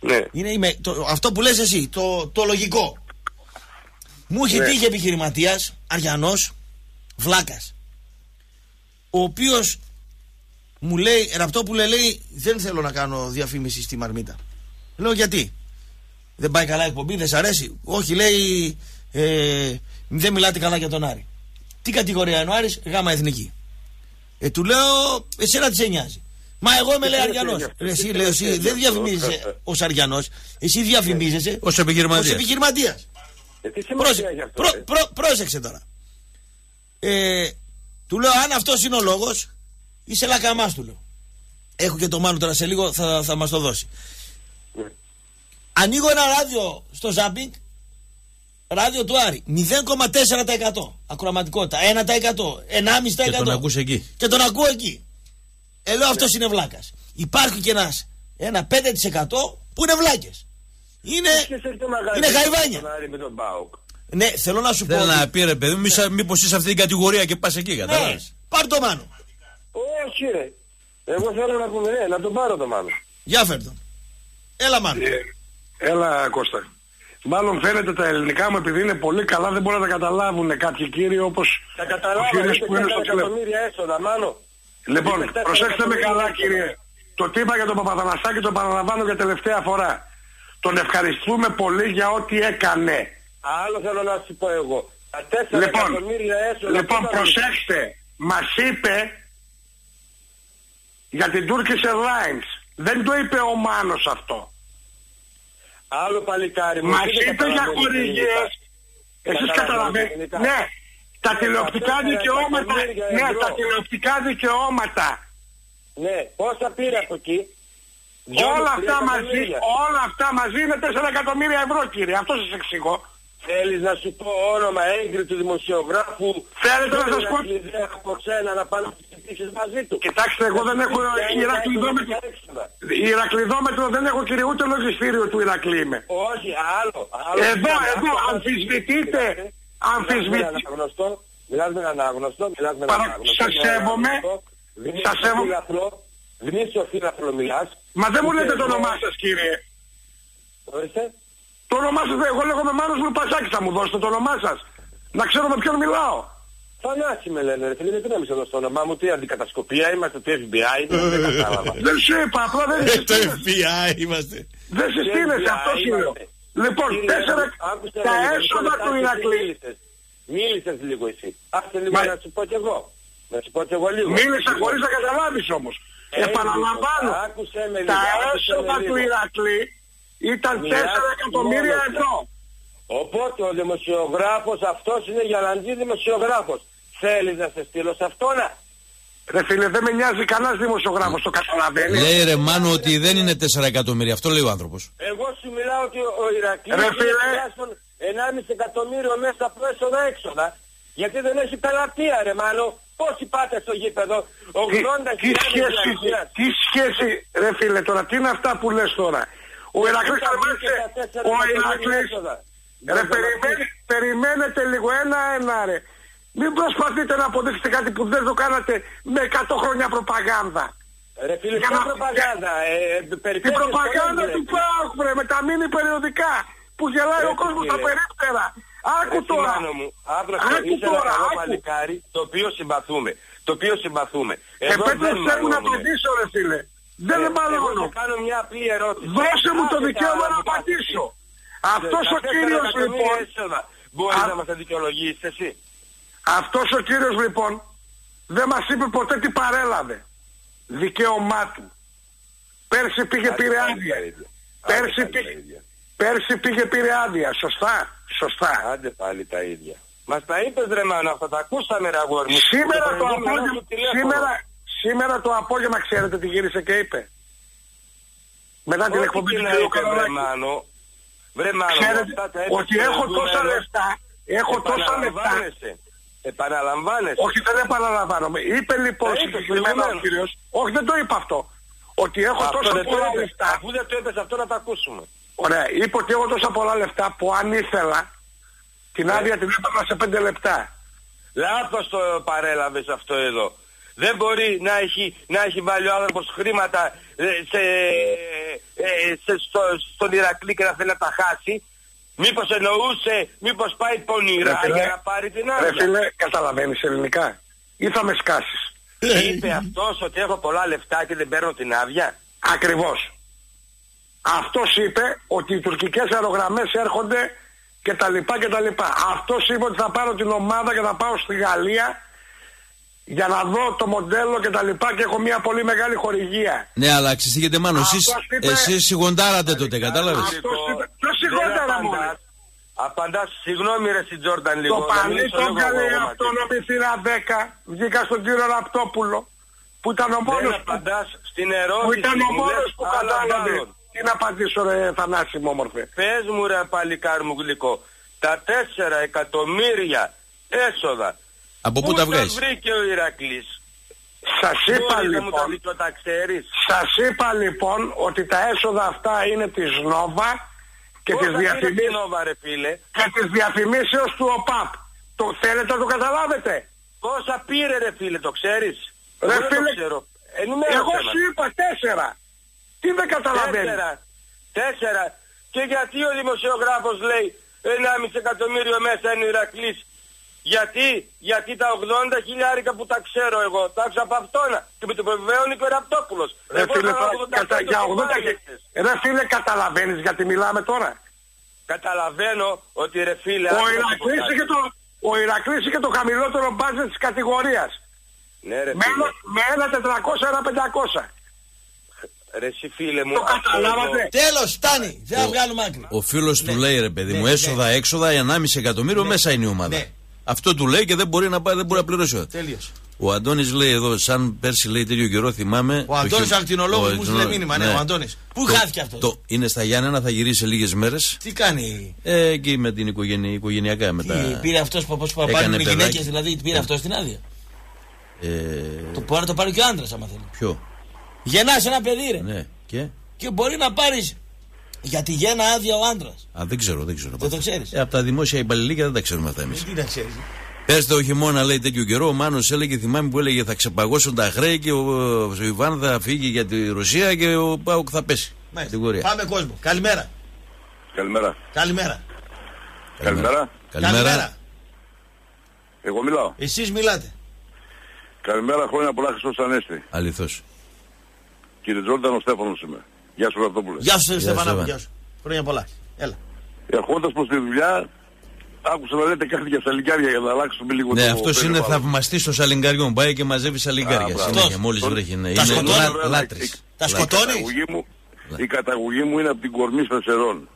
Ναι. Είναι αυτό που λες εσύ, το λογικό. Μου είχε τύχει επιχειρηματίας, αριανός, βλάκας, ο οποίος μου λέει, Ραπτόπουλε, λέει, δεν θέλω να κάνω διαφήμιση στη Μαρμίτα. Λέω γιατί? Δεν πάει καλά η εκπομπή, δεν σ' αρέσει? Όχι, λέει, δεν μιλάτε καλά για τον Άρη. Τι κατηγορία είναι ο Άρης? Γάμα εθνική. Του λέω, εσένα τι σε νοιάζει? Μα εγώ είμαι λέει Αριανός. Εσύ λέω, εσύ δεν διαφημίζεσαι ως Αριανός, εσύ διαφημίζεσαι ως επιχειρηματίας. Πρόσεξε τώρα. Του λέω, αν αυτός είναι ο λόγος, είσαι λακαμάς, του λέω. Έχω και το Μάνο τώρα σε λίγο, θα μας το δώσει. Ανοίγω ένα ράδιο στο Ζάμπινγκ, ράδιο του Άρη, 0,4% ακροαματικότητα, 1%, 1,5%. Και τον ακούς εκεί. Λέω αυτός είναι βλάκας. Υπάρχει και ένα 5% που είναι βλάκες. Είναι χαϊβάνια. Ναι, θέλω να σου πω. Θέλω να πει ρε παιδί μου, μήπως είσαι αυτή την κατηγορία και πας εκεί, κατάλαβες? Πάρ' το Μάνο. Όχι ρε. Εγώ θέλω να πούμε, να τον πάρω το Μάνο. Για φέρ' τον. Έλα Μάνο. Έλα Κώστα. Μάλλον φαίνεται τα ελληνικά μου επειδή είναι πολύ καλά δεν μπορούν να τα καταλάβουν κάποιοι κύριοι όπως... Τα καταλάβουν εκατομμύρια. Λοιπόν, προσέξτε με καλά κύριε. Το τι είπα για τον Παπαθανασάκη το παραλαμβάνω για τελευταία φορά. Τον ευχαριστούμε πολύ για ό,τι έκανε. Άλλο θέλω να σου πω εγώ. Λοιπόν, προσέξτε. Μας είπε για την Turkish Airlines. Δεν το είπε ο Μάνος αυτό. Άλλο παλικάρι. Μας είπε για χορηγίες. Εσείς καταλαβαίνετε. Ναι. Τα τηλεοπτικά δικαιώματα. Ναι, τα τηλεοπτικά δικαιώματα. Ναι. Πόσα πήρε από εκεί. Όλα αυτά μαζί είναι 4 εκατομμύρια ευρώ, κύριε. Αυτό σας εξηγώ. Θέλεις να σου πω όνομα έγκρι του δημοσιογράφου? Θέλετε να σας πω? Από ξένα να πάνε μαζί του. Κοιτάξτε, εγώ δεν έχω Ηρακλειδόμετρο. Ηρακλειδόμετρο δεν έχω, κύριε, ούτε λογιστήριο του Ηρακλή είμαι. Όχι, άλλο. Εδώ, αμφισβητείτε. Αμφισβητείτε. Μιλάς με έναν άγνωστο. Σας σέβομαι. Σας σέβομαι. Γνήσιο φίλαθλο μιλάς. Μα δεν μου λέτε το όνομά σας, κύριε. Το όνομά σας, εγώ λέγομαι Μάνος Λουπασάκης, θα μου δώσετε το όνομά σας. Να ξέρω με ποιον μιλάω. Θανάση με λένε, ρε φίλε, γιατί να μην σε δώσω το όνομά μου, τι αντικατασκοπία είμαστε, τι FBI, δεν κατάλαβα. Δεν σου είπα, απλά δεν συστήνεσαι. Το FBI είμαστε. Δεν συστήνεσαι, αυτό είναι. Λοιπόν, 4 τα έσοδα του Ηρακλή. Μίλησες λίγο εσύ. Άσε λίγο να σου πω κι εγώ. Να σου πω κι εγώ λίγο. Μίλησα χωρίς να καταλάβεις όμως. Επαναλαμβάνω, τα έσοδα του Ηρακλή ήταν 4 εκατομμύρια ευρώ. Οπότε ο δημοσιογράφος αυτός είναι γιαλαντής δημοσιογράφος. Θέλεις να σε στείλω σε αυτόνα? Ρε φίλε, δεν με νοιάζει κανένας δημοσιογράφος, το καταλαβαίνει. Λέει ρε Μάνο ότι δεν είναι 4 εκατομμύρια, αυτό λέει ο άνθρωπος. Εγώ σου μιλάω ότι ο Ηρακλής έχει τουλάχιστον 1,5 εκατομμύριο μέσα από έσοδα έξοδα. Γιατί δεν έχει πελατεία, ρε Μάνο. Πόσοι πάτε στο γήπεδο? 80.000. Τι σχέση, ρε φίλε, τώρα τι είναι αυτά που λες τώρα? Ο Ηρακλής αρμάσε, ο Ηρακλής, ρε περιμένετε λίγο ένα ρε. Μην προσπαθείτε να αποδείξετε κάτι που δεν το κάνατε με 100 χρόνια προπαγάνδα. Ρε φίλε, τι προπαγάνδα? Την προπαγάνδα του ΠΑΟΚ, ρε, με τα μίνι περιοδικά που γελάει ο κόσμος στα περίπτερα. Άκου τώρα. Άκου τώρα, άκου. Το οποίο συμπαθούμε, το οποίο συμπαθούμε. Επέτρεψέ μου να απαντήσω, ρε φίλε. Δεν μαλώνω. Δώσε μου το δικαίωμα να πατήσω. Αυτός ο κύριος λοιπόν... Μπορείς να μας δικαιολογήσεις εσύ? Αυτός ο κύριος λοιπόν δεν μας είπε ποτέ τι παρέλαβε. Δικαίωμά του. Πέρσι πήγε πήρε άδεια. Πέρσι πήγε πήρε άδεια. Σωστά. Άντε πάλι τα ίδια. Μας τα είπες ρε Μάνο, αυτά τα ακούσαμε ρε αγόρι. Σήμερα το απόγευμα ξέρετε τι γύρισε και είπε. Μετά την εκπομπή του Μάνο. Ξέρετε ότι έχω τόσα λεφτά. Έχω τόσα λεφτά. Επαναλαμβάνεσαι. Όχι, δεν επαναλαμβάνομαι. Είπε λοιπόν συγκεκριμένα ο κύριος. Όχι, δεν το είπα αυτό. Ότι έχω τόσα πολλά λεφτά. Αφού δεν το είπες αυτό να τα ακούσουμε. Ωραία. Είπε ότι έχω τόσα πολλά λεφτά που αν ήθελα την άδεια την έπαιρνα σε 5 λεπτά. Λάθος το παρέλαβες αυτό εδώ. Δεν μπορεί να έχει βάλει ο άνθρωπος χρήματα στον Ηρακλή και να θέλει να τα χάσει. Μήπως εννοούσε, μήπως πάει πονηρά για να πάρει την άδεια. Ρε φίλε, καταλαβαίνεις ελληνικά ή θα με σκάσεις? Είπε αυτός ότι έχω πολλά λεφτά και δεν παίρνω την άδεια. Ακριβώς. Αυτός είπε ότι οι τουρκικές αερογραμμές έρχονται και τα λοιπά και τα λοιπά. Αυτός είπε ότι θα πάρω την ομάδα και θα πάω στη Γαλλία για να δω το μοντέλο και τα λοιπά και έχω μια πολύ μεγάλη χορηγία. Ναι, αλλά ξεσύγεται Μάνο, εσείς σιγοντάρατε τότε, κατάλαβες? Ποιο σιγοντάρα μου? Απαντάς, συγγνώμη ρε στην Τζόρνταν λίγο. Το πανί το βγάλε αυτό να πει θύρα 10, βγήκα στον κύριο Ραπτόπουλο, που ήταν ο μόνος που κατάλαβε. Τι να απαντήσω ρε Θανάση μου όμορφε? Πες μου ρε παλικάρι μου γλυκό, τα 4 εκατομμύρια έσοδα από πού τα βγάζεις? Πού τα βρήκε ο Ηρακλής? Σας είπα λοιπόν ότι τα έσοδα αυτά είναι της Νόβα και της διαφημίσεως του ΟΠΑΠ. Το θέλετε να το καταλάβετε? Πόσα πήρε ρε φίλε, το ξέρεις? Ρε φίλε, εγώ σου είπα 4. Τι δεν καταλαβαίνεις? 4. Και γιατί ο δημοσιογράφος λέει 1,5 εκατομμύριο μέσα είναι ο Ηρακλής? Γιατί τα 80 χιλιάρικα που τα ξέρω εγώ, τα άξα από αυτόνα και με το επιβεβαιώνει και ο Ραπτόπουλος. Ρε φίλε, καταλαβαίνεις γιατί μιλάμε τώρα? Καταλαβαίνω ότι ρε φίλε... Ο Ηρακλής είχε το χαμηλότερο μπάζετ της κατηγορίας. Ναι, ρε φίλε. Με ένα 400-500. Ρε εσύ φίλε μου, καταλάβατε. Τέλος, φτάνει. Δεν θα βγάλουμε άκρη. Ο φίλος του λέει, ρε παιδί μου, έσοδα, έξοδα, 1,5 εκατομμύριο μέσα είναι η ομάδα. Αυτό του λέει και δεν μπορεί να πάει, δεν μπορεί να πληρώσει. Τέλειωσε. Ο Αντώνης λέει εδώ, σαν πέρσι λέει τέτοιο καιρό, θυμάμαι. Ο Αντώνης ακτινολόγος που στείλε μήνυμα, ναι, ο Αντώνης. Πού χάθηκε αυτό. Είναι στα Γιάννενα, θα γυρίσει σε λίγες μέρες. Τι κάνει. Εκεί με την οικογενειακά μετά. Τι πήρε αυτό που απαντάνε οι γυναίκες, δηλαδή πήρε αυτό την άδεια. Το μπορεί να το πάρει και ο άντρας, άμα θέλει. Ποιο. Γεννάς ένα παιδί, ρε. Ναι, και μπορεί να πάρει. Γιατί γέννα άδεια ο άντρας. Α, δεν ξέρω. Δεν το ξέρεις. Από τα δημόσια υπαλληλίκια δεν τα ξέρουμε αυτά εμείς. Τι τα ξέρεις. Πες το χειμώνα, λέει τέτοιο καιρό. Ο Μάνος έλεγε, θυμάμαι που έλεγε, θα ξεπαγώσουν τα χρέη και ο Ιβάν θα φύγει για τη Ρωσία και ο ΠΑΟΚ θα πέσει. Πάμε κόσμο. Καλημέρα. Καλημέρα. Εγώ μιλάω. Εσείς μιλάτε. Καλημέρα, χρόνια πολλά, Χριστός Ανέστη. Αληθώς. Κύριε Τζόρνταν, ο Στέφανος είμαι. Γεια σου, Ραπτόπουλε. Γεια σου, Στεφανά. Γεια σου. Χρόνια πολλά. Έλα. Ερχόντας προς τη δουλειά, άκουσα να λέτε κάτι για σαλιγκάρια για να αλλάξουμε λίγο το. Ναι, αυτός είναι θαυμαστής των σαλιγκαριών. Πάει και μαζεύει σαλιγκάρια. Συνέχεια, μόλις βρέχει. Ναι. Είναι λάτρης. Τα σκοτώνει. Η καταγωγή μου είναι από την Κορμή Σταθερών.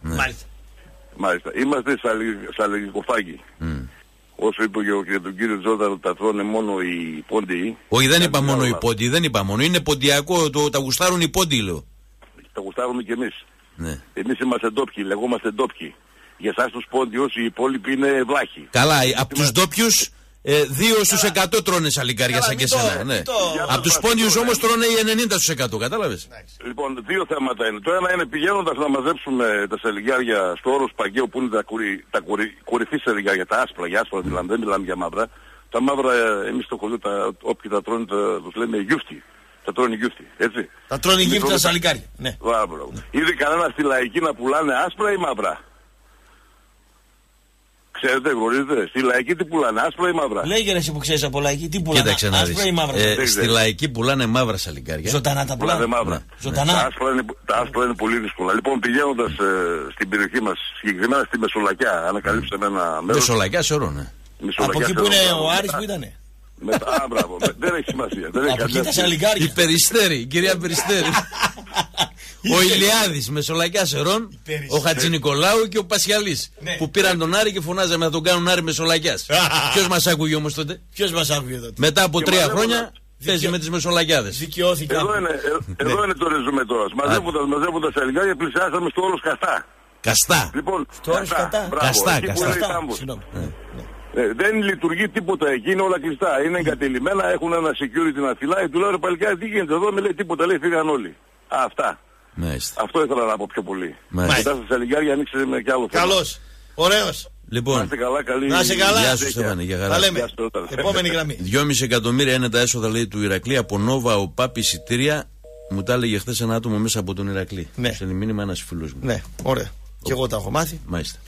Μάλιστα. Είμαστε σαλιγκοφάγοι. Όσο είπε για τον κύριο Τζόρνταν, τα τρώνε μόνο οι πόντιοι. Όχι, δεν είπα μόνο οι πόντιοι. Δεν είπα μόνο. Είναι ποντιακό. Τα γουστάρουν οι πόντιοι, λέω. Τα γουστάρουμε κι εμείς. Ναι. Εμείς είμαστε ντόπιοι, λεγόμαστε ντόπιοι. Για εσάς τους πόντιους οι υπόλοιποι είναι βλάχοι. Καλά, από τους ντόπιους 2% τρώνε σαλιγκάρια σαν και εσένα. Ναι. Από τους πόντιους όμως τρώνε οι 90%, κατάλαβες. Λοιπόν, δύο θέματα είναι. Το ένα είναι πηγαίνοντας να μαζέψουμε τα σαλιγκάρια στο όρος Παγκαίου που είναι τα κορυφή σαλιγκάρια, τα άσπρα, για άσπρα δηλαδή, δεν μιλάμε για μαύρα. Τα μαύρα εμείς στο χωριό, όποιοι τα τρώνε τους λέμε γιούφτι. Τα τρώνε γιούφτι, έτσι. Τα τρώνε γιούφτι, τα σαλικάρια. Ναι. Είδε κανένα στη Λαϊκή να πουλάνε άσπρα ή μαύρα. Ξέρετε, γνωρίζετε. Στη Λαϊκή τι πουλάνε, άσπρα ή μαύρα. Λέγε εσύ που ξέρεις από Λαϊκή, τι πουλάνε. Άσπρα ή μαύρα. Στη Λαϊκή πουλάνε μαύρα σαλικάρια. Ζωντανά τα πουλάνε. Μαύρα. Ζωντανά. Τα άσπρα είναι πολύ δύσκολα. Λοιπόν, πηγαίνοντας στην περιοχή μας, συγκεκριμένα στη Μεσολακιά, ανακαλύψαμε ένα μέρος. Μεσολακιά, σωρό, ναι. Από εκεί που είναι ο Άρης που ήτανε. Α, μπράβο, δεν έχει σημασία. Η Περιστέρη, η κυρία Περιστέρη. Ο Ηλιάδης, Μεσολακιά Σερών, ο Χατζηνικολάου και ο Πασιαλής. Που πήραν τον Άρη και φωνάζαμε να τον κάνουν Άρη Μεσολακιάς. Ποιος μας άκουγε όμως τότε. Μετά από 3 χρόνια θέζει με τις Μεσολακιάδες. Δικαιώθηκε. Εδώ είναι το ρεζούμε τώρα. Μαζεύοντας τα σαλιγκάρια πλησιάσαμε στο όρος Καστά. Καστά. Δεν λειτουργεί τίποτα εκεί, είναι όλα κλειστά. Είναι εγκατελειμμένα, έχουν ένα security να φυλάει. Του λέω ρε παλικάρι, τι γίνεται εδώ, με λέει τίποτα, λέει φύγαν όλοι. Αυτά. Μάλιστα. Αυτό ήθελα να πω πιο πολύ. Μετά στα σαλιγκάρια ανοίξε με κι άλλο θέμα. Καλώς. Ωραίος. Λοιπόν, να είστε καλά, καλή. Να είστε καλά. Γεια σου, Στέφανε, για χαρά. Τα λέμε. Επόμενη γραμμή. 2,5 εκατομμύρια είναι τα έσοδα, λέει, του Ηρακλή από Νόβα, ο Πάπη Σιτήρια. Μου τα έλεγε χθες ένα άτομο μέσα από τον Ηρακλή. Ναι. Σε μήνυμα ένας φίλος μου. Ναι, ωραία. Και εγώ τα έχω μάθει. Μάλιστα.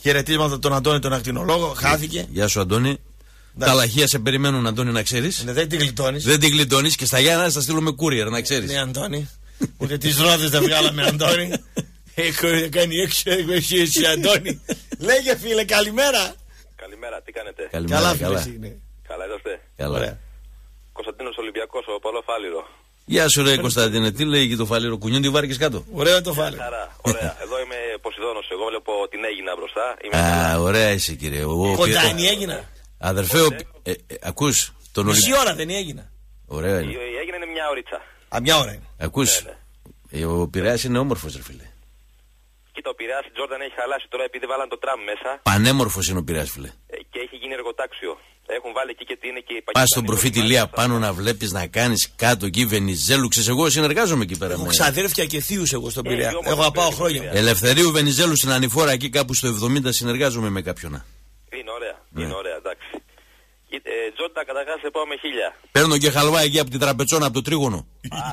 Χαιρετίσματα τον Αντώνη τον ακτινολόγο, χάθηκε. Γεια σου Αντώνη. Τα λαχεία σε περιμένουν Αντώνη να ξέρεις. Δεν την γλιτώνεις. Δεν την γλιτώνεις και στα Γιάννα θα στείλουμε courier να ξέρεις. Ναι Αντώνη. Ούτε τις ρόδες δεν βγάλαμε Αντώνη. Έχω κάνει έξω εσύ Αντώνη. Λέγε φίλε καλημέρα. Καλημέρα, τι κάνετε. Καλά φίλε. Καλά είσαστε. Καλά. Κωνσταντίνος Ολυμπιακός, ο Παλό Φάλιρο. Γεια σου ρε Κωνσταντίνε, τι λέει και το φάλιρο, κουνιούν τη βάρκες κάτω. Ωραίο το φάλιρο. Ωραία, εδώ είμαι Ποσειδώνος, εγώ βλέπω την Έγινα μπροστά. Α, ωραία είσαι κύριε. Κοντά είναι η Έγινα. Αδερφέ, ακούς τον Ολυμπιακό. Μισή ώρα δεν είναι η Έγινα. Ωραία είναι. Η Έγινα είναι μια ωρίτσα. Α, μια ώρα είναι. Ακούς, ο Πειραιάς είναι όμορφος ρε φίλε. Κοίτα, ο Πειραιάς η Τζόρνταν έχει χαλάσει τώρα επειδή βάλαν το τραμ μέσα. Πανέμορφος είναι ο Πειραιάς φίλε. Και έχει γίνει εργοτάξιο. Έχουν βάλει εκεί και τι είναι και η παγίδα. Πας στον προφήτη Λία πάνω να βλέπεις να κάνεις κάτω εκεί Βενιζέλου. Ξέρεις, εγώ συνεργάζομαι εκεί πέρα. Έχω ξαδέρφια και θείους εγώ στον Πειραιά. Έχω να πάω χρόνια. Ελευθερίου Βενιζέλου στην Ανηφόρα εκεί κάπου στο 70 συνεργάζομαι με κάποιον. Είναι ωραία, ναι. Είναι ωραία, εντάξει. Τζόντα, καταρχάς σε πάω με 1000. Παίρνω και χαλβά εκεί από την Τραπετσόνα, από το τρίγωνο. Α,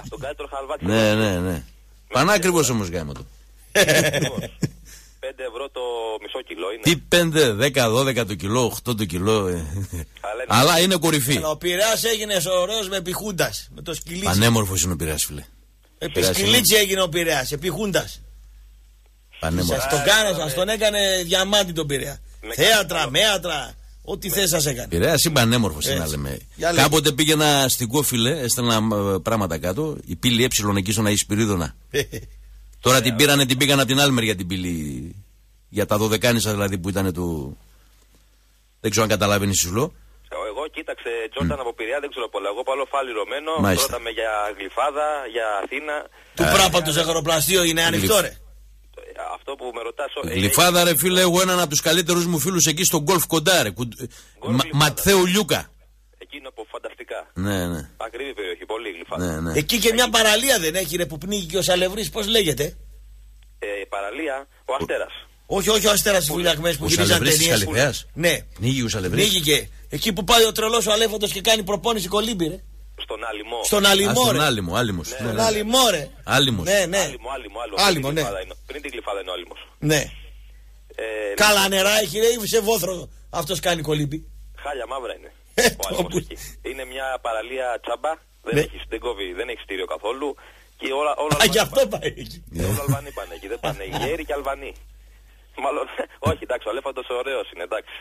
τον κάτω χαλβά. Ναι. Πανάκριβος όμως γάμο του. 5 ευρώ το μισό κιλό είναι. Τι 5, 10, 12 το κιλό, 8 το κιλό. Αλλά είναι κορυφή. Αλλά ο Πειραιάς έγινε ωραίος με Πιχούντας. Με το σκυλίτσι. Πανέμορφος είναι ο Πειραιάς, φίλε. Επί σκυλίτσι έγινε ο Πειραιάς, επί Χούντας. Πανέμορφος. Σας τον έκανε διαμάντι τον Πειραιά. Θέατρα, μέατρα, Ό,τι θες να σε κάνει. Πειραιάς ή πανέμορφος, να λέμε. Κάποτε πήγαινα στην Κόφιλε, έστελνα πράγματα κάτω. Η πύλη έψιλον εκεί στον Αϊσπυρίδωνα. Τώρα την πήρανε, την πήγαν από την άλλη μεριά την πύλη. Για τα δωδεκάνησα δηλαδή που ήταν του. Δεν ξέρω αν καταλαβαίνεις σου λέω. Εγώ κοίταξε, Τζόρνταν από Πειραιά, δεν ξέρω πολλά. Εγώ πάω φαλιρωμένο, ρώταμε για Γλυφάδα, για Αθήνα. Του πράπαντο αγροπλαστείο είναι ανοιχτό, ρε. Αυτό που με ρωτάς, Γλυφάδα, ρε φίλε, εγώ έναν από τους καλύτερους μου φίλους εκεί στον Γκολφ Κοντάρε. Ματθέου Λιούκα. Εκεί είναι από φανταστικά. Ναι, ναι. Ακριβή περιοχή, πολύ Γλυφάδα. Ναι, ναι. Εκεί και μια παραλία δεν έχει, ρε, που πνίγει και ο Σαλευρής, πώς λέγεται. Παραλία, ο Αστέρας. Όχι, όχι, ο Αστέρας στις Βουλιαγμές που γυρίζαν ταινίες. Ναι. Πνίγει ο Σαλευρής. Πνίγει και εκεί που πάει ο τρελός ο Αλέφαντος και κάνει προπόνηση κολύμπι, ρε. Στον Άλυμο. Στον Άλυμο, Άλυμος. Στον Άλυμο, ρε. Άλυμος. Ναι, ναι. Άλυμο, ναι. Πριν την Γλυφάδα είναι ο Άλυμος. Ναι. Καλά νερά έχει, ρε, ή σε βόθρο αυτός κάνει κολύμπι. Χάλια μαύρα είναι. Ο Άλυμος εκεί. Είναι μια παραλία τσάμπα. Δεν έχει στήριο καθόλου. Και όλα Αλβανοί πάνε εκεί. Δεν πάνε Γέροι και Αλβανοί. Μάλλον, όχι, εντάξει, ο Αλέφαντος ωραίος είναι, εντάξει.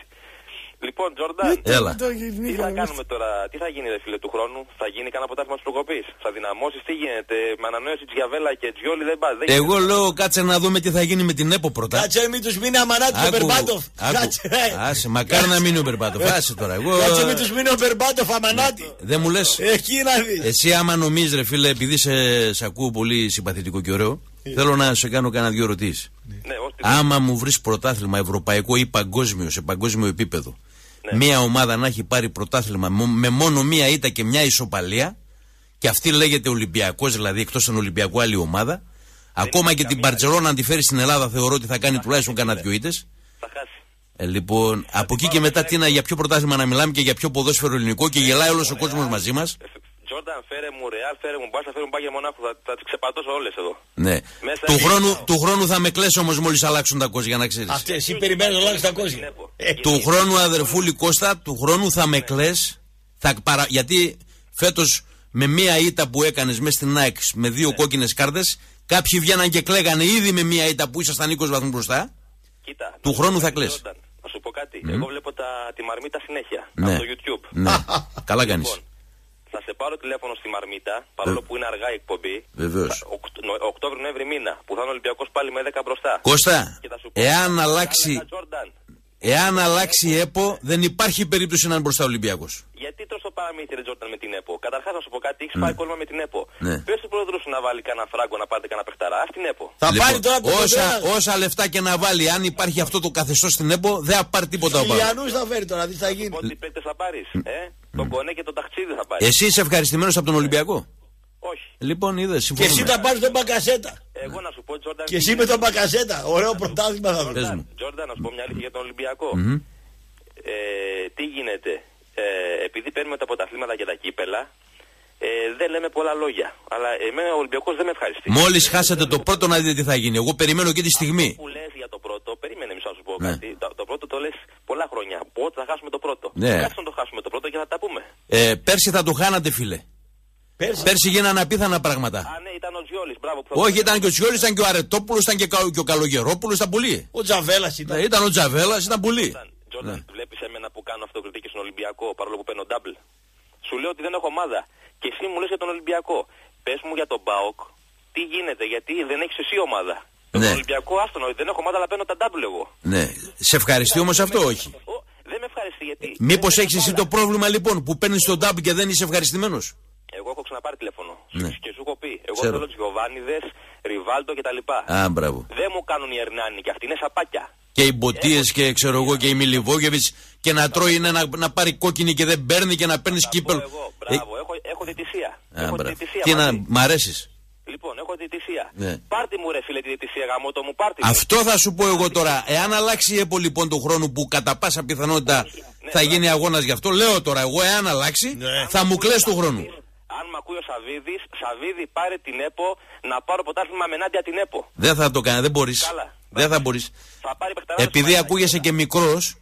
Λοιπόν, Τζόρνταν, τι θα κάνουμε τώρα, τι θα γίνει, ρε φίλε, του χρόνου, θα γίνει κανένα ποτάθλημα στους προκοπείς, θα δυναμώσεις, τι γίνεται, με ανανέωση Τζιαβέλα και Τζιόλι δεν πας. Εγώ λέω, κάτσε να δούμε τι θα γίνει με την ΕΠΟ πρώτα. Κάτσε, μην τους μείνει αμανάτη ο Μπερμπάτοφ. Άσε, μακάρι να μείνει ο Μπερμπάτοφ, άσε τώρα. Κάτσε, μην τους μείνει ο Μπερμπάτοφ, αμανάτη. Δεν μου λες. Εσύ, άμα νομίζεις, ρε φίλε, επειδή σε ακούω πολύ συμπαθητικό και ωραίο. Θέλω να σε κάνω κανένα δυο ερωτήσεις. Ναι, άμα μου βρεις πρωτάθλημα ευρωπαϊκό ή παγκόσμιο, σε παγκόσμιο επίπεδο, ναι, μία ομάδα να έχει πάρει πρωτάθλημα με μόνο μία ήττα και μια ισοπαλία, και αυτή λέγεται Ολυμπιακός, δηλαδή εκτός των Ολυμπιακού άλλη ομάδα, ακόμα και την Μπαρτσελόνα αν τη φέρει στην Ελλάδα, θεωρώ ότι θα κάνει τουλάχιστον κανένα δυο ήττες. Λοιπόν, από εκεί και μετά, τι να, για ποιο πρωτάθλημα να μιλάμε και για ποιο ποδόσφαιρο ελληνικό, και γελάει όλος ο κόσμος μαζί μας. Τζόρνταν, φέρε μου Ρεάλ, φέρε μου Μπάρσα, φέρε μου Μπάγερν Μονάχου. Θα τις ξεπατώσω όλες εδώ. Ναι. Του χρόνου θα με κλαις όμως μόλις αλλάξουν τα κόζια, να ξέρεις. Αυτές, εσύ περιμένεις να αλλάξουν τα κόζια. Του χρόνου, αδερφούλη Κώστα, του χρόνου θα με κλαις. Γιατί φέτος με μία ήττα που έκανες μέσα στην ΑΕΚ, με δύο κόκκινες κάρτες, κάποιοι βγαίναν και κλαίγανε ήδη με μία ήττα που ήσασταν 20 βαθμούς μπροστά. Κοίτα, του χρόνου θα κλαις. Να σου πω κάτι. Εγώ βλέπω τη Μαρμίτα συνέχεια από το YouTube. Καλά κάνεις. Θα σε πάρω τηλέφωνο στη Μαρμίτα, παρόλο που είναι αργά η εκπομπή. Βεβαίως. Οκτώβριο-Νοέμβρη μήνα, που θα είναι Ολυμπιακός πάλι με 10 μπροστά. Κώστα, εάν αλλάξει η ΕΠΟ, δεν υπάρχει περίπτωση να είναι μπροστά ο Ολυμπιακός. Γιατί τόσο παραμύθι, ρε Τζόρνταν, με την ΕΠΟ. Καταρχάς, να σου πω κάτι, έχεις πάει κόλμα με την ΕΠΟ. Πες στον πρόεδρο σου να βάλει κανένα φράγκο, να πάρετε κανένα παιχταρά στην ΕΠΟ. Θα πάρει τώρα το όσα λεφτά και να βάλει, αν υπάρχει αυτό το καθεστώς στην ΕΠΟ, δεν θα πάρει τίποτα από αυτό. Θα φέρει τώρα, τι θα γίνει. Ό,τι παίκτες θα πάρεις. Τον Κονέ και τον Ταχτσίδη θα πάρει. Εσύ είσαι ευχαριστημένος από τον Ολυμπιακό. Όχι. Λοιπόν, είδες, συμφωνούμε. Και εσύ θα πάρεις τον Μπακασέτα. Εγώ να σου πω, Τζόρνταν. Και εσύ με τον Μπακασέτα. Ωραίο πρωτάθλημα θα βρεις. Τζόρνταν, να σου πω μια αλήθεια για τον Ολυμπιακό. Τι γίνεται. Επειδή παίρνουμε τα πρωταθλήματα και τα κύπελα, δεν λέμε πολλά λόγια. Αλλά εμένα ο Ολυμπιακός δεν με ευχαριστεί. Μόλις χάσετε το πρώτο, να δείτε τι θα γίνει. Εγώ περιμένω και τη στιγμή. Που λες για το πρώτο, περίμενε μισό να σου πω κάτι. Το πρώτο το λες πολλά χρόνια. Πότε θα χάσουμε το πρώτο. Κάτσε να το χάσουμε το πρώτο και θα τα πούμε. Πέρσι θα το χάνατε, φίλε. Πέρσι γίνανε απίθανα πράγματα. Α, ναι, ήταν ο Τζιόλης, μπράβο. Όχι, ήταν και ο Τζιόλης, ήταν και ο Αρετόπουλος, ήταν και ο Καλογερόπουλος, ήταν πολύ. Ο Τζαβέλας ήταν. Ήταν ο Τζαβέλας, ήταν πολύ. Τζόρνταν, βλέπεις εμένα που κάνω αυτοκριτική στον Ολυμπιακό, παρόλο που παίρνω double. Σου λέω ότι δεν έχω ομάδα. Και εσύ μου λες για τον Ολυμπιακό. Πες μου για τον ΠΑΟΚ, τι γίνεται, γιατί δεν έχεις εσύ ομάδα. Ναι. Τον Ολυμπιακό, άστονο, δεν έχω ομάδα, αλλά παίρνω τα double εγώ. Ναι. Σε ευχαριστεί όμως αυτό, όχι. Δεν με ευχαριστεί, γιατί. Μήπως έχεις εσύ το πρόβλημα, λοιπόν, που παίρνεις τον double και δεν είσαι ευχαριστημένος. Εγώ έχω ξαναπάρει τηλέφωνο. Ναι. Και σου έχω πει. Εγώ θέλω τους Γιωβάνιδες, Ριβάλτο κτλ. Δεν μου κάνουν οι Ερνάνοι και αυτοί είναι σαπάκια. Και οι Μποτίες και ξέρω εγώ και οι Μιλιβόγεβιτς. Και να τρώει είναι να πάρει κόκκινη και δεν παίρνει και να παίρνει κύπελο. Έχω διαιτησία. Τι να μ' αρέσεις. Λοιπόν, έχω διαιτησία. Πάρτι μου, ρε φίλε, τη διαιτησία, γαμότο μου, πάρτι. Αυτό θα σου πω εγώ τώρα. Εάν αλλάξει η ΕΠΟ λοιπόν του χρόνου, που κατά πάσα πιθανότητα θα γίνει αγώνας γι' αυτό, λέω τώρα εγώ, εάν αλλάξει, θα μου κλαις του χρόνου. Αν μ' ακούει ο Σαββίδης, Σαββίδη, πάρε την ΕΠΟ, να πάρω ποτάθλημα μενάντια την ΕΠΟ. Δεν θα το κάνει, δεν μπορείς. Δεν θα μπορείς. Επειδή ακούγεσαι και μικρός.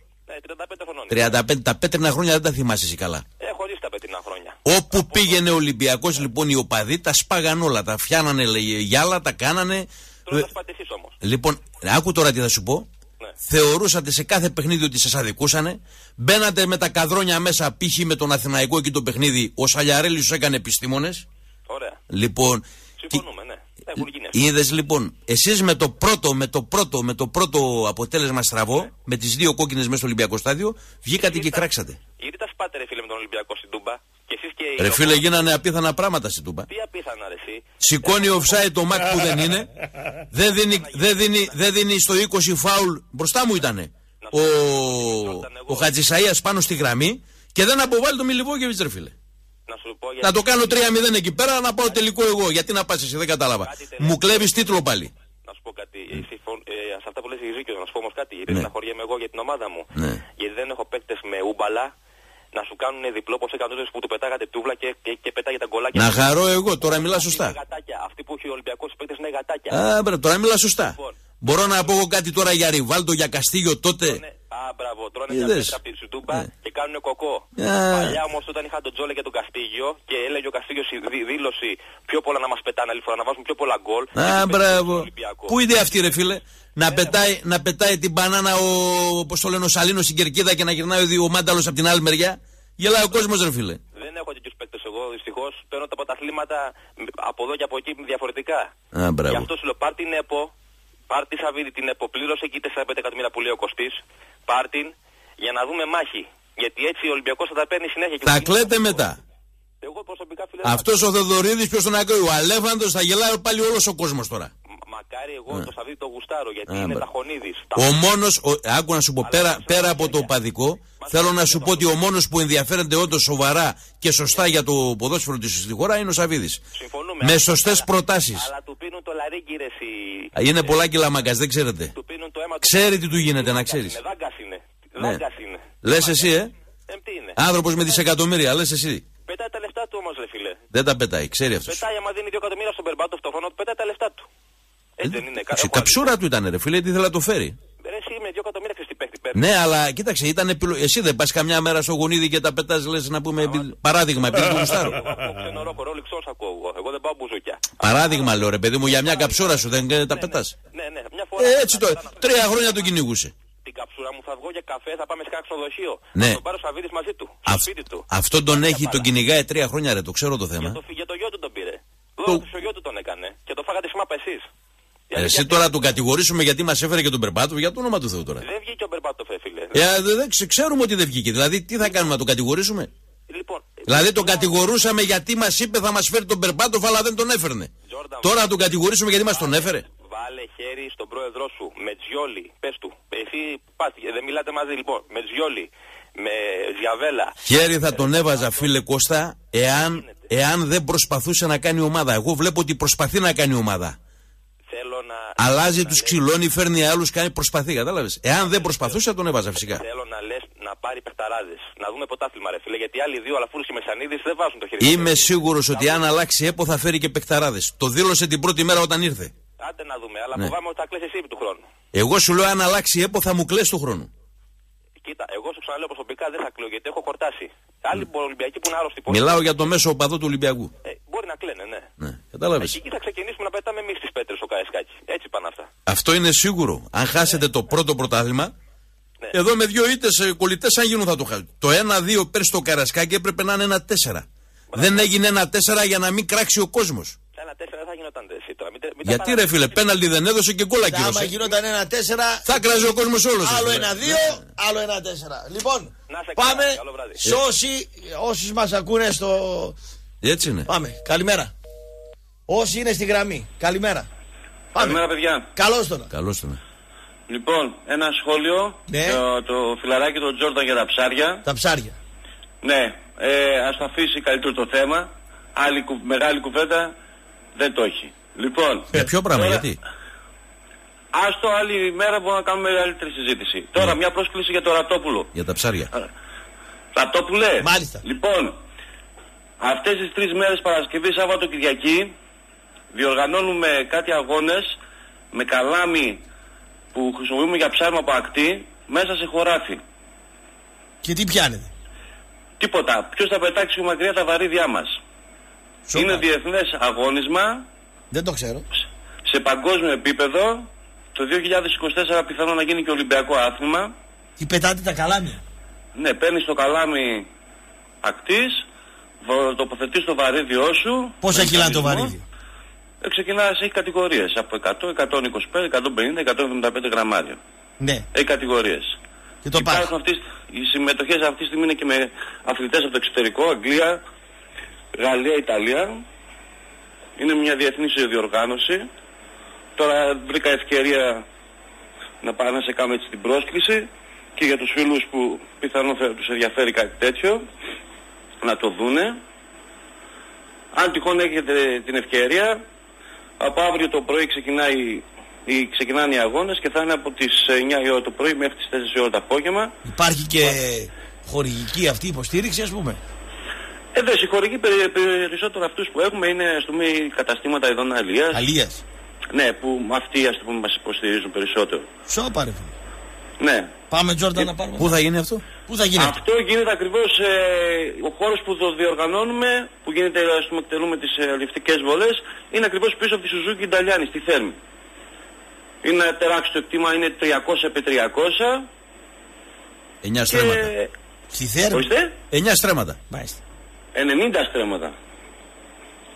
35 χρονών. Τα πέτρινα χρόνια δεν τα θυμάσαι εσύ καλά. Έχω ζήσει τα πέτρινα χρόνια. Όπου πήγαινε ο Ολυμπιακός, λοιπόν, οι οπαδοί τα σπάγαν όλα. Τα φτιάνανε, λέει, γυάλα, τα κάνανε. Τώρα θα σπάτε εσείς όμως. Λοιπόν, άκου τώρα τι θα σου πω. θεωρούσατε σε κάθε παιχνίδι ότι σας αδικούσανε, μπαίνατε με τα καδρόνια μέσα, π.χ. με τον Αθηναϊκό εκεί το παιχνίδι, ο Σαλιαρέλης τους έκανε επιστήμονες. Ωραία. Λοιπόν, συμφωνούμε, ναι. Είδες λοιπόν, εσείς με το πρώτο αποτέλεσμα στραβό, ναι, με τις δύο κόκκινες μέσα στο Ολυμπιακό στάδιο, βγήκατε και κράξατε. Γιατί τα σπάτε ρε φίλε με τον Ολυμπιακό στην Τούμπα? Ρε φίλε, γίνανε απίθανα πράγματα στην Τούμπα. Τι απίθανα ρε εσύ? Σηκώνει offside το Μακ που δεν είναι. Δεν δίνει στο 20 φάουλ. Μπροστά μου ήτανε ο Χατζησαΐας πάνω στη γραμμή και δεν αποβάλλει το Μιλιβόγεβιτς ρε φίλε. Να το κάνω 3-0 εκεί πέρα, να πάω τελικό εγώ. Γιατί να πας εσύ, δεν κατάλαβα. Μου κλέβεις τίτλο πάλι. Να σου πω κάτι, σε αυτά που λες έχεις δίκιο, να σου πω όμως κάτι. Να χωριέμαι εγώ για την ομάδα μου. Γιατί δεν έχω παίκτες με ούμπαλα να σου κάνουν διπλό όπως έκανε τότε που του πετάγατε τούβλα και πετάγε τα γκολάκια. Να χαρώ εγώ, τώρα μιλά σωστά. Αυτοί που έχει ο Ολυμπιακός παίκτες είναι γατάκια. Α, μπράβο, τώρα μιλά σωστά. Λοιπόν, μπορώ να πω κάτι τώρα για Ριβάλντο, για Καστίγιο τότε. Α, μπράβο, τρώνε μια πέτρα από τη Σουντούμπα και κάνουν κοκό. Παλιά όμως όταν είχα τον Τζόλε και τον Καστίγιο και έλεγε ο Καστίγιος δήλωση πιο πολλά να μας πετάνε άλλη φορά, να βάζουν πιο πολλά γκολ. Α, μπράβο. Πού είναι αυτή ρε φίλε? Να πετάει την μπανάνα ο Σαλίνος στην κερκίδα και να γυρνάει ο Μάνταλος από την άλλη μεριά. Γελάει ο κόσμος ρε φίλε. Δεν έχω τέτοιους παίκτες εγώ δυστυχώς. Παίρνω τα πρωταθλήματα από εδώ και από εκεί διαφορετικά. Α, μπράβο. Γι' αυτό σου λέω πάρ' την ΕΠΟ, πάρ' τη Σαββίδη την ΕΠΟ, πλήρωσε εκεί 4-5 εκατομμύρια που λέει ο Κωστής. Πάρ' την για να δούμε μάχη. Γιατί έτσι ο Ολυμπιακός θα τα παίρνει συνέχεια. Τα κλαίτε μετά. Εγώ προσωπικά φίλε. Αυτός ο Θεοδωρίδης ποιος τον ακούει? Ο Αλέφαντος, θα γελάει πάλι όλος ο κόσμος τώρα. Μακάρι εγώ το Σαββίδι το γουστάρω γιατί είναι ταχωνίδης. Ο μόνος, άκου να σου πω, πέρα από το παδικό, θέλω να σου πω ότι ο μόνος που ενδιαφέρεται όντως σοβαρά και σωστά για το ποδόσφαιρο της χώρα είναι ο Σαββίδης. Συμφωνούμε. Με σωστές προτάσεις. Αλλά του πίνουν το λαρίγκι ρε εσύ. Είναι πολλά κιλά μαγκάς, δεν ξέρετε. Του πίνουν το αίμα του. Ξέρει τι του γίνεται, να ξέρεις. Δάγκας είναι. Λες εσύ, άνθρωπος με δισεκατομμύρια, λες εσύ. Πετάει τα λεφτά του όμως, ρε φίλε. Δεν τα πετάει, ξέρει αυτό. Πετάει άμα δίνει 2 εκατομμύρια στον Περμπάτο φτωχόνο, πετάει τα λεφτά του. Η καψούρα του ήταν, ρε φίλε, τι ήθελα να το φέρει. Ρε, εσύ με 2 εκατομμύρια ξέρει τι παίχτη παίρνει. Ναι, αλλά κοίταξε, ήταν εσύ δεν πας καμιά μέρα στο γονίδι και τα πετάς, λες να πούμε παράδειγμα, επειδή του γουστάρω. Εγώ ξένο ρόχο, ρόλι ξός ακούω εγώ. Εγώ δεν πάω μπουζούκια. Παράδειγμα, λέω ρε παιδί μου, για μια καψούρα σου δεν τα πετάς. Ναι, μια φορά. Έτσι το 3 χρόνια τον κυνηγούσε. Την καψούρα μου θα βγω για καφέ, θα πάμε σε κάποιο ξενοδοχείο. Ναι. Θα τον πάρω Σαββίδης μαζί του. Αυτόν τον έχει, τον κυνηγάει 3 χρόνια, ρε, το ξέρω το θέμα. Για το γιο του τον πήρε. Το γιο του τον έκανε και το φάγατε σήμα εσείς. Εσύ τώρα τον κατηγορήσουμε γιατί μας έφερε και τον Περπάτο, για το όνομα του Θεού τώρα. Δεν βγήκε ο Περπάτο, φίλε. Ξέρουμε ότι δεν βγήκε. Δηλαδή, τι θα κάνουμε, να τον κατηγορήσουμε? Λοιπόν, δηλαδή, τον κατηγορούσαμε γιατί μας είπε θα μας φέρει τον Περπάτο, αλλά δεν τον έφερνε. Jordan, τώρα τον κατηγορήσουμε γιατί μας τον έφερε. Βάλε χέρι στον πρόεδρό σου, Μετζιόλι. Πες του. Εσύ πας, δεν μιλάτε μαζί, λοιπόν. Μετζιόλι, με Διαβέλα. Χέρι θα τον έβαζα, φίλε Κώστα, εάν δεν προσπαθούσε να κάνει ομάδα. Εγώ βλέπω ότι προσπαθεί να κάνει ομάδα. Αλλάζει τους ξυλώνει, φέρνει άλλους, κάνει προσπαθεί, κατάλαβες. Εάν δεν προσπαθούσε θα τον έβαζα φυσικά. Θέλω να λες να πάρει παιχταράδες, να δούμε ποτάθλημα ρε φίλε, γιατί άλλοι δύο Αλαφούρης και Μεσανίδης δεν βάζουν το χέρι. Είμαι σίγουρος ότι αν αλλάξει ΕΠΟ θα φέρει και παιχταράδες. Το δήλωσε την πρώτη μέρα όταν ήρθε. Άντε να δούμε, αλλά φοβάμαι ότι θα κλαις εσύ του χρόνου. Εγώ σου λέω αν αλλάξει ΕΠΟ θα μου κλαις του χρόνου. Κοίτα, εγώ σου ξαναλέω προσωπικά δεν θα κλαίω γιατί έχω χορτάσει. Άλλοι Ολυμπιακοί που είναι άρρωστοι. Μιλάω για το μέσο οπαδό του Ολυμπιακού. Μπορεί να κλαίνε, ναι. Κατάλαβες. Εκεί θα ξεκινήσουμε να πετάμε εμείς τις πέτρες ο Καρεσκάκης. Έτσι πάνε αυτά. Αυτό είναι σίγουρο. Αν χάσετε το πρώτο πρωτάθλημα, εδώ με 2 ήττες κολλητές, αν γίνουν θα το χάσετε. Το 1-2 πέρσι το Καρεσκάκη έπρεπε να είναι 1-4. Δεν έγινε 1-4 για να μην κράξει ο κόσμος. 1-4 θα γινόταν εσύ τώρα. Γιατί ρε φίλε, πέναλτι δεν έδωσε και γκολ ακύρωσε. Άμα γινόταν 1-4, θα κράζει ο κόσμος όλος. Άλλο 1-2, άλλο 1-4. Λοιπόν, πάμε. Όσοι μας ακούνε στο. Έτσι είναι. Πάμε. Καλημέρα. Όσοι είναι στη γραμμή. Καλημέρα. Καλημέρα, παιδιά. Καλώς τον. Λοιπόν, ένα σχόλιο. Ναι. Το φιλαράκι του Τζόρνταν για τα ψάρια. Ναι. Ας το αφήσει καλύτερο το θέμα. Άλλη μεγάλη κουβέντα δεν το έχει. Λοιπόν. Ποιο πράγμα, τώρα, γιατί. Ας το άλλη μέρα μπορούμε να κάνουμε άλλη συζήτηση. Ναι. Τώρα μια πρόσκληση για το Ρατόπουλο. Για τα ψάρια. Ρατόπουλε. Μάλιστα. Λοιπόν. Αυτές τις 3 μέρες Παρασκευή, Σάββατο, Κυριακή διοργανώνουμε κάτι αγώνες με καλάμι που χρησιμοποιούμε για ψάρμα από ακτή μέσα σε χωράφι. Και τι πιάνετε? Τίποτα. Ποιος θα πετάξει μακριά τα βαρύδια μας. Είναι διεθνές αγώνισμα. Δεν το ξέρω. Σε παγκόσμιο επίπεδο Το 2024 πιθανόν να γίνει και Ολυμπιακό άθλημα. Τι πετάτε τα καλάμια. Ναι, παίρνεις το καλάμι ακτής, τοποθετείς το βαρίδιό σου. Πόσα κιλά το βαρύδι. Ξεκινάς, έχει κατηγορίες από 100, 125, 150, 175 γραμμάρια. Ναι. Έχει κατηγορίες. Και το υπάρχουν αυτές, οι συμμετοχές αυτή τη στιγμή είναι και με αθλητές από το εξωτερικό, Αγγλία, Γαλλία, Ιταλία. Είναι μια διεθνής διοργάνωση. Τώρα βρήκα ευκαιρία να πάω να σε κάνω έτσι την πρόσκληση και για τους φίλους που πιθανόν τους ενδιαφέρει κάτι τέτοιο να το δούνε. Αν τυχόν έχετε την ευκαιρία, από αύριο το πρωί ξεκινάνε οι αγώνες και θα είναι από τις 9 η ώρα το πρωί μέχρι τις 4 η ώρα το απόγευμα. Υπάρχει και χορηγική αυτή υποστήριξη, ας πούμε. Δε συγχωρικοί περισσότερο αυτούς που έχουμε είναι ας πούμε καταστήματα ειδών αλίας. Αλίας. Ναι, που αυτοί ας πούμε μας υποστηρίζουν περισσότερο. Σοπα ρε φίλε. Ναι. Πάμε Τζόρντα να πάρουμε. Πού θα γίνει αυτό? Αυτό γίνεται ακριβώς ο χώρος που το διοργανώνουμε, που γίνεται ας πούμε εκτελούμε τις αλληλευτικές βολές, είναι ακριβώς πίσω από τη Σουζούκι Νταλιάνη, στη Θέρμη. Είναι ένα τεράστιο κτήμα, είναι 300x300. 9 στρέμματα. Και... στη Θέρμη. Ορίστε. 9 στρέμματα. Μάλιστα. 90 στρέμματα.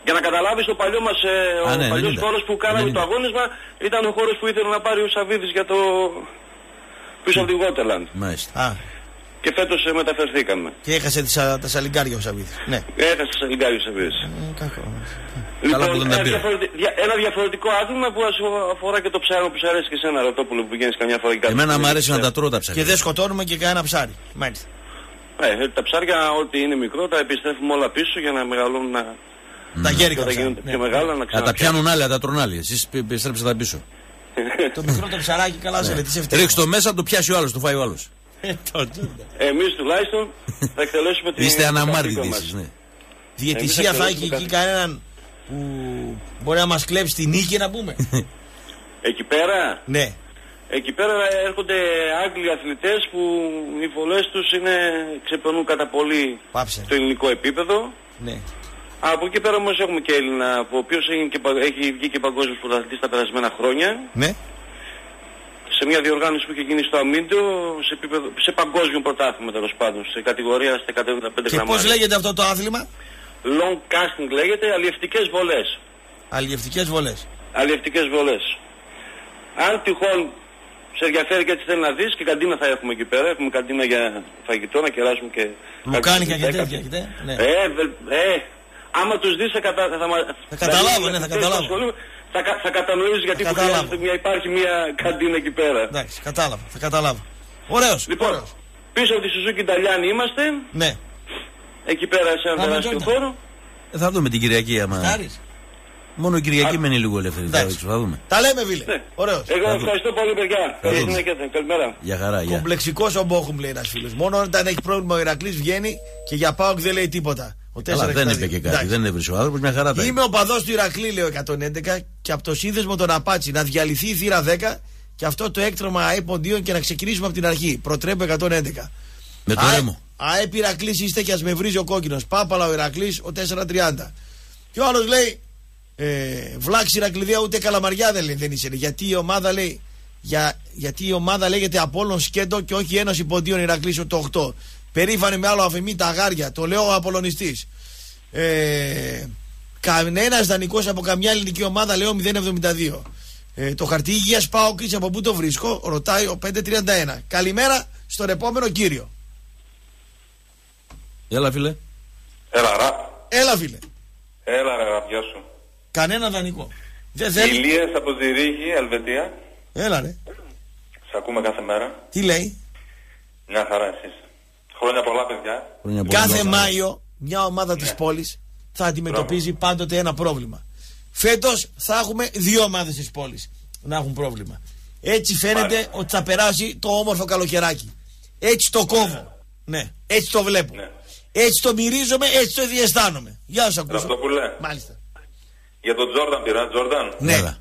Για να καταλάβεις το παλιό μας ο παλιός χώρος που κάναμε το αγώνισμα ήταν ο χώρος που ήθελε να πάρει ο Σαββίδης για το πίσω από τη Γότερλαντ. Μάλιστα. Α. Και φέτος μεταφερθήκαμε. Και έχασε τα σαλιγκάρια ο Σαββίδης. Ναι. Έχασε τα σαλιγκάρια ο Σαββίδης. Λοιπόν, ένα διαφορετικό άτομο που αφορά και το ψάρι που σου αρέσει και σένα, Ρωτόπουλο, που βγαίνεις καμιά φορά και κάτι. Εμένα μου αρέσει να τα τρώω τα ψάρια. Και δεν σκοτώνουμε και κανένα ψάρι. Μάλιστα. Τα ψάρια ό,τι είναι μικρό τα επιστρέφουμε όλα πίσω για να μεγαλώνουν να... τα γέρικα τα γίνονται πιο μεγάλα να ξαναπιάνουν. Τα πιάνουν άλλοι, τα τρώνε άλλοι. Εσείς επιστρέψτε τα πίσω. Το μικρό το ψαράκι καλά σε λετήσετε. Ρίξτε το μέσα, το πιάσει ο άλλος, το φάει ο άλλος. Εμείς τουλάχιστον θα εκτελέσουμε την... Είστε αναμάρτητοι εσείς, ναι. Διαιτησία θα έχει εκεί κανέναν που μπορεί να μας κλέψει τη νίκη να πούμε. Εκεί πέρα. Ναι. Εκεί πέρα έρχονται Άγγλοι αθλητές που οι βολές τους ξεπερνούν κατά πολύ το ελληνικό επίπεδο. Ναι. Από εκεί πέρα όμως έχουμε και Έλληνα, ο οποίος έχει βγει και παγκόσμιος πρωταθλητής τα περασμένα χρόνια. Ναι. Σε μια διοργάνωση που είχε γίνει στο Αμίντο, σε παγκόσμιο πρωτάθλημα τέλος πάντων, σε κατηγορία στα 175 γραμμάρια. Και πώς λέγεται αυτό το άθλημα? Long casting λέγεται, αλλιευτικές βολές. Αλλιευτικές βολές. Αλλιευτικές βολές. Αν τυχόν σε ενδιαφέρει και έτσι θέλει να δεις και καντίνα θα έχουμε εκεί πέρα. Έχουμε καντίνα για φαγητό, να κεράσουμε και... λουκάνικα και τέτοια, ναι. Άμα τους δεις θα καταλάβουν. Θα καταλάβεις γιατί υπάρχει μια καντίνα εκεί πέρα. Εντάξει, κατάλαβα, θα καταλάβω. Ωραίος. Λοιπόν, ωραίος. Πίσω από τη Σουζούκι Νταλιάνη είμαστε. Ναι. Εκεί πέρα σε έναν τεράστιο χώρο. Θα δούμε την Κυριακή άμα... Φτάρεις. Μόνο η Κυριακή μένει λίγο ελεύθερη. Θα δούμε. Τα λέμε, Βίλε. Ναι. Ωραίος. Εγώ ευχαριστώ πολύ, παιδιά. Καλημέρα. Για χαρά, γεια. Κομπλεξικός ο Μπόχουμ, λέει ένας φίλος. Μόνο όταν έχει πρόβλημα ο Ηρακλής βγαίνει και για ΠΑΟΚ δεν λέει τίποτα. Αλλά δεν είπε και κάτι, εντάξει. Δεν έβρισε ο άνθρωπος, μια χαρά. Είμαι οπαδός του Ηρακλή, λέει ο 111, και από το σύνδεσμο των Απάτσι να διαλυθεί η θύρα 10 και αυτό το έκτρωμα ΑΕ ποντίων και να ξεκινήσουμε από την αρχή. Προτρέπω 111. Με το ρέμο. ΑΕ Ηρακλής είστε και ας με βρίζει ο κόκκινος. Πάπαλα ο Ηρακλής, ο 430. Και ο άλλος λέει, βλάξη Ηρακλήδια ούτε καλαμαριά δεν είσαι. Γιατί η ομάδα λέει, γιατί η ομάδα λέγεται Απόλλων Σκέντο και όχι Ένωση Ποντίων Ηρακλής το 8. Περήφανοι με άλλο αφημί τα αγάρια, το λέω ο Απολωνιστής. Κανένας δανεικός από καμιά ελληνική ομάδα, λέω 072. Το χαρτί υγείας πάω και από πού το βρίσκω, ρωτάει ο 531. Καλημέρα στον επόμενο κύριο. Έλα φίλε. Έλα φίλε. Έλα ρε γαμπιά σου. Κανένα δανεικό. Ηλίας από Ζυρίχη, Ελβετία. Έλα ρε. Σ' ακούμε κάθε μέρα. Τι λέει? Μια χαρά εσείς. Χρόνια πολλά, παιδιά. Κάθε Μάιο μια ομάδα της πόλης θα αντιμετωπίζει πάντοτε ένα πρόβλημα. Φέτος θα έχουμε δύο ομάδες της πόλης να έχουν πρόβλημα. Έτσι φαίνεται ότι θα περάσει το όμορφο καλοκαιράκι. Έτσι το κόβω. Ναι. Έτσι το βλέπω. Ναι. Έτσι το μυρίζομαι, έτσι το διαισθάνομαι. Γεια σας, ακούσατε. Αυτό που λέει. Μάλιστα. Για τον Τζόρνταν πήρα. Τζόρνταν. Ναι.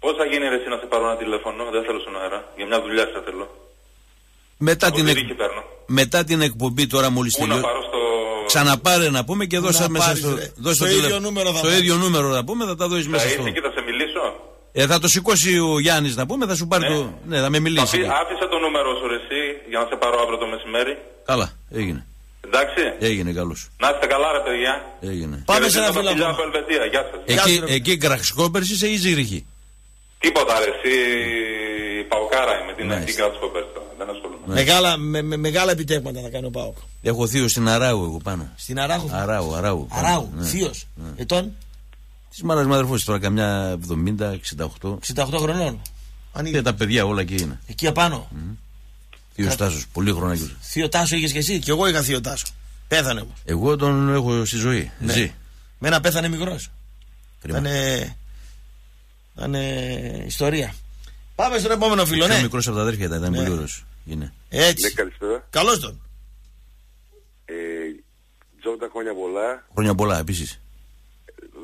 Πώς θα γίνει εσύ να σε πάρω ένα τηλέφωνο? Δεν θέλω στον αέρα. Για μια δουλειά σε θέλω. Μετά την εκπομπή τώρα μόλις τελειώσει. Ξαναπάρε να πούμε και δώσε μέσα στο ίδιο νούμερο θα πούμε, θα τα δώσεις μέσα στο... Θα ήρθε και θα σε μιλήσω. Θα το σηκώσει ο Γιάννης να πούμε, θα σου πάρει το... Ναι, θα με μιλήσει. Άφησε το νούμερο σου ρε εσύ, για να σε πάρω αύριο το μεσημέρι. Καλά, έγινε. Εντάξει. Έγινε, καλώς. Να είστε καλά ρε παιδιά. Έγινε. Πάμε σε ένα φιλάκι. Εκεί Κραξικόπερση είσαι ή Ζήριχη? Τίποτα ρε εσύ, Παοκάρα είμαι, την εκεί Κραξικόπερση. Μεγάλα, μεγάλα επιτεύγματα θα κάνει ο Πάοκ. Έχω θείο στην Αράου εγώ πάνω. Στην Αράου. Αράου. Ναι. Θείος. Ναι. Ετών. Τη μάνα μου αδερφός τώρα καμιά 70-68. 68 χρονών. Ανοίγει. Τα παιδιά όλα εκεί είναι. Εκεί απάνω. Θείος Τάσος. Πολύ χρονά και. Θείο Τάσο είχες και εσύ. Και εγώ είχα θείο Τάσο. Πέθανε μου. Εγώ τον έχω στη ζωή. Ναι. Ζει. Μένα πέθανε μικρός. Ήταν ιστορία. Πάμε στον επόμενο φίλο. Ναι. Μικρός από τα αδέρφια ήταν πολύ ωραίος. Είναι. Έτσι. Ναι, καλησπέρα. Καλώς τον. Τζόρντα, χρόνια πολλά. Χρόνια πολλά, επίσης.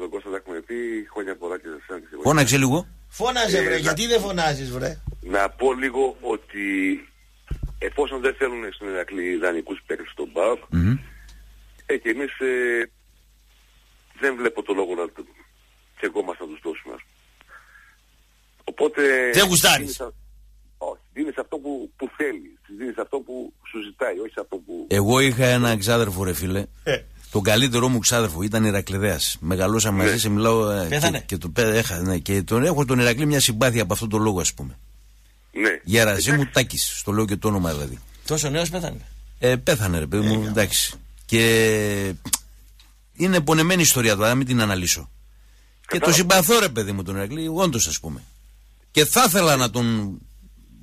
Τον Κώστα τα έχουμε πει, χρόνια πολλά και σε εσάς. Φώναξε λίγο. Φώναζε, βρε. Γιατί δεν φωνάζεις, βρε. Να πω λίγο ότι εφόσον δεν θέλουν στον Ηρακλή δανεικούς παίκτες στον ΠΑΟΚ, και εμείς δεν βλέπω το λόγο να τσεκόμαστε να τους δώσουμε. Οπότε... Δεν γουστάρεις. Όχι, δίνεις αυτό που θέλει, δίνεις αυτό που σου ζητάει, όχι αυτό που... Εγώ είχα έναν ξάδερφο ρε φίλε, τον καλύτερό μου ξάδερφο, ήταν Ηρακλειδέας. Μεγαλώσαμε μαζί, σε μιλάω και τον έχω τον Ηρακλή μια συμπάθεια από αυτό το λόγο ας πούμε. Ναι. Γεραζί μου Τάκης, στο λέω και το όνομα δηλαδή. Τόσο νέος πέθανε. Πέθανε ρε παιδί μου, εντάξει. Και είναι πονεμένη ιστορία τώρα, να μην την αναλύσω. Και το συμπαθώ ρε παιδί μου τον Ηρακλή, όντως ας πούμε. Και θα ήθελα να τον...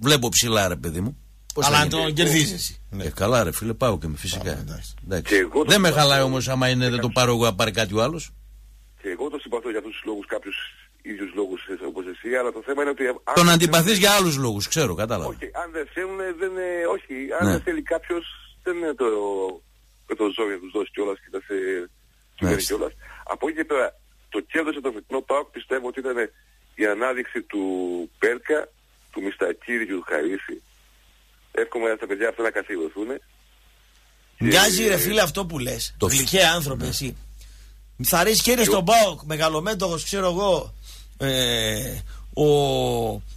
Βλέπω ψηλά ρε παιδί μου. Πώς αλλά τον κερδίζεις εσύ. Ναι. Καλά ρε φίλε, πάω και με φυσικά. Εντάξει. Δεν με χαλάει όμως άμα είναι δεν το πάρω εγώ να πάρει κάτι ο άλλος. Και εγώ το συμπαθώ για αυτούς τους λόγους, κάποιους ίδιους λόγους όπως εσύ, αλλά το θέμα είναι ότι... Τον αντιπαθείς για άλλους λόγους, ξέρω, κατάλαβα. Όχι, αν δεν θέλουν, όχι, αν δεν θέλει κάποιος, δεν είναι το ζώο για να τους δώσει κιόλας και να σε φέρει κιόλας. Από εκεί και πέρα, το κέρδος από το φετινό ΠΑΟΚ πιστεύω ότι ήταν η ανάδειξη του Πέρκα, του Μιστακίριου, του Χαρίση. Εύχομαι τα παιδιά αυτά να καθιερωθούν. Μοιάζει ρε φίλε αυτό που λες. Γλυκέ άνθρωπε εσύ. Θα ρίξει χέρι στον ΠΑΟΚ, μεγαλομέτωχος ξέρω εγώ,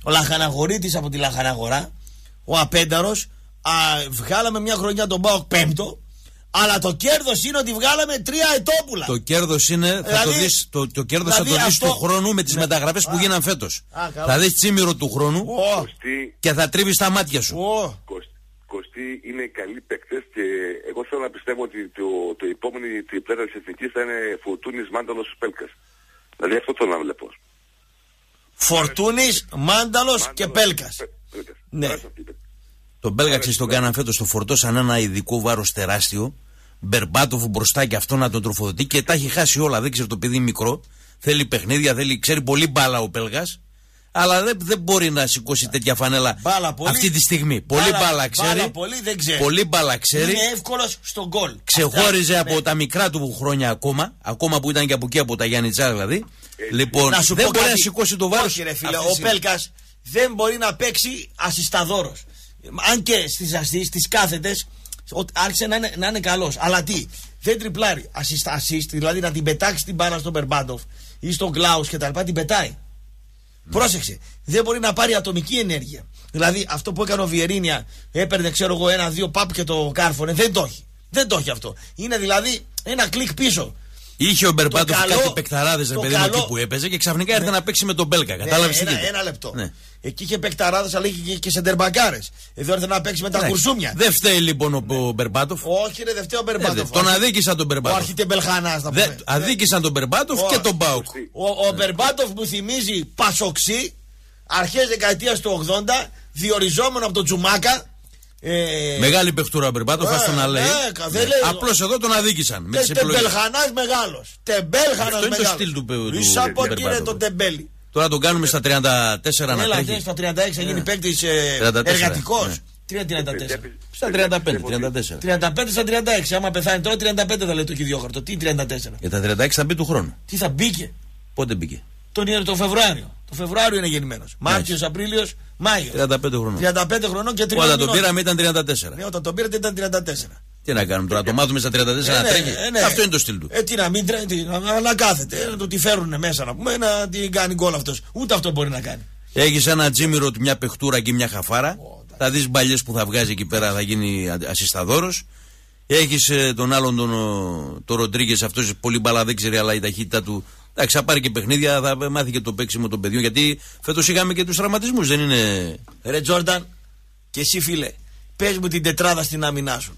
ο Λαχαναγορίτης από τη Λαχαναγορά, ο Απένταρος. Βγάλαμε μια χρονιά τον ΠΑΟΚ πέμπτο, αλλά το κέρδος είναι ότι βγάλαμε 3 ετόπουλα. Το κέρδος είναι, θα δηλαδή, το δεις, το κέρδος δηλαδή θα το δεις αυτό... του χρόνου με τις μεταγραφές που γίναν φέτος. Θα δεις τσίμηρο του χρόνου και θα τρίβεις τα μάτια σου. Κωστή, είναι καλοί παίκτες και εγώ θέλω να πιστεύω ότι το επόμενο τριπλέτα της Εθνικής θα είναι Φορτούνης, Μάνταλος, Πέλκας. Δηλαδή αυτό θέλω να βλέπω. Φορτούνης, Μάνταλος και Πέλκας. Ναι. Τον Πέλκα ξέρεις τον κάναν φέτος, τον φορτώσαν ένα ειδικό βάρος τεράστιο. Μπερμπάτοφ μπροστά και αυτό να τον τροφοδοτεί και τα έχει χάσει όλα. Δεν ξέρει το παιδί μικρό. Θέλει παιχνίδια, ξέρει πολύ μπάλα ο Πέλγας. Αλλά δεν μπορεί να σηκώσει τέτοια φανέλα αυτή τη στιγμή. Πολύ μπάλα ξέρει. Πολύ μπάλα ξέρει. Είναι εύκολος στον γκολ. Ξεχώριζε από τα μικρά του χρόνια ακόμα που ήταν και από εκεί από τα Γιάννητσά δηλαδή. Λοιπόν, δεν μπορεί να σηκώσει το βάρος. Ο Πέλκας δεν μπορεί να παίξει ασισταδόρος. Αν και στις κάθετες άρχισε να είναι καλός. Αλλά τι, δεν τριπλάρει. Ασίστ, δηλαδή να την πετάξει την μπάλα στον Μπερμπάντοφ ή στον Κλάους και τα λοιπά, την πετάει. Πρόσεξε, δεν μπορεί να πάρει ατομική ενέργεια. Δηλαδή αυτό που έκανε ο Βιερίνια, έπαιρνε ξέρω εγώ 1-2 πάπ και το κάρφωνε. Δεν το έχει. Δεν το έχει αυτό. Είναι δηλαδή ένα κλικ πίσω. Είχε ο Μπερμπάντοφ κάτι παικταράδες ρε παιδί μου εκεί που έπαιζε και ξαφνικά έρθε να παίξει με τον Μπέλκα. Κατάλαβες ένα λεπτό. Ναι. Εκεί είχε παικταράδες αλλά είχε και σεντερμπαγκάρες. Εδώ έρθε να παίξει με τα κουρσούμια. Δεν φταίει λοιπόν ο Μπερμπάτοφ. Όχι, δεν φταίει ο Μπερμπάτοφ. Τον αδίκησαν τον Μπερμπάτοφ. Όχι, την Μπελχανά θα πούμε. Αδίκησαν τον Μπερμπάτοφ και τον Πάουκ. Ο Μπερμπάτοφ μου θυμίζει Πασοξή αρχές δεκαετίας του 80, διοριζόμενο από τον Τζουμάκα. Μεγάλη παιχτούρα ο Μπερμπάτοφ, ας το να λέει. Απλώς εδώ τον αδίκησαν. Με τις επιλογές. Τεμπελχανάς μεγάλος. Τεμπέλχανας μεγάλος. Αυτό είναι το στυλ του Μπερμπάτοφ. Τώρα τον κάνουμε στα 34 να τρέχει. Στα 36 θα γίνει παίκτης εργατικός. 34. Στα 35, 34. 35 στα 36. Άμα πεθάνει τώρα 35 θα λέει το κυδιόχαρτο. Τι 34. Για τα 36 θα μπει του χρόνου. Τι θα μπήκε. Πότε μπήκε. Τον Φεβρουάριο. Το Φεβρουάριο είναι γεννημένος. Μάρτιος, Απρίλιος, Μάιος. 35 χρονών. 35 χρονών και 30. Όταν τον πήραμε ήταν 34. Ναι, όταν τον πήρατε ήταν 34. Τι να κάνουμε τώρα, το μάθουμε στα 34 να τρέχει. Αυτό είναι το στυλ του. Τι να μην τρέχει, να κάθεται. Να τη φέρουν μέσα να πούμε, να την κάνει γκολ αυτό. Ούτε αυτό μπορεί να κάνει. Έχει ένα τζίμιρο του μια παιχτούρα και μια χαφάρα. Θα δει μπαλιέ που θα βγάζει εκεί πέρα, θα γίνει ασυσταδόρο. Έχει τον άλλον τον Ροντρίγκε, αυτό πολύ μπαλά δεν ξέρει, αλλά η ταχύτητά του. Εντάξει, θα πάρει και παιχνίδια, θα μάθει και το παίξιμο των παιδιών. Γιατί φέτος είχαμε και τους τραυματισμούς, δεν είναι. Ρε Τζόρνταν, και εσύ φίλε, πες μου την τετράδα στην άμυνά σου.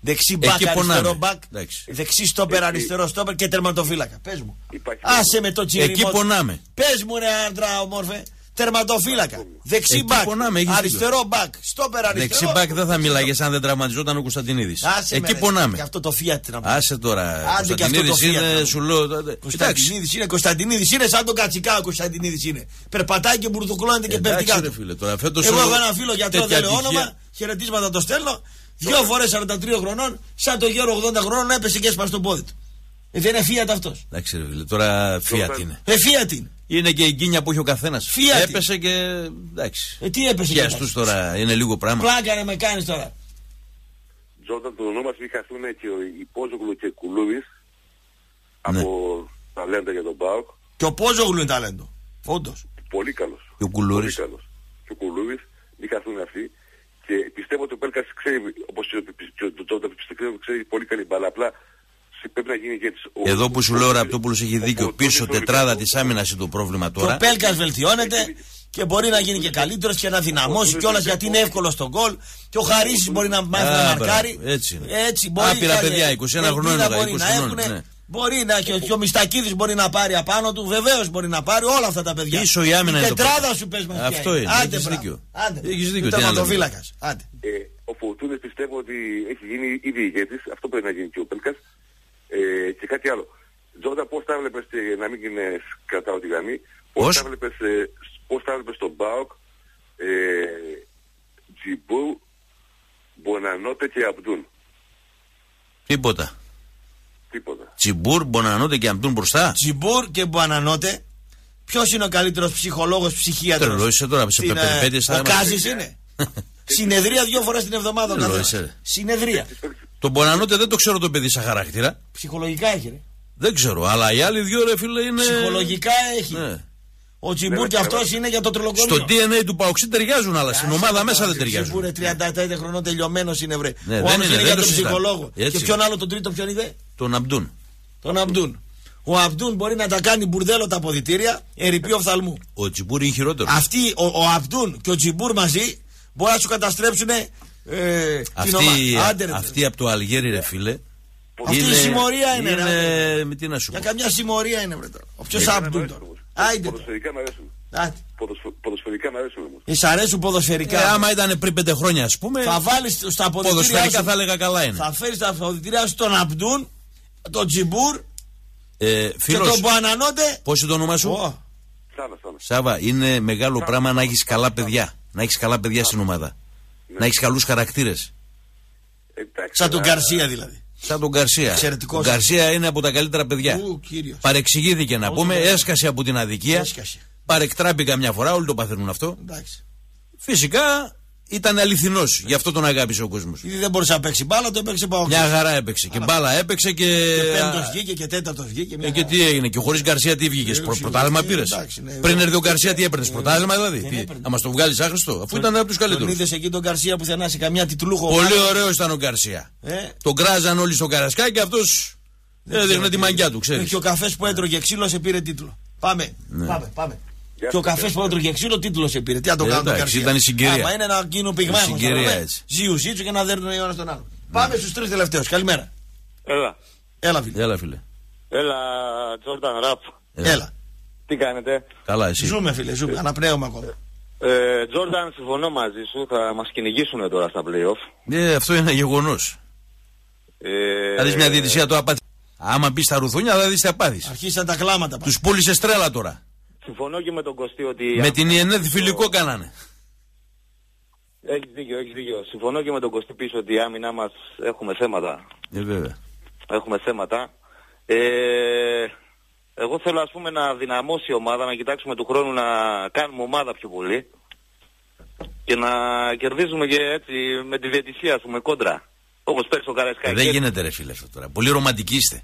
Δεξί μπακ, αριστερό μπακ. Δεξί στόπερ, αριστερό στόπερ και τερματοφύλακα. Πες μου. Άσε με το τσιριμό. Εκεί πονάμε. Πες μου, ρε άντρα, ομόρφε. Τερματοφύλακα. Δεξί μπακ. Αριστερό μπακ. Στόπερ, αριστερό. Δεξί μπακ δεν θα μιλάγες αν δεν τραυματιζόταν ο Κωνσταντινίδης. Εκεί πονάμε. Και αυτό το Fiat να πούμε. Άσε τώρα. Κωνσταντινίδης είναι, σου λέω. Κωνσταντινίδης είναι σαν τον Κατσικά. Κωνσταντινίδης είναι. Περπατάει και μπουρδουκλώνεται και πέφτει κάτω. Εγώ έχω ένα φίλο γιατρό, δεν λέω όνομα. Χαιρετίσματα το στέλνω. Δυο φορές 43 χρονών, σαν το γέρο 80 χρονών έπεσε και έσπασε το πόδι του. Δεν είναι Fiat αυτό. Εντάξει, ρε φίλε, τώρα Fiat είναι. Fiat είναι. Είναι και η γκίνια που έχει ο καθένας. Fiat. Έπεσε και. Εντάξει. Τι έπεσε για αυτούς τώρα, είναι λίγο πράγμα. Πλάκα να με κάνεις τώρα. Τζόρνταν, το ονόμα σου χαθούν και η Πόζογλου και η Κουλούβης από ταλέντα για τον ΠΑΟΚ. Και ο Πόζογλου είναι ταλέντο. Όντως. Πολύ καλός. Και ο Κουλούρης. Και ο Κουλούβης, μη χαθούν αυτοί. Και πιστεύω ότι ο Πέλκας ξέρει, όπως το τότε ξέρει πολύ καλή μπάλα, απλά πρέπει να γίνει και έτσι. Εδώ που σου λέω, ο Ραπτόπουλος έχει δίκιο, πίσω τετράδα της άμυνας είναι το πρόβλημα τώρα. Ο Πέλκας βελτιώνεται και μπορεί να γίνει και καλύτερος και να δυναμώσει κιόλας, γιατί είναι εύκολο στον γκολ. Και ο Χαρίσης μπορεί να μάθει να μαρκάρει. Έτσι μπορεί. Άπειρα παιδιά, 21 χρονών μπορεί να έχουν. Μπορεί να, και ο Μιστακίδης μπορεί να πάρει απάνω του, βεβαίως μπορεί να πάρει όλα αυτά τα παιδιά. Ίσο η άμυνα είναι. Τετράδα σου πες μας. Αυτό είναι. Έχεις δίκιο. Έχεις δίκιο. Τερματοφύλακας. Ο Φωτούνης πιστεύω ότι έχει γίνει ήδη ηγέτης. Αυτό πρέπει να γίνει και ο Πέλκας. Και κάτι άλλο. Τζόντα, πώς θα έβλεπες, να μην κρατάω τη γραμμή, πώς θα έβλεπες τον Μπάοκ, Τζιμπού, Μπονανότε και Αμπτούν? Τίποτα. Τσιμπούρ, Μπονανότε και Αμπτούν μπροστά. Τσιμπούρ και Μπονανότε. Ποιος είναι ο καλύτερος ψυχολόγος, ψυχίατρος? Τρελόησε τώρα, ο Κάζης είναι. Συνεδρία 2 φορές την εβδομάδα. Συνεδρία. Τον Μπονανότε δεν το ξέρω το παιδί σαν χαρακτήρα. Ψυχολογικά έχει, ρε. Δεν ξέρω, αλλά οι άλλοι 2 ρε φίλε είναι. Ψυχολογικά έχει. Ναι. Ο Τσιμπούρ και αυτός είναι για το τρελοκομείο. Στο DNA του Παοξή ταιριάζουν, αλλά στην ομάδα μέσα δεν ταιριάζουν. Ο Τσιμπούρ είναι 35 χρονών, τελειωμένος είναι, βρε. Ο άλλος είναι για τον ψυχολόγο. Και ποιον άλλο, τον τρίτο, ποιον είδε? Τον Αμπτούν. Ο Αμπτούν μπορεί να τα κάνει μπουρδέλο τα αποδυτήρια, ερειπεί οφθαλμού. Ο Τσιμπούρ είναι χειρότερος. Αυτοί, ο Αμπτούν και ο Τσιμπούρ μαζί, μπορεί να σου καταστρέψουν αυτή από το Αλγέρι, ρε φίλε. Αυτή η συμμορία είναι. Τι να σου πω. Για καμιά συμμορία είναι, βρε τώρα. Ο ποιος Αμπτούν τώρα. Ποδοσφαιρικά μ' αρέσουν. Ποδοσφαιρικά μ' αρέσουν όμως. Εις αρέσουν ποδοσφαιρικά. Άμα ήταν πριν 5 χρόνια, ας πούμε. Θα βάλεις στα αποδυτήρια σου. Θα έλεγα καλά είναι. Θα φέρεις στα αποδυτήρια σου τον Αμπτούν, τον Τσιμπούρ. Φίλος, και τον Μπονανότε. Πώς είναι το όνομα σου? Σάβα, είναι μεγάλο πράγμα να έχεις καλά παιδιά. Να έχεις καλά παιδιά στην ομάδα. Να έχεις καλούς χαρακτήρες. Σαν τον Γκαρσία δηλαδή. Σαν τον Γκαρσία. Ο Γκαρσία είναι από τα καλύτερα παιδιά. Παρεξηγήθηκε να πούμε, έσκασε από την αδικία. Παρεκτράπηκα μια φορά, όλοι το παθαίνουν αυτό. Φυσικά ήταν αληθινός, γι' αυτό τον αγάπησε ο κόσμος. Γιατί δεν μπορούσε να παίξει μπάλα, το έπαιξε Παόξ. Μια χαρά έπαιξε. Και μπάλα έπαιξε και. Και 5ος βγήκε και 4ος βγήκε. Και τι έγινε, και χωρίς Γκαρσία τι βγήκε? Πρωτάθλημα πήρε. Πριν έρθει ο Γκαρσία τι έπαιρνε? Πρωτάθλημα δηλαδή. Να μας το βγάλει άχρηστο, αφού ήταν από τους καλύτερους. Τον είδε εκεί τον Γκαρσία που θενά σε καμιά τιτλούχο? Πολύ ωραίο ήταν ο Γκαρσία. Τον κράζαν όλοι στον Καρασκάκι και αυτό έδειχνε τη μαγκιά του, ξέρει. Και ο καφέ που έτρωγε ξύλο σε πήρε τίτλο. Πάμε. Και ο καφές που έτρωγε ξύλο τίτλος επήρε. Τι να το κάνω τον Καρσία. Ήταν η συγκυρία. Άμα είναι ένα κοινό πυγμάχος. Συγκυρία έτσι. Ζιουσίτσου και να δέρνουν οι ένας τον άλλο. Πάμε στους 3 τελευταίους. Καλημέρα. Έλα φίλε. Έλα Τζόρνταν Ραπ. Έλα. Τι κάνετε? Καλά εσύ? Ζούμε φίλε, ζούμε. Αναπνέουμε ακόμα. Τζόρνταν, συμφωνώ μαζί σου. Θα μας κυνηγήσουν τώρα στα play-off. Αυτό είναι γεγονός. Θα δεις μια διαιτησία το απάτη. Άμα μπει στα ρουθούνια θα δεις τι απάθεις. Αρχίσαν τα κλάματα. Τους πούλησε στρέλα τώρα. Συμφωνώ και με τον Κωστή ότι... Με την ΙΕΝΕΔ φιλικό κάνανε. Έχεις δίκιο. Συμφωνώ και με τον Κωστή πίσω ότι η άμυνά μας έχουμε θέματα. Βέβαια. Έχουμε θέματα. Εγώ θέλω ας πούμε να δυναμώσει η ομάδα, να κοιτάξουμε του χρόνου να κάνουμε ομάδα πιο πολύ και να κερδίζουμε και έτσι με τη διαιτησία, ας πούμε, κόντρα. Όπως πέρσι στο Καραϊσκάκι. Δεν γίνεται ρε φίλε αυτό τώρα. Πολύ ρομαντικοί είστε.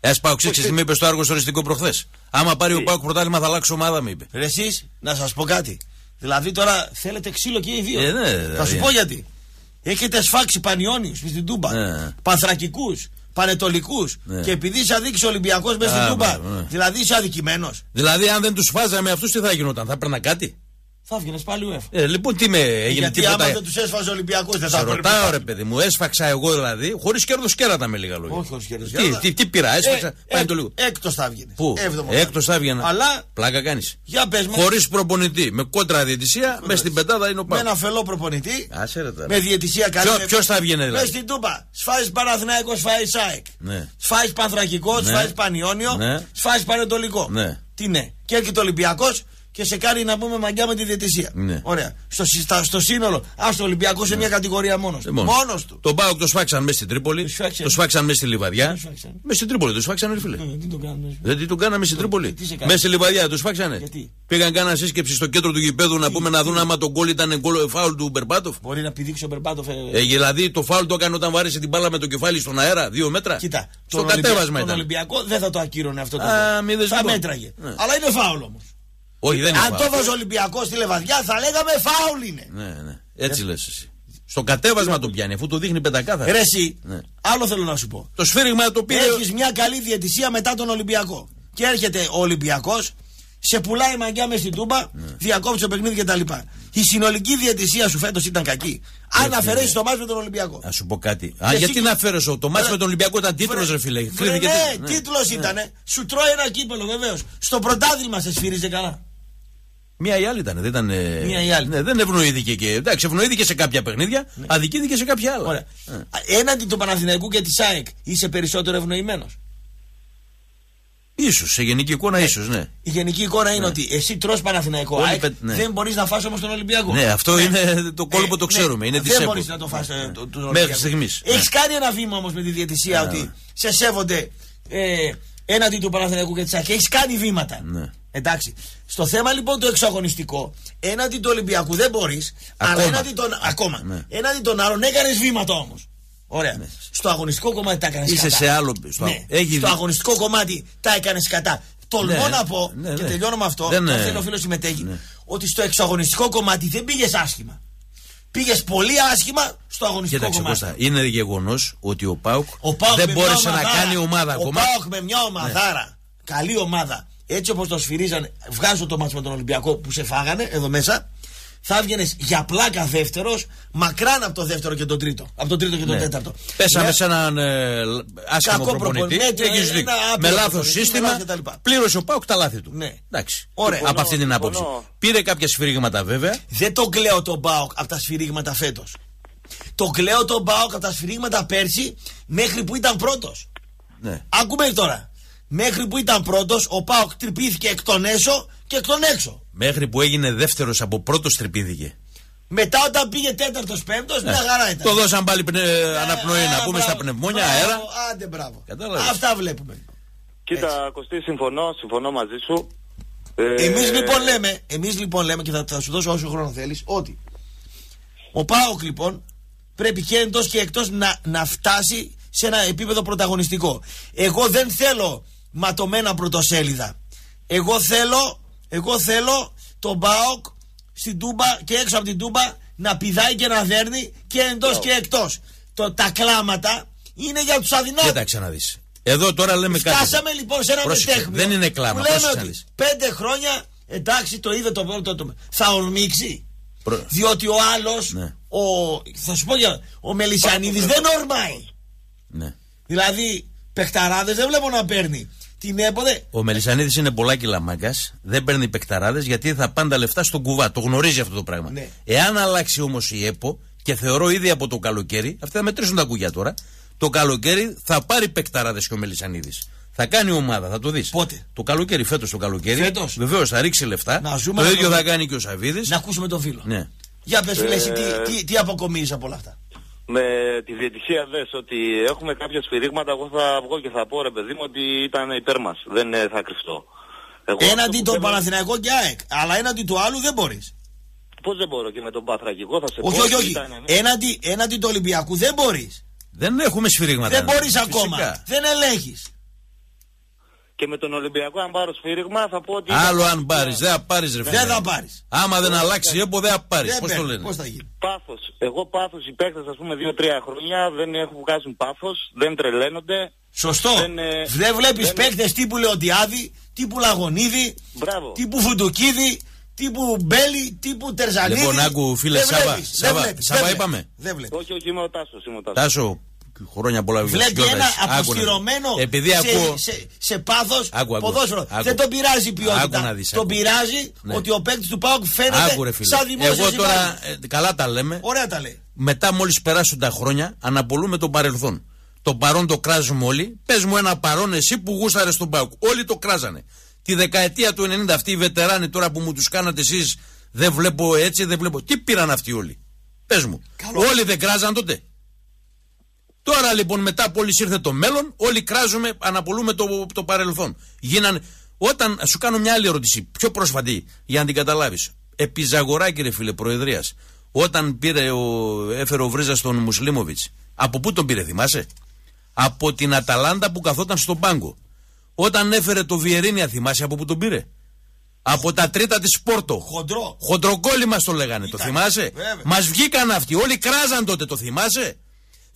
Ένα Πάοκ 6 μου είπε στο Άργο οριστικό προχθές. Άμα πάρει ο Πάοκ πρωτάθλημα θα αλλάξει ομάδα, μου είπε. Εσείς, να σας πω κάτι. Δηλαδή τώρα θέλετε ξύλο και οι δύο. Ναι, θα σου πω γιατί. Έχετε σφάξει Πανιώνιους στην Τούμπα, Πανθρακικούς, Πανετολικούς και επειδή είσαι αδίκης Ολυμπιακός μέσα στην Τούμπα, δηλαδή είσαι αδικημένος. Δηλαδή, αν δεν τους φάζαμε αυτούς, τι θα γινόταν, θα έπαιρνα κάτι. Θα βγαίνε πάλι UEFA. Λοιπόν, τι με έγινε τίποτα. Γιατί άμα δεν τους έσφαζε ο Ολυμπιακός, δεν θα έπαιρνε. Σε ρωτάω ρε παιδί μου, έσφαξα εγώ δηλαδή, χωρίς κέρδος κέρατα με λίγα λόγια. Όχι, χωρίς κέρδος κέρατα. Τι πειρά, έσφαξα. Έκτος θα βγαίνε. Πού? Έκτος θα βγαίνε. Αλλά. Πλάκα κάνεις. Για πες μου. Χωρίς προπονητή. Με κόντρα διαιτησία, με στην πεντάδα είναι ο Πάοκ. Με ένα φελό προπονητή. Με διαιτησία καλή. Ποιος θα βγαίνει δηλαδή. Με στην Τούμπα. Σφάζει Παναθηναϊκό, σφάζει ΣΑΕΚ. Σφάζει Πανθρακικό, σφάζει Πανιώνιο, σφάζει Πανετολικό. Τι ναι. Και έρχεται ο Ολυμπιακός. Και σε κάνει να πούμε μαγκιά με τη διαιτησία. Ναι. Ωραία. Στο σύνολο. Ας το Ολυμπιακό σε μια κατηγορία μόνος του. Μόνος του. Τον Πάοκ το σφάξαν μέσα στην Τρίπολη. Το σφάξαν μέσα στη Λιβαδιά. Μέσα στην Τρίπολη το σφάξανε, φίλε. Δεν τον κάναμε στην Τρίπολη. Μέσα στη Λιβαδιά το σφάξανε. Πήγαν κάνα σύσκεψη στο κέντρο του γηπέδου να πούμε να δουν άμα τον γκολ ήταν φάουλ του Μπερμπάτοφ. Μπορεί να πηδήξει ο Μπερμπάτοφ. Δηλαδή το φάουλ το έκανε όταν βάρεσε την μπάλα με το κεφάλι στον αέρα, 2 μέτρα. Κοιτά. Το Ολυμπιακό δεν θα το ακύρωνε αυτό το γκολ. Θα μέτραγε. Αλλά είναι φάουλ όμως. Όχι, αν το βάζει ο Ολυμπιακός στη Λεβαδιά θα λέγαμε φάουλ είναι. Ναι. Έτσι λες εσύ. Στο κατέβασμα τον πιάνει, αφού το δείχνει πεντακάθαρα. Ρε εσύ, άλλο θέλω να σου πω. Το σφύριγμα το πήρε. Έχεις μια καλή διαιτησία μετά τον Ολυμπιακό. Και έρχεται ο Ολυμπιακός, σε πουλάει μαγκιά μες στην Τούμπα, διακόπτει το παιχνίδι κτλ. Η συνολική διαιτησία σου φέτος ήταν κακή. Αν αφαιρέσεις το μάτς με τον Ολυμπιακό. Να σου πω κάτι. Γιατί να αφαιρέσω το μάτς με τον Ολυμπιακό ήταν τίτλος, ρε φίλε. Ναι, τίτλος ήταν. Σου τρώει ένα κύπελο βεβαίως. Στο πρωτάθλημα σε σφύριζε καλά. Μία ή άλλη ήταν. Δεν ήταν. Μία ή άλλη. Ναι, δεν ευνοήθηκε και. Εντάξει, ευνοήθηκε σε κάποια παιχνίδια, αδικήθηκε σε κάποια άλλα. Ωραία. Έναντι του Παναθηναϊκού και της ΑΕΚ είσαι περισσότερο ευνοημένος. Ίσως, σε γενική εικόνα, ίσως, ναι. Η γενική εικόνα είναι ότι εσύ τρως Παναθηναϊκό. ΑΕΚ, δεν μπορείς να φας όμως τον Ολυμπιακό. Ναι, αυτό είναι το κόλπο, το ξέρουμε. Είναι δεν μπορείς να το φας τον Ολυμπιακό. Μέχρι στιγμής. Έχεις κάνει ένα βήμα όμως με τη διαιτησία ότι σε σέβονται έναντι του Παναθηναϊκού και της ΑΕΚ. Έχεις κάνει βήματα. Εντάξει. Στο θέμα λοιπόν το εξαγωνιστικό, έναντι του Ολυμπιακού δεν μπορείς, αλλά έναντι των άλλων έκανες βήματα όμως. Ωραία. Ναι. Στο αγωνιστικό κομμάτι τα έκανες κατά. Είσαι σε άλλο. Στο αγωνιστικό κομμάτι τα έκανες κατά. Τολμώ να πω, και τελειώνω με αυτό, ο φίλος συμμετέχει, ότι στο εξαγωνιστικό κομμάτι δεν πήγες άσχημα. Πήγες πολύ άσχημα στο αγωνιστικό κομμάτι. Κοίταξε, είναι γεγονός ότι ο Πάοκ δεν μπόρεσε να κάνει ομάδα ακόμα. Ο Πάοκ με μια ομαδάρα, καλή ομάδα. Έτσι όπως το σφυρίζανε, βγάζω το μάτς με τον Ολυμπιακό που σε φάγανε εδώ μέσα, θα έβγαινες για πλάκα δεύτερος, μακράν από το δεύτερο και τον τρίτο. Από τον τρίτο και τον τέταρτο. Πέσαμε σε έναν άσχημο προπονητή. Με λάθος σύστημα. Πλήρωσε ο Πάοκ τα λάθη του. Ναι. Εντάξει. Ωραία. Από αυτή την άποψη. Πήρε κάποια σφυρίγματα βέβαια. Δεν τον κλαίω τον Πάοκ από τα σφυρίγματα φέτος. Το κλαίω τον Πάοκ από τα σφυρίγματα πέρσι μέχρι που ήταν πρώτος. Άκουμε τώρα. Μέχρι που ήταν πρώτος, ο Πάοκ τρυπήθηκε εκ των έσω και εκ των έξω. Μέχρι που έγινε δεύτερος από πρώτος τρυπήθηκε. Μετά όταν πήγε τέταρτος, πέμπτος, μια χαρά ήταν. Το δώσαν πάλι αναπνοή, να πούμε στα πνευμόνια, αέρα. Άντε, μπράβο. Κατάλαβες. Αυτά βλέπουμε. Κοίτα, Κωστή, συμφωνώ μαζί σου. Εμείς λοιπόν λέμε και θα σου δώσω όσο χρόνο θέλεις, ότι ο Πάοκ λοιπόν πρέπει και εντός και εκτός να φτάσει σε ένα επίπεδο πρωταγωνιστικό. Εγώ δεν θέλω ματωμένα πρωτοσέλιδα. Εγώ θέλω τον Πάοκ στην Τούμπα και έξω από την Τούμπα να πηδάει και να δέρνει και εντός και εκτός. Τα κλάματα είναι για τους αδυνάτους. Κοίταξε να δεις. Εδώ τώρα λέμε κάτι. Φτάσαμε λοιπόν σε ένα μετέχνιο. Δεν είναι κλάμα. Λέμε ότι 5 χρόνια, εντάξει, το είδε το πρώτο. Θα ορμήξει. Διότι ο άλλος, θα σου πω για ο Μελισσανίδης δεν ορμάει. Ναι. Δηλαδή, παιχταράδες δεν βλέπω να παίρνει. Την έποδε. Ο Μελισσανίδης είναι πολλά κιλά μάγκας, δεν παίρνει παιχταράδες γιατί θα πάνε τα λεφτά στον κουβά. Το γνωρίζει αυτό το πράγμα. Ναι. Εάν αλλάξει όμως η ΕΠΟ, και θεωρώ ήδη από το καλοκαίρι, αυτοί θα μετρήσουν τα κουγιά τώρα, το καλοκαίρι θα πάρει παιχταράδες και ο Μελισσανίδης. Θα κάνει ομάδα, θα το δεις. Πότε? Το καλοκαίρι, φέτος το καλοκαίρι. Φέτος. Βεβαίως θα ρίξει λεφτά. Το ίδιο θα κάνει και ο Σαββίδης. Να ακούσουμε τον φίλο. Ναι. Για πες φίλε, τι αποκομίζεις από όλα αυτά. Με τη διαιτησία δες ότι έχουμε κάποια σφυρίγματα, εγώ θα βγω και θα πω ρε παιδί μου ότι ήταν υπέρ μας, δεν θα κρυφτώ. Έναντι τον Παναθηναϊκό και ΑΕΚ, αλλά έναντι του άλλου δεν μπορείς. Πώς δεν μπορώ και με τον Παθρακικό θα σε πω. Όχι, έναντι του Ολυμπιακού δεν μπορείς. Δεν έχουμε σφυρίγματα. Δεν μπορείς ακόμα. Δεν ελέγχεις. Και με τον Ολυμπιακό, αν πάρω σφύριγμα, θα πω ότι. Άλλο αν πάρεις, δεν θα πάρεις, ρε φίλε. Δεν θα πάρεις. Άμα δεν αλλάξει, έπω δεν θα πάρεις. Πώς το λένε. Πώς θα γίνει. Πάθος. Εγώ πάθος, οι παίκτες, ας πούμε, 2-3 χρόνια δεν έχουν βγάζουν πάθος, δεν τρελαίνονται. Σωστό. Δεν βλέπεις παίκτες τύπου Λεοντιάδη, τύπου Λαγωνίδη, τύπου Φουντουκίδη, τύπου Μπέλη, τύπου Τερζαλίδη. Λοιπόν, άκου, φίλε Σάβα, είπαμε. Όχι, όχι, είμαι ο Τάσος. Χρόνια πολλά βλέπει ένα αποστηρωμένο σε πάθος ποδόσφαιρο. Δεν τον πειράζει η ποιότητα. Τον πειράζει ότι ο παίκτης του ΠΑΟΚ φαίνεται σαν δημόσιος. Εγώ τώρα καλά τα λέμε. Ωραία τα λέει. Μετά, μόλις περάσουν τα χρόνια, αναπολούμε τον παρελθόν. Το παρόν το κράζουμε όλοι. Πες μου ένα παρόν εσύ που γούσταρες τον ΠΑΟΚ. Όλοι το κράζανε. Τη δεκαετία του 90 αυτοί οι βετεράνοι τώρα που μου τους κάνατε εσείς, δεν βλέπω έτσι, δεν βλέπω. Τι πήραν αυτοί όλοι. Πες μου. Όλοι δεν κράζαν τότε. Τώρα λοιπόν, μετά μόλις ήρθε το μέλλον, όλοι κράζουμε, αναπολούμε το παρελθόν. Όταν σου κάνω μια άλλη ερώτηση, πιο πρόσφατη, για να την καταλάβεις. Επί Ζαγοράκη, ρε φίλε, Προεδρίας, όταν έφερε ο Βρίζας τον Μουσλίμοβιτς, από πού τον πήρε, θυμάσαι? Από την Αταλάντα που καθόταν στον πάγκο. Όταν έφερε το Βιερίνια, θυμάσαι από πού τον πήρε? Από τα τρίτα της Πόρτο. Χοντροκόλλη μας το λέγανε, το θυμάσαι? Μας βγήκαν αυτοί, όλοι κράζαν τότε, το θυμάσαι?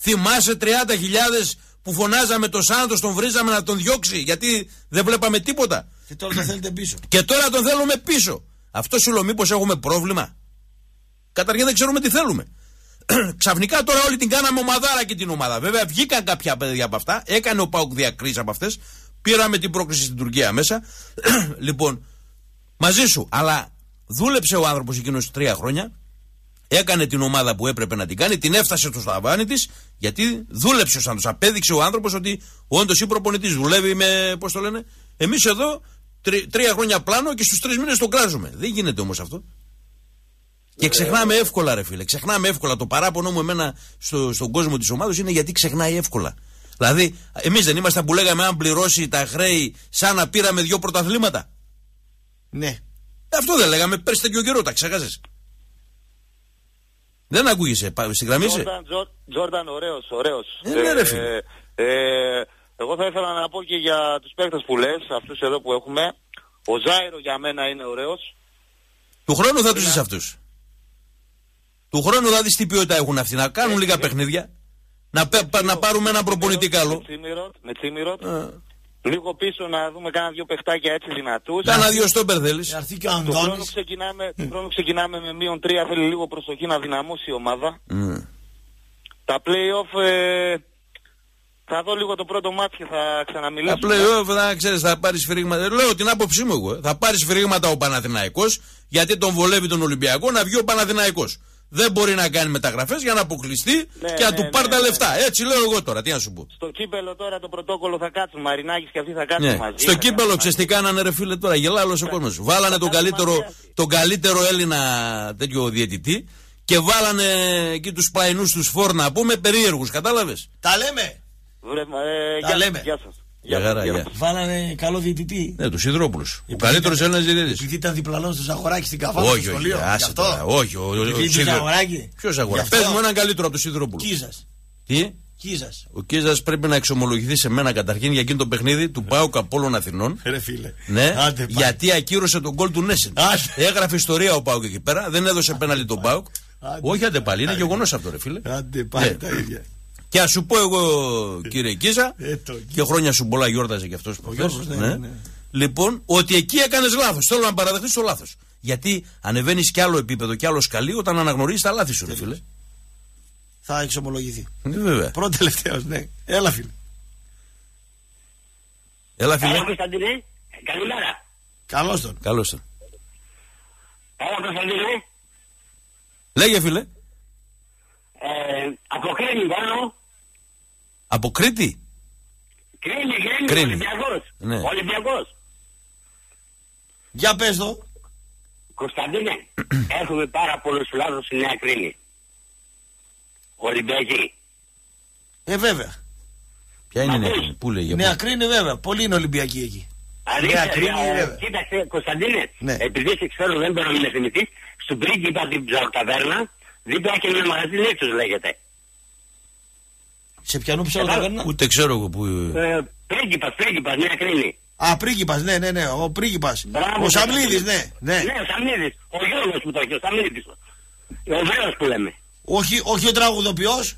Θυμάσαι 30.000 που φωνάζαμε το Σάντος, τον βρίζαμε να τον διώξει γιατί δεν βλέπαμε τίποτα. Και τώρα τον θέλετε πίσω. Και τώρα τον θέλουμε πίσω. Αυτό σου λέω, μήπως έχουμε πρόβλημα? Καταρχήν δεν ξέρουμε τι θέλουμε. Ξαφνικά τώρα όλοι την κάναμε ομαδάρα και την ομάδα. Βέβαια βγήκαν κάποια παιδιά από αυτά, έκανε ο ΠΑΟΚ διακρίσεις από αυτές. Πήραμε την πρόκριση στην Τουρκία μέσα. Λοιπόν, μαζί σου. Αλλά δούλεψε ο άνθρωπος εκείνος 3 χρόνια. Έκανε την ομάδα που έπρεπε να την κάνει, την έφτασε στο σταβάνι της, γιατί δούλεψε ο Σάντος. Απέδειξε ο άνθρωπος ότι όντως η προπονητής δουλεύει με. Πώς το λένε, εμείς εδώ 3 χρόνια πλάνο και στους 3 μήνες τον κράζουμε. Δεν γίνεται όμως αυτό. Και ξεχνάμε εύκολα, ρε φίλε. Ξεχνάμε εύκολα. Το παράπονο μου εμένα στον κόσμο της ομάδας είναι γιατί ξεχνάει εύκολα. Δηλαδή, εμείς δεν ήμασταν που λέγαμε αν πληρώσει τα χρέη, σαν να πήραμε 2 πρωταθλήματα. Ναι. Αυτό δεν λέγαμε πέρσι τέτοιο καιρό, τα ξέχασες? Δεν ακούγεσαι, συγγραμμίσαι. Τζόρνταν, ωραίος. Εγώ θα ήθελα να πω και για τους παίκτες που λες, αυτούς εδώ που έχουμε. Ο Ζάιρο για μένα είναι ωραίος. Του χρόνου θα τους δεις αυτούς. Του χρόνου θα δεις τι ποιότητα έχουν αυτοί. Να κάνουν λίγα παιχνίδια. Να πάρουμε ένα προπονητή καλό. Με Τσίμιροτ. Λίγο πίσω να δούμε κάνα 2 παιχτάκια έτσι δυνατούς. Κάνα 2 στόπερ θέλεις. Τον χρόνο ξεκινάμε με -3, θέλει λίγο προσοχή να δυναμώσει η ομάδα. Τα play-off θα δω λίγο το πρώτο μάτς και θα ξαναμιλήσουμε. Τα play-off θα ξέρεις, θα πάρει σφυρίγματα. Λέω την άποψή μου εγώ. Θα πάρει σφυρίγματα ο Παναθηναϊκός γιατί τον βολεύει τον Ολυμπιακό να βγει ο Παναθηναϊκός. Δεν μπορεί να κάνει μεταγραφές για να αποκλειστεί και να του πάρει τα λεφτά. Έτσι λέω εγώ τώρα. Τι να σου πω. Στο κύπελο τώρα το πρωτόκολλο θα κάτσουν. Μαρινάκης και αυτοί θα κάτσουν μαζί. Στο κύπελο ξέρεις τι κάνανε, ρε φίλε, τώρα? Γελάει όλος ο κόσμος. Βάλανε τον καλύτερο Έλληνα τέτοιο διαιτητή και βάλανε εκεί τους πλαϊνούς τους Φόρνα, πούμε, περίεργους. Κατάλαβες. Τα λέμε. Γεια σας. Βάλανε καλό διαιτητή. Ναι, του Σιδηρόπουλου. Ο καλύτερο Έλληνα διαιτητή. Επειδή ήταν διπλανό του Ζαγοράκη στην Καβάλα. Όχι, ο Ζαγοράκη. Ποιο Ζαγοράκη? Πες μου έναν καλύτερο από του Σιδηρόπουλου. Κίζας. Τι? Κίζας. Ο Κίζας πρέπει να εξομολογηθεί σε μένα καταρχήν για εκείνο το παιχνίδι του ΠΑΟΚ Απόλλων Αθηνών. Ρε φίλε. Ναι, γιατί ακύρωσε τον γκολ του Νέσιν. Έγραφε ιστορία ο ΠΑΟΚ εκεί πέρα, δεν έδωσε πέναλτι τον ΠΑΟΚ. Όχι, άντε πάλι, είναι γεγονός αυτό, ρε φίλε. Άντε πάλι τα ίδια. Και ας σου πω εγώ, κύριε Κίζα, και χρόνια σου πολλά γιόρταζε και αυτός προχθές. Ναι. Λοιπόν, ότι εκεί έκανες λάθος. Θέλω να παραδεχτείς το λάθος. Γιατί ανεβαίνεις κι άλλο επίπεδο κι άλλο σκαλί όταν αναγνωρίζεις τα λάθη σου, ρε φίλε. Θα εξομολογηθεί. Βέβαια. Πρώτο τελευταίος, ναι. Έλα, φίλε. Έλα, φίλε. Καλώς Κωνσταντινή. Καλημέρα. Καλώς τον. Καλώς τον. Έλα, Κωνσταντινή. Λέγε, φίλε. Από Κρίνη πάνω. Από Κρήτη? Κρίνη. Ολυμπιακός. Για πες το. Κωνσταντίνε, έχουμε πάρα πολλούς λάθος στη Νέα Κρίνη. Ολυμπιακοί. Βέβαια. Ποια είναι η Νέα Κρίνη, πού λέγε? Νέα Κρίνη βέβαια, πολλοί είναι Ολυμπιακοί εκεί. Νέα Κρίνη βέβαια. Κοίταξε Κωνσταντίνε, επειδή σε ξέρω δεν μπορώ να μην θυμηθείς, στον πρίγκιπα την Ψαροταβέρνα δίπλα και ένα μαγαζί Λέξους λέγεται. Σε ποιανού ψαλοκαβέρνα. Ούτε ξέρω εγώ που. Πρίγκιπας, ναι, Ακρίλη. Α, πρίγκιπας, ναι, ο πρίγκιπας. Ο Σαμλίδης, ναι. Ναι, ο Σαμλίδης. Ο Γιώργος μου το έχει, ο Σαμλίδης. Ο Βέος που λέμε. Όχι ο τραγουδοποιός.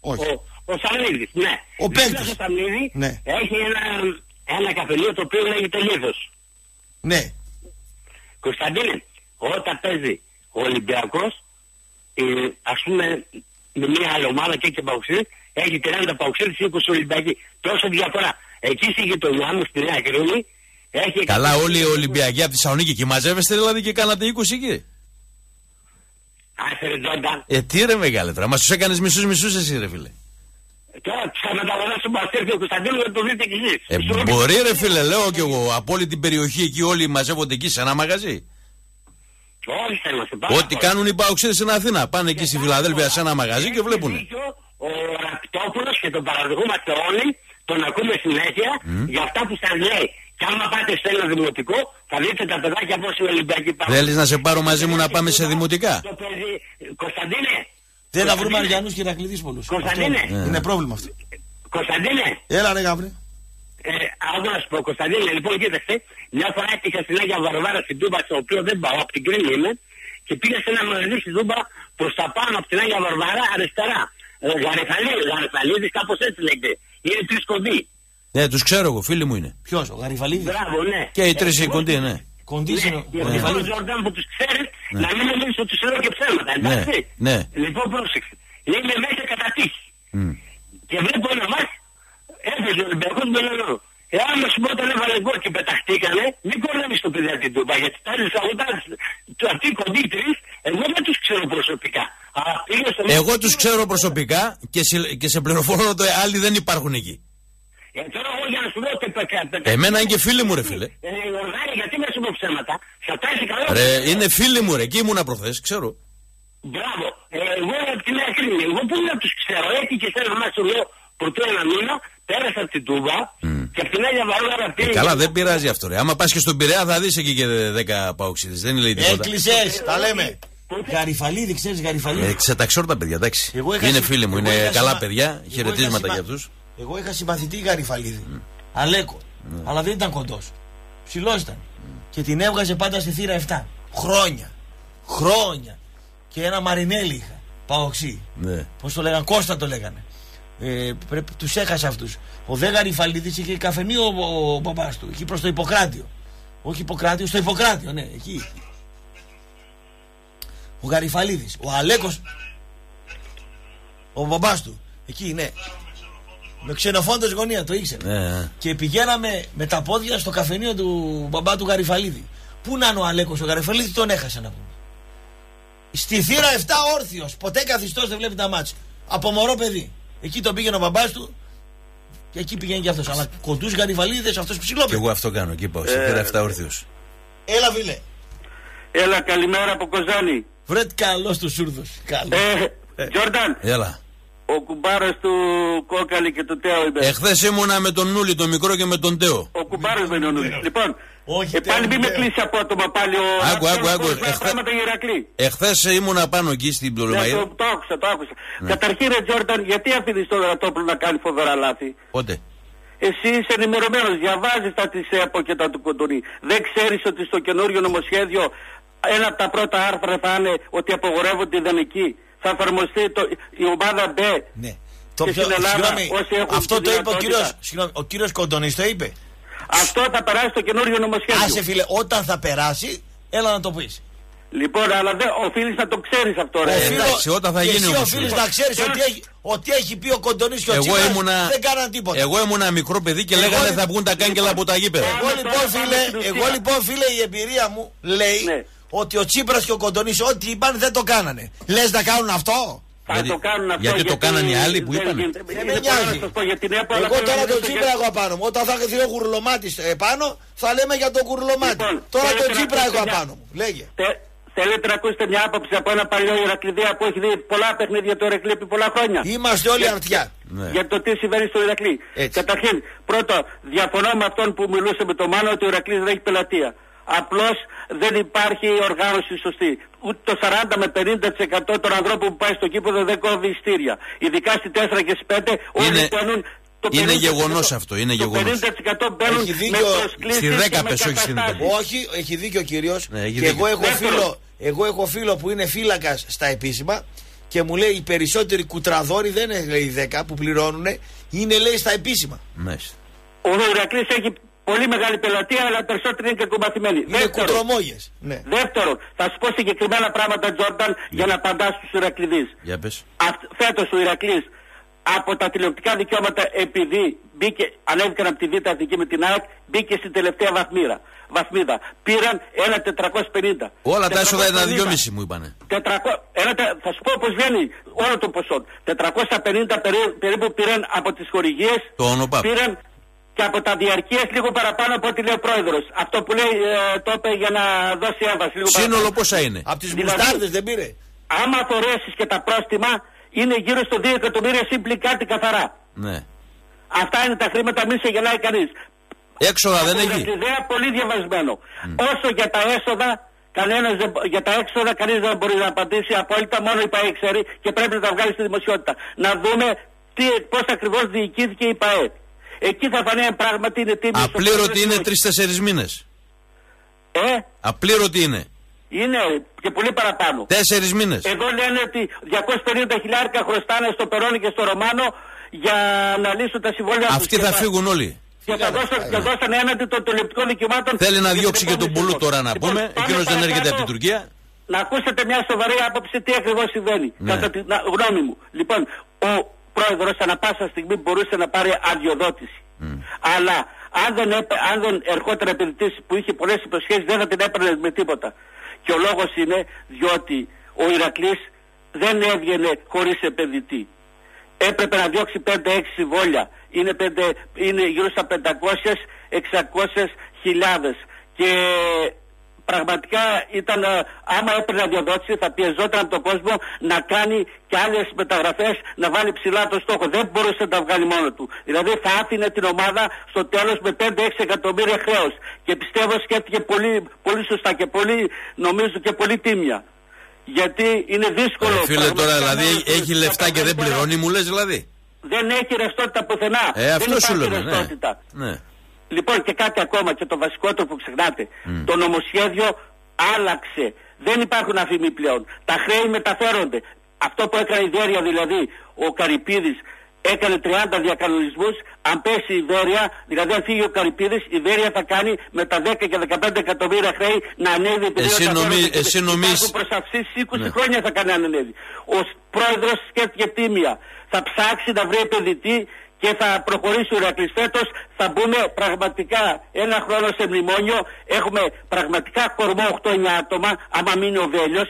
Όχι. Ο Σαμλίδης, ναι. Ο παίκτης. Ο Σαμλίδης έχει ένα καφενείο το οποίο λέγεται Λίθος. Ναι. Κωνσταντίνε, όταν παίζει ο Ολυμπιακός, ας πούμε με μια άλλη ομάδα και Παοξίδη, έχει 30 Παοξίδης, 20 Ολυμπιακοί. Τόσο διαφορά. Εκεί στη γειτονιά μου, στη Νέα Κρίνη, έχει... Καλά, όλοι οι Ολυμπιακοί από τη Θεσσαλονίκη και μαζεύεστε δηλαδή και κάνατε 20 εκεί. Άσε ρε Τζόντα. Τι ρε μεγάλε τώρα, μας τους έκανες μισούς εσύ ρε φίλε. Τώρα θα μεταγωνάσουν μπαστέρφι ο Κωνσταντίνου να το δείτε κι εσείς. Μπορεί ρε φίλε, λέω κι εγώ, από όλη την περιοχή εκεί όλοι μαζεύονται εκεί σε ένα μαγαζί. Όλοι θα είμαστε πάρα. Ό,τι κάνουν οι Παοξίδες στην Αθήνα, πάνε εκεί στη Φιλαδέλφια σε ένα μαγαζί και βλέπουνε. Ο Ραπτόπουλος και τον παραδεχόμαστε όλοι, τον ακούμε συνέχεια για αυτά που σας λέει. Κι άμα πάτε σε ένα δημοτικό, θα δείτε τα παιδάκια πώς είναι Ολυμπιακοί Παοξίδες. Θέλεις να σε πάρω μαζί μου να πάμε σε δημοτικά. Κωνσταντίνε. Δεν θα βρούμε Αριανούς και Ηρακλήδης πολλούς. Κωνσταντίνε. Είναι πρόβλημα αυτό. Κωνσταντίνε. Έλα ρε Γαβρί. Άκου να σου πω, Κωνσταντίνε, λοιπόν κοίταξε, μια φορά έτυχα στην Άγια Βαρβάρα στην Τούμπα, στο οποίο δεν πάω, από την Κρίνη είμαι, και πήγα σε ένα μαγαζί στην Τούμπα προς τα πάνω από την Άγια Βαρβάρα αριστερά. Γαριφαλίδης, κάπως έτσι λέγεται. Είναι τρεις κοντοί. Ναι, τους ξέρω εγώ, φίλοι μου είναι. Ποιος, ο Γαριφαλίδης. Μπράβο, ναι. Και οι τρεις κοντοί, ναι. Κοντίζουν. Ο Ζορντάν που τους ξέρεις, να μην νομίζεις ότι σου λέω και ψέματα, εντάξει. Ναι. Λοιπόν, πρόσεξε. Είμαι μέσα κατά τύχη. Και βλέπω ένα μας, έπαιζε ο Ολυμπιακός με λαό. Εάν σου πω όταν έβαλε γκολ και πεταχτήκανε, μην κορνεύεις το παιδί από την Τούμπα. Γιατί τάζει αγωτάζει. Αυτοί οι κοντοί τρεις, εγώ δεν τους ξέρω προσωπικά. Εγώ τους ξέρω προσωπικά και σε πληροφορώ ότι άλλοι δεν υπάρχουν εκεί. Τώρα εγώ για να σου δω. Εμένα είναι και φίλοι μου ρε φίλε. Οργάνη γιατί με σου πω ψέματα. Ρε είναι φίλοι μου ρε, εκεί ήμουνα προχθές, ξέρω. Μπράβο, εγώ από την Νέα Κρίνη, εγώ πού να τους ξέρω, έτσι και θέλω να σου λέω πρωτού ένα μήνα, πέρασα από την Τούβα και από την Άγια Βαρβάρα πήγα. Καλά δεν πειράζει αυτό ρε, άμα πας και στον Πειραιά θα δεις εκεί και 10 Παοξίδες, δεν λέει τίποτα. Έκλεισες, τα λέμε. Γαριφαλίδη, ξέρεις Γαριφαλίδη. Τα ξέρω τα παιδιά, εντάξει. Είναι φίλοι μου, είναι καλά παιδιά, χαιρετίσματα για αυτούς. Εγώ είχα συμπαθητή Γαριφαλίδη, Αλέκο, αλλά δεν ήταν κοντός. Ψηλός ήταν. Και την έβγαζε πάντα στη θύρα 7. Χρόνια. Και ένα Μαρινέλη είχα. Παοξί. Ναι. Πώς το λέγανε, Κώστα το λέγανε. Τους έχασα αυτούς. Ο δε Γαριφαλίδης είχε καφενείο ο μπαμπάς του. Εκεί προς το Ιπποκράτιο. Όχι Ιπποκράτιο, στο Ιπποκράτιο, ναι, εκεί. Ο Γαριφαλίδης. Ο Αλέκος. Ο μπαμπάς του. Εκεί, ναι. Με ξενοφόντος γωνία, το ήξερε. Και πηγαίναμε με τα πόδια στο καφενείο του μπαμπά του Γαριφαλίδη. Πού να είναι ο Αλέκος, ο Γαριφαλίδης τον έχασε να πούμε. Στη θύρα 7 όρθιος, ποτέ καθιστός δεν βλέπει τα μάτς. Από μωρό παιδί. Εκεί τον πήγαινε ο μπαμπάς του και εκεί πηγαίνει και αυτός. Αλλά κοντούς Γαριφαλίδες, αυτός ψηλόπαιδος. Και εγώ αυτό κάνω, εκεί πάω. Στη θύρα 7 όρθιος. Έλα, βίλε. Έλα, καλημέρα από Κοζάνη. Βρετ καλός του Σούρδος. Τζόρνταν. Έλα. Ο κουμπάρος του Κόκαλη και του Τέο είπε. Εχθές ήμουνα με τον Νούλη, τον μικρό, και με τον Τέο. Ο κουμπάρος με τον Νούλη. Λοιπόν, πάλι μη με κλείσει απότομα πάλι ο. Άκου. Εχθές ήμουνα πάνω εκεί στην Πτολεμαΐδα. Το άκουσα. Καταρχήν, ρε Τζόρνταν, γιατί αφήνεις τον Ραπτόπουλο να κάνει φοβερά λάθη. Πότε. Εσύ είσαι ενημερωμένος, διαβάζεις τα της ΕΠΟ και τα του Κοντονή. Δεν ξέρεις ότι στο καινούριο νομοσχέδιο ένα από τα πρώτα άρθρα θα είναι ότι απογορεύονται οι ιδανικοί. Θα εφαρμοστεί η ομάδα B. Ναι. Και στην Ελλάδα, όσοι έχουν. Αυτό το είπε ο κύριος Κοντονής, το είπε. Αυτό θα περάσει το καινούριο νομοσχέδιο. Άσε φίλε, όταν θα περάσει, έλα να το πεις. Λοιπόν, αλλά οφείλεις να το ξέρεις αυτό, ρε. Εντάξει, όταν θα γίνει. Εσύ οφείλεις να ξέρεις ότι έχει πει ο Κοντονής και ο Τσίπρας δεν κάναν τίποτα. Εγώ ήμουνα μικρό παιδί και λέγανε θα βγουν τα κάγκελα από τα γήπεδα. Εγώ λοιπόν φίλε, η εμπειρία μου λέει ότι ο Τσίπρας και ο Κοντονής ό,τι είπαν δεν το κάνανε. Λες να κάνουν αυτό. Γιατί το κάνανε οι άλλοι που είπαν. Δεν με νοιάζει. Εγώ τώρα τον Τσίπρα έχω απάνω μου. Όταν θα έρθει ο Γουρλωμάτης επάνω θα λέμε για τον Γουρλωμάτη. Τώρα τον Τσίπρα έχω απάνω μου. Λέγε. Θέλετε να ακούσετε μια άποψη από ένα παλιό Ηρακλήδια που έχει δει πολλά παιχνίδια του Ηρακλή επί πολλά χρόνια. Είμαστε όλοι αρτιά. Ναι. Για το τι συμβαίνει στο Ηρακλή. Καταρχήν, πρώτα, διαφωνώ με αυτόν που μιλούσε με τον Μάνο ότι ο Ηρακλής δεν έχει πελατεία. Απλώς δεν υπάρχει οργάνωση σωστή. Ούτε το 40 με 50% των ανθρώπων που πάει στο κήπεδο δεν κόβει ειστήρια. Ειδικά στη 4 και στις 5 όλοι παίρνουν. Είναι γεγονός αυτό, είναι γεγονός. Το 50% μπαίνουν με προσκλήσεις και με καταστάσεις. Όχι, έχει δίκιο ο κύριος. Ναι, και εγώ έχω φίλο που είναι φύλακας στα επίσημα και μου λέει οι περισσότεροι κουτραδόροι δεν είναι λέει 10 που πληρώνουν, είναι λέει στα επίσημα. Μες. Ο Ηρακλής έχει πολύ μεγάλη πελατεία, αλλά περισσότεροι είναι και κομμαθημένοι. Είναι κουτρομόγες. Ναι. Δεύτερον, θα σου πω συγκεκριμένα πράγματα, Τζόρνταν, για να απαντάς στους Ηρακλειδείς. Φέτος ο Ηρακλής από τα τηλεοπτικά δικαιώματα, επειδή ανέβηκαν από τη Β' Αττική με την ΑΕΚ, μπήκε στην τελευταία βαθμίδα. Πήραν ένα 450. Όλα τα έσοδα ήταν 2,5 μου είπανε. Θα σου πω πως βγαίνει όλο το ποσό. 450 περίπου πήραν από τις χορηγίες. Το ΟΝΟΠΑΠ. Πήραν και από τα διαρκείες λίγο παραπάνω από ό,τι λέει ο πρόεδρος. Αυτό που λέει το είπε για να δώσει έμβαση. Σύνολο πόσα είναι. Από τις μπουστάρδες δεν πήρε. Άμα φορέσεις και τα πρόστιμα, είναι γύρω στο 2 εκατομμύρια σύμπλη κάτι καθαρά. Ναι. Αυτά είναι τα χρήματα, μην σε γελάει κανείς. Έξοδα δεν έχει. Ιδέα πολύ διαβασμένο. Όσο για τα έσοδα, για τα έξοδα κανείς δεν μπορεί να απαντήσει απόλυτα, μόνο η ΠΑΕ ξέρει και πρέπει να τα βγάλει στη δημοσιότητα. Να δούμε πώς ακριβώς διοικήθηκε η ΠΑΕ. Εκεί θα φανεί αν πράγματι είναι τίμη. Απλήρωτη είναι 3-4 μήνες. Απλήρωτη είναι. Είναι και πολύ παραπάνω. 4 μήνες. Εδώ λένε ότι 250.000 χρωστάνε στο Περόνι και στο Ρωμάνο για να λύσουν τα συμβόλαια. Αυτοί θα φύγουν όλοι. Και θα δώσαν έναντι των τηλεοπτικών δικαιωμάτων. Θέλει να διώξει και τον Πουλού τώρα να πούμε. Εκείνος δεν έρχεται από την Τουρκία. Να ακούσετε μια σοβαρή άποψη τι ακριβώς συμβαίνει. Ναι. Κατά τη γνώμη μου. Λοιπόν, ο πρόεδρος ανά πάσα στιγμή μπορούσε να πάρει αδειοδότηση. Αλλά αν δεν ερχόταν επενδυτής που είχε πολλές υποσχέσεις, δεν θα την έπαιρνε με τίποτα. Και ο λόγος είναι διότι ο Ηρακλής δεν έβγαινε χωρίς επενδυτή. Έπρεπε να διώξει 5-6 συμβόλια. Είναι γύρω στα 500-600 χιλιάδες. Και πραγματικά ήταν, άμα έπαιρνε αδειοδότηση θα πιεζόταν από τον κόσμο να κάνει και άλλες μεταγραφές, να βάλει ψηλά το στόχο. Δεν μπορούσε να τα βγάλει μόνο του. Δηλαδή θα άφηνε την ομάδα στο τέλος με 5-6 εκατομμύρια χρέος. Και πιστεύω σκέφτηκε πολύ, πολύ σωστά και πολύ, νομίζω και πολύ τίμια. Γιατί είναι δύσκολο. Φίλε τώρα δηλαδή έχει λεφτά και δεν πληρώνει, μου λες δηλαδή. Δεν έχει ρευστότητα πουθενά. Αυτό σου λέμε, ναι. Λοιπόν, και κάτι ακόμα, και το βασικότερο που ξεχνάτε. Το νομοσχέδιο άλλαξε. Δεν υπάρχουν αφημοί πλέον. Τα χρέη μεταφέρονται. Αυτό που έκανε η Ιδέρεια, δηλαδή ο Καρυπίδης έκανε 30 διακανονισμούς. Αν πέσει η Ιδέρεια, δηλαδή αν φύγει ο Καρυπίδης, η Ιδέρεια θα κάνει με τα 10 και 15 εκατομμύρια χρέη να ανέβει. Έχουν προσαυξήσει 20 χρόνια θα κάνει αν ανέβει. Ο πρόεδρος σκέφτηκε τίμια. Θα ψάξει να βρει επενδυτή και θα προχωρήσει ο Ηρακλής φέτος. Θα μπούμε πραγματικά ένα χρόνο σε μνημόνιο. Έχουμε πραγματικά κορμό 8-9 άτομα, άμα μείνει ο Βέλιος,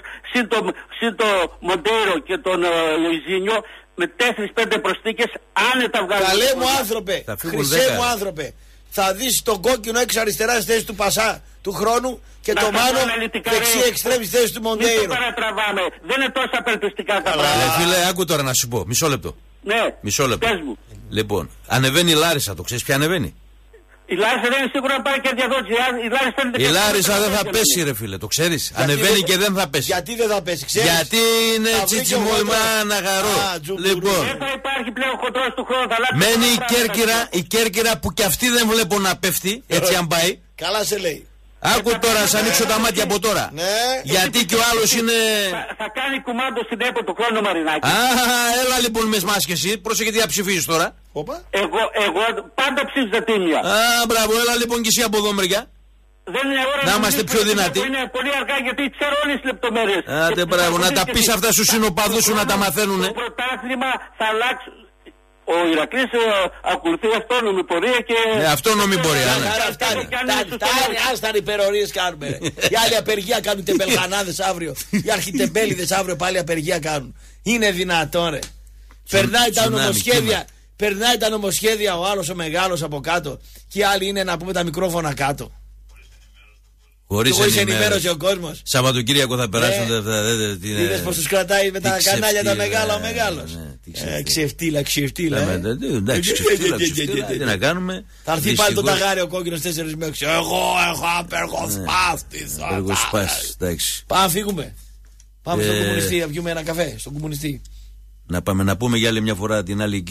συν το Μοντέιρο και τον Λοϊζίνιο, με 4-5 προσθήκες, άνετα βγάλουμε. Καλέ μου άνθρωπε, χρυσέ μου άνθρωπε, θα δεις τον κόκκινο έξω αριστερά στη θέση του Πασά του χρόνου και το Μάνο δεξί εξτρέμ στη θέση του Μοντέιρο. Μην το παρατραβάμε, δεν είναι τόσο απελπιστικά τα πράγματα. Φίλε, άκου τώρα να σου πω, μισό λεπτό. Ναι, πες μου. Λοιπόν, ανεβαίνει η Λάρισα, το ξέρεις ποια ανεβαίνει. Η Λάρισα δεν είναι σίγουρα να πάει και διαδότηση. Η Λάρισα δεν θα πέσει, ρε φίλε, το ξέρεις. Ανεβαίνει και δεν θα πέσει. Γιατί δεν θα πέσει, ξέρεις. Γιατί είναι τσιτσιμόημα να γαρώ. Λοιπόν, δεν θα υπάρχει πλέον χοντρός του χρόνου. Μένει η Κέρκυρα που κι αυτή δεν βλέπω να πέφτει, έτσι αν πάει. Καλά σε λέει. Άκου τώρα, α ανοίξω τα μάτια από τώρα. Ναι. Γιατί και ο άλλος είναι. Θα κάνει κουμάντο στην ΕΠΟ του χρόνου, Μαρινάκη. Α, έλα λοιπόν με εσμά και εσύ. Πρόσεχε τι θα ψηφίζεις τώρα. Εγώ πάντα ψήφιζα τίμια. Α, μπράβο, έλα λοιπόν και εσύ από εδώ μεριά. Δεν είναι ώρα να είμαστε πιο δυνατοί. Είναι πολύ αργά γιατί ξέρω όλες τις λεπτομέρειες. Άντε, μπράβο, να τα πεις αυτά στους συνοπαδούς σου να τα μαθαίνουν. Το πρωτάθλημα θα αλλάξει. Ο Ηρακλής ακολουθεί αυτόνομη πορεία και. Ναι, αυτόνομη πορεία. Άστα υπερορίες κάνουμε. Οι άλλοι απεργία κάνουν τεμπελχανάδες αύριο. Οι αρχιτεμπέληδες αύριο πάλι απεργία κάνουν. Είναι δυνατόν, ρε. Περνάει τα νομοσχέδια ο άλλος ο μεγάλος από κάτω. Και οι άλλοι είναι να πούμε τα μικρόφωνα κάτω. Χωρίς ενημέρωση ο κόσμος. Σαββατοκύριακο θα περάσουν τα αυτά. Είδες πως τους κρατάει με τα κανάλια τα μεγάλα ο μεγάλος. Ξεφτύλα, ξεφτύλα. Εντάξει, ξεφτύλα. Τι να κάνουμε. Θα έρθει πάλι το ταγάρι ο κόκκινος 4 με 6. Εγώ έχω απεργοσπάστη. Απεργοσπάστη, εντάξει. Πάμε, φύγουμε. Πάμε στον κομμουνιστή να πιούμε ένα καφέ. Στον κομμουνιστή. Να πάμε να πούμε για άλλη μια φορά, την άλλη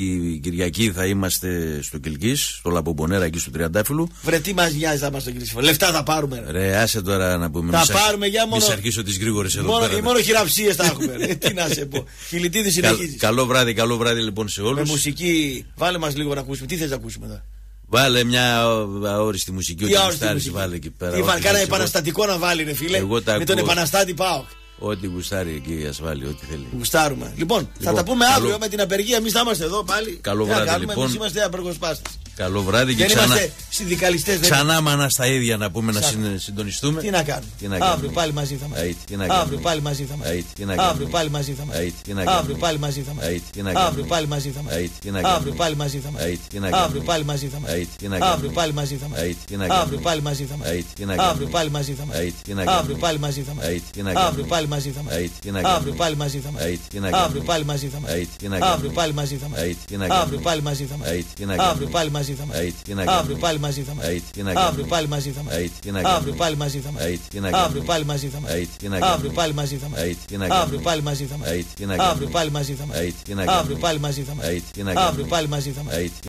Κυριακή θα είμαστε στο Κιλκής, στο Λαμπομπονέρα εκεί στο Τριαντάφυλλου. Βρε τι μας νοιάζει να είμαστε στο Κιλκής, λεφτά θα πάρουμε. Ρε άσε τώρα να πούμε. Θα πάρουμε για μόνο. Μη σ' αρχίσω τις γρήγορες εδώ πέρα. Μόνο χειραψίες θα έχουμε. Τι να σε πω. Κυλιτίδη συνεχίζεις. Καλό βράδυ λοιπόν σε όλους. Με μουσική, βάλε μας λίγο να ακούσουμε. Τι θες να ακούσουμε εδώ. Βάλε μια αόριστη μουσική. Τι αόριστη μουσική. Βάλε εκεί πέρα. Τι βαρκάνα επαναστατικό να βάλει, ρε φίλε. Με τον επαναστάτη πάω. Ό,τι γουστάρει εκεί, ασφάλεια, ό,τι θέλει. Γουστάρουμε. Λοιπόν, θα τα πούμε αύριο με την απεργία. Εμείς θα είμαστε εδώ πάλι. Καλό βράδυ, κάνουμε, λοιπόν. Εμείς είμαστε απεργοσπάστες. Καλό βράδυ και ξανά. Είμαστε συνδικαλιστές. Ξανά μανά στα ίδια να πούμε, να συντονιστούμε. Τι να κάνουμε. Αύριο πάλι μαζί θα είμαστε. Αύριο πάλι μαζί θα είμαστε. Αύριο πάλι μαζί θα είμαστε. Αύριο πάλι μαζί θα είμαστε. Αύριο πάλι μαζί θα είμαστε. Αύριο πάλι μαζί θα είμαστε. Αύριο πάλι μαζί θα είμαστε. Αύριο πάλι μαζί θα είμαστε. Αύριο πάλι μαζί θα είμαστε. Αύριο πάλι μαζί θα είμαστε. Αύριο πάλι μαζί θα είμαστε. Αύριο πάλι μαζί θα είμαστε. Αύριο πάλι μαζί θα είμαστε. Αύριο πάλι μαζί θα είμαστε. Αύριο πάλι μαζί θα είμαστε. Αύριο πάλι μαζί θα είμαστε. Αύριο πάλι μαζί θα είμαστε. Αύριο πάλι μαζί θα είμαστε. Αύριο πάλι μαζί θα είμαστε. Αύριο πάλι μαζί θα είμαστε. Αύριο πάλι μαζί θα είμαστε. Αύριο πάλι μαζί θα είμαστε. Αύριο πάλι μαζί θα είμαστε. Αύριο πάλι μαζί θα είμαστε. Αύριο πάλι μαζί θα είμαστε. Αύριο πάλι μαζί θα είμαστε.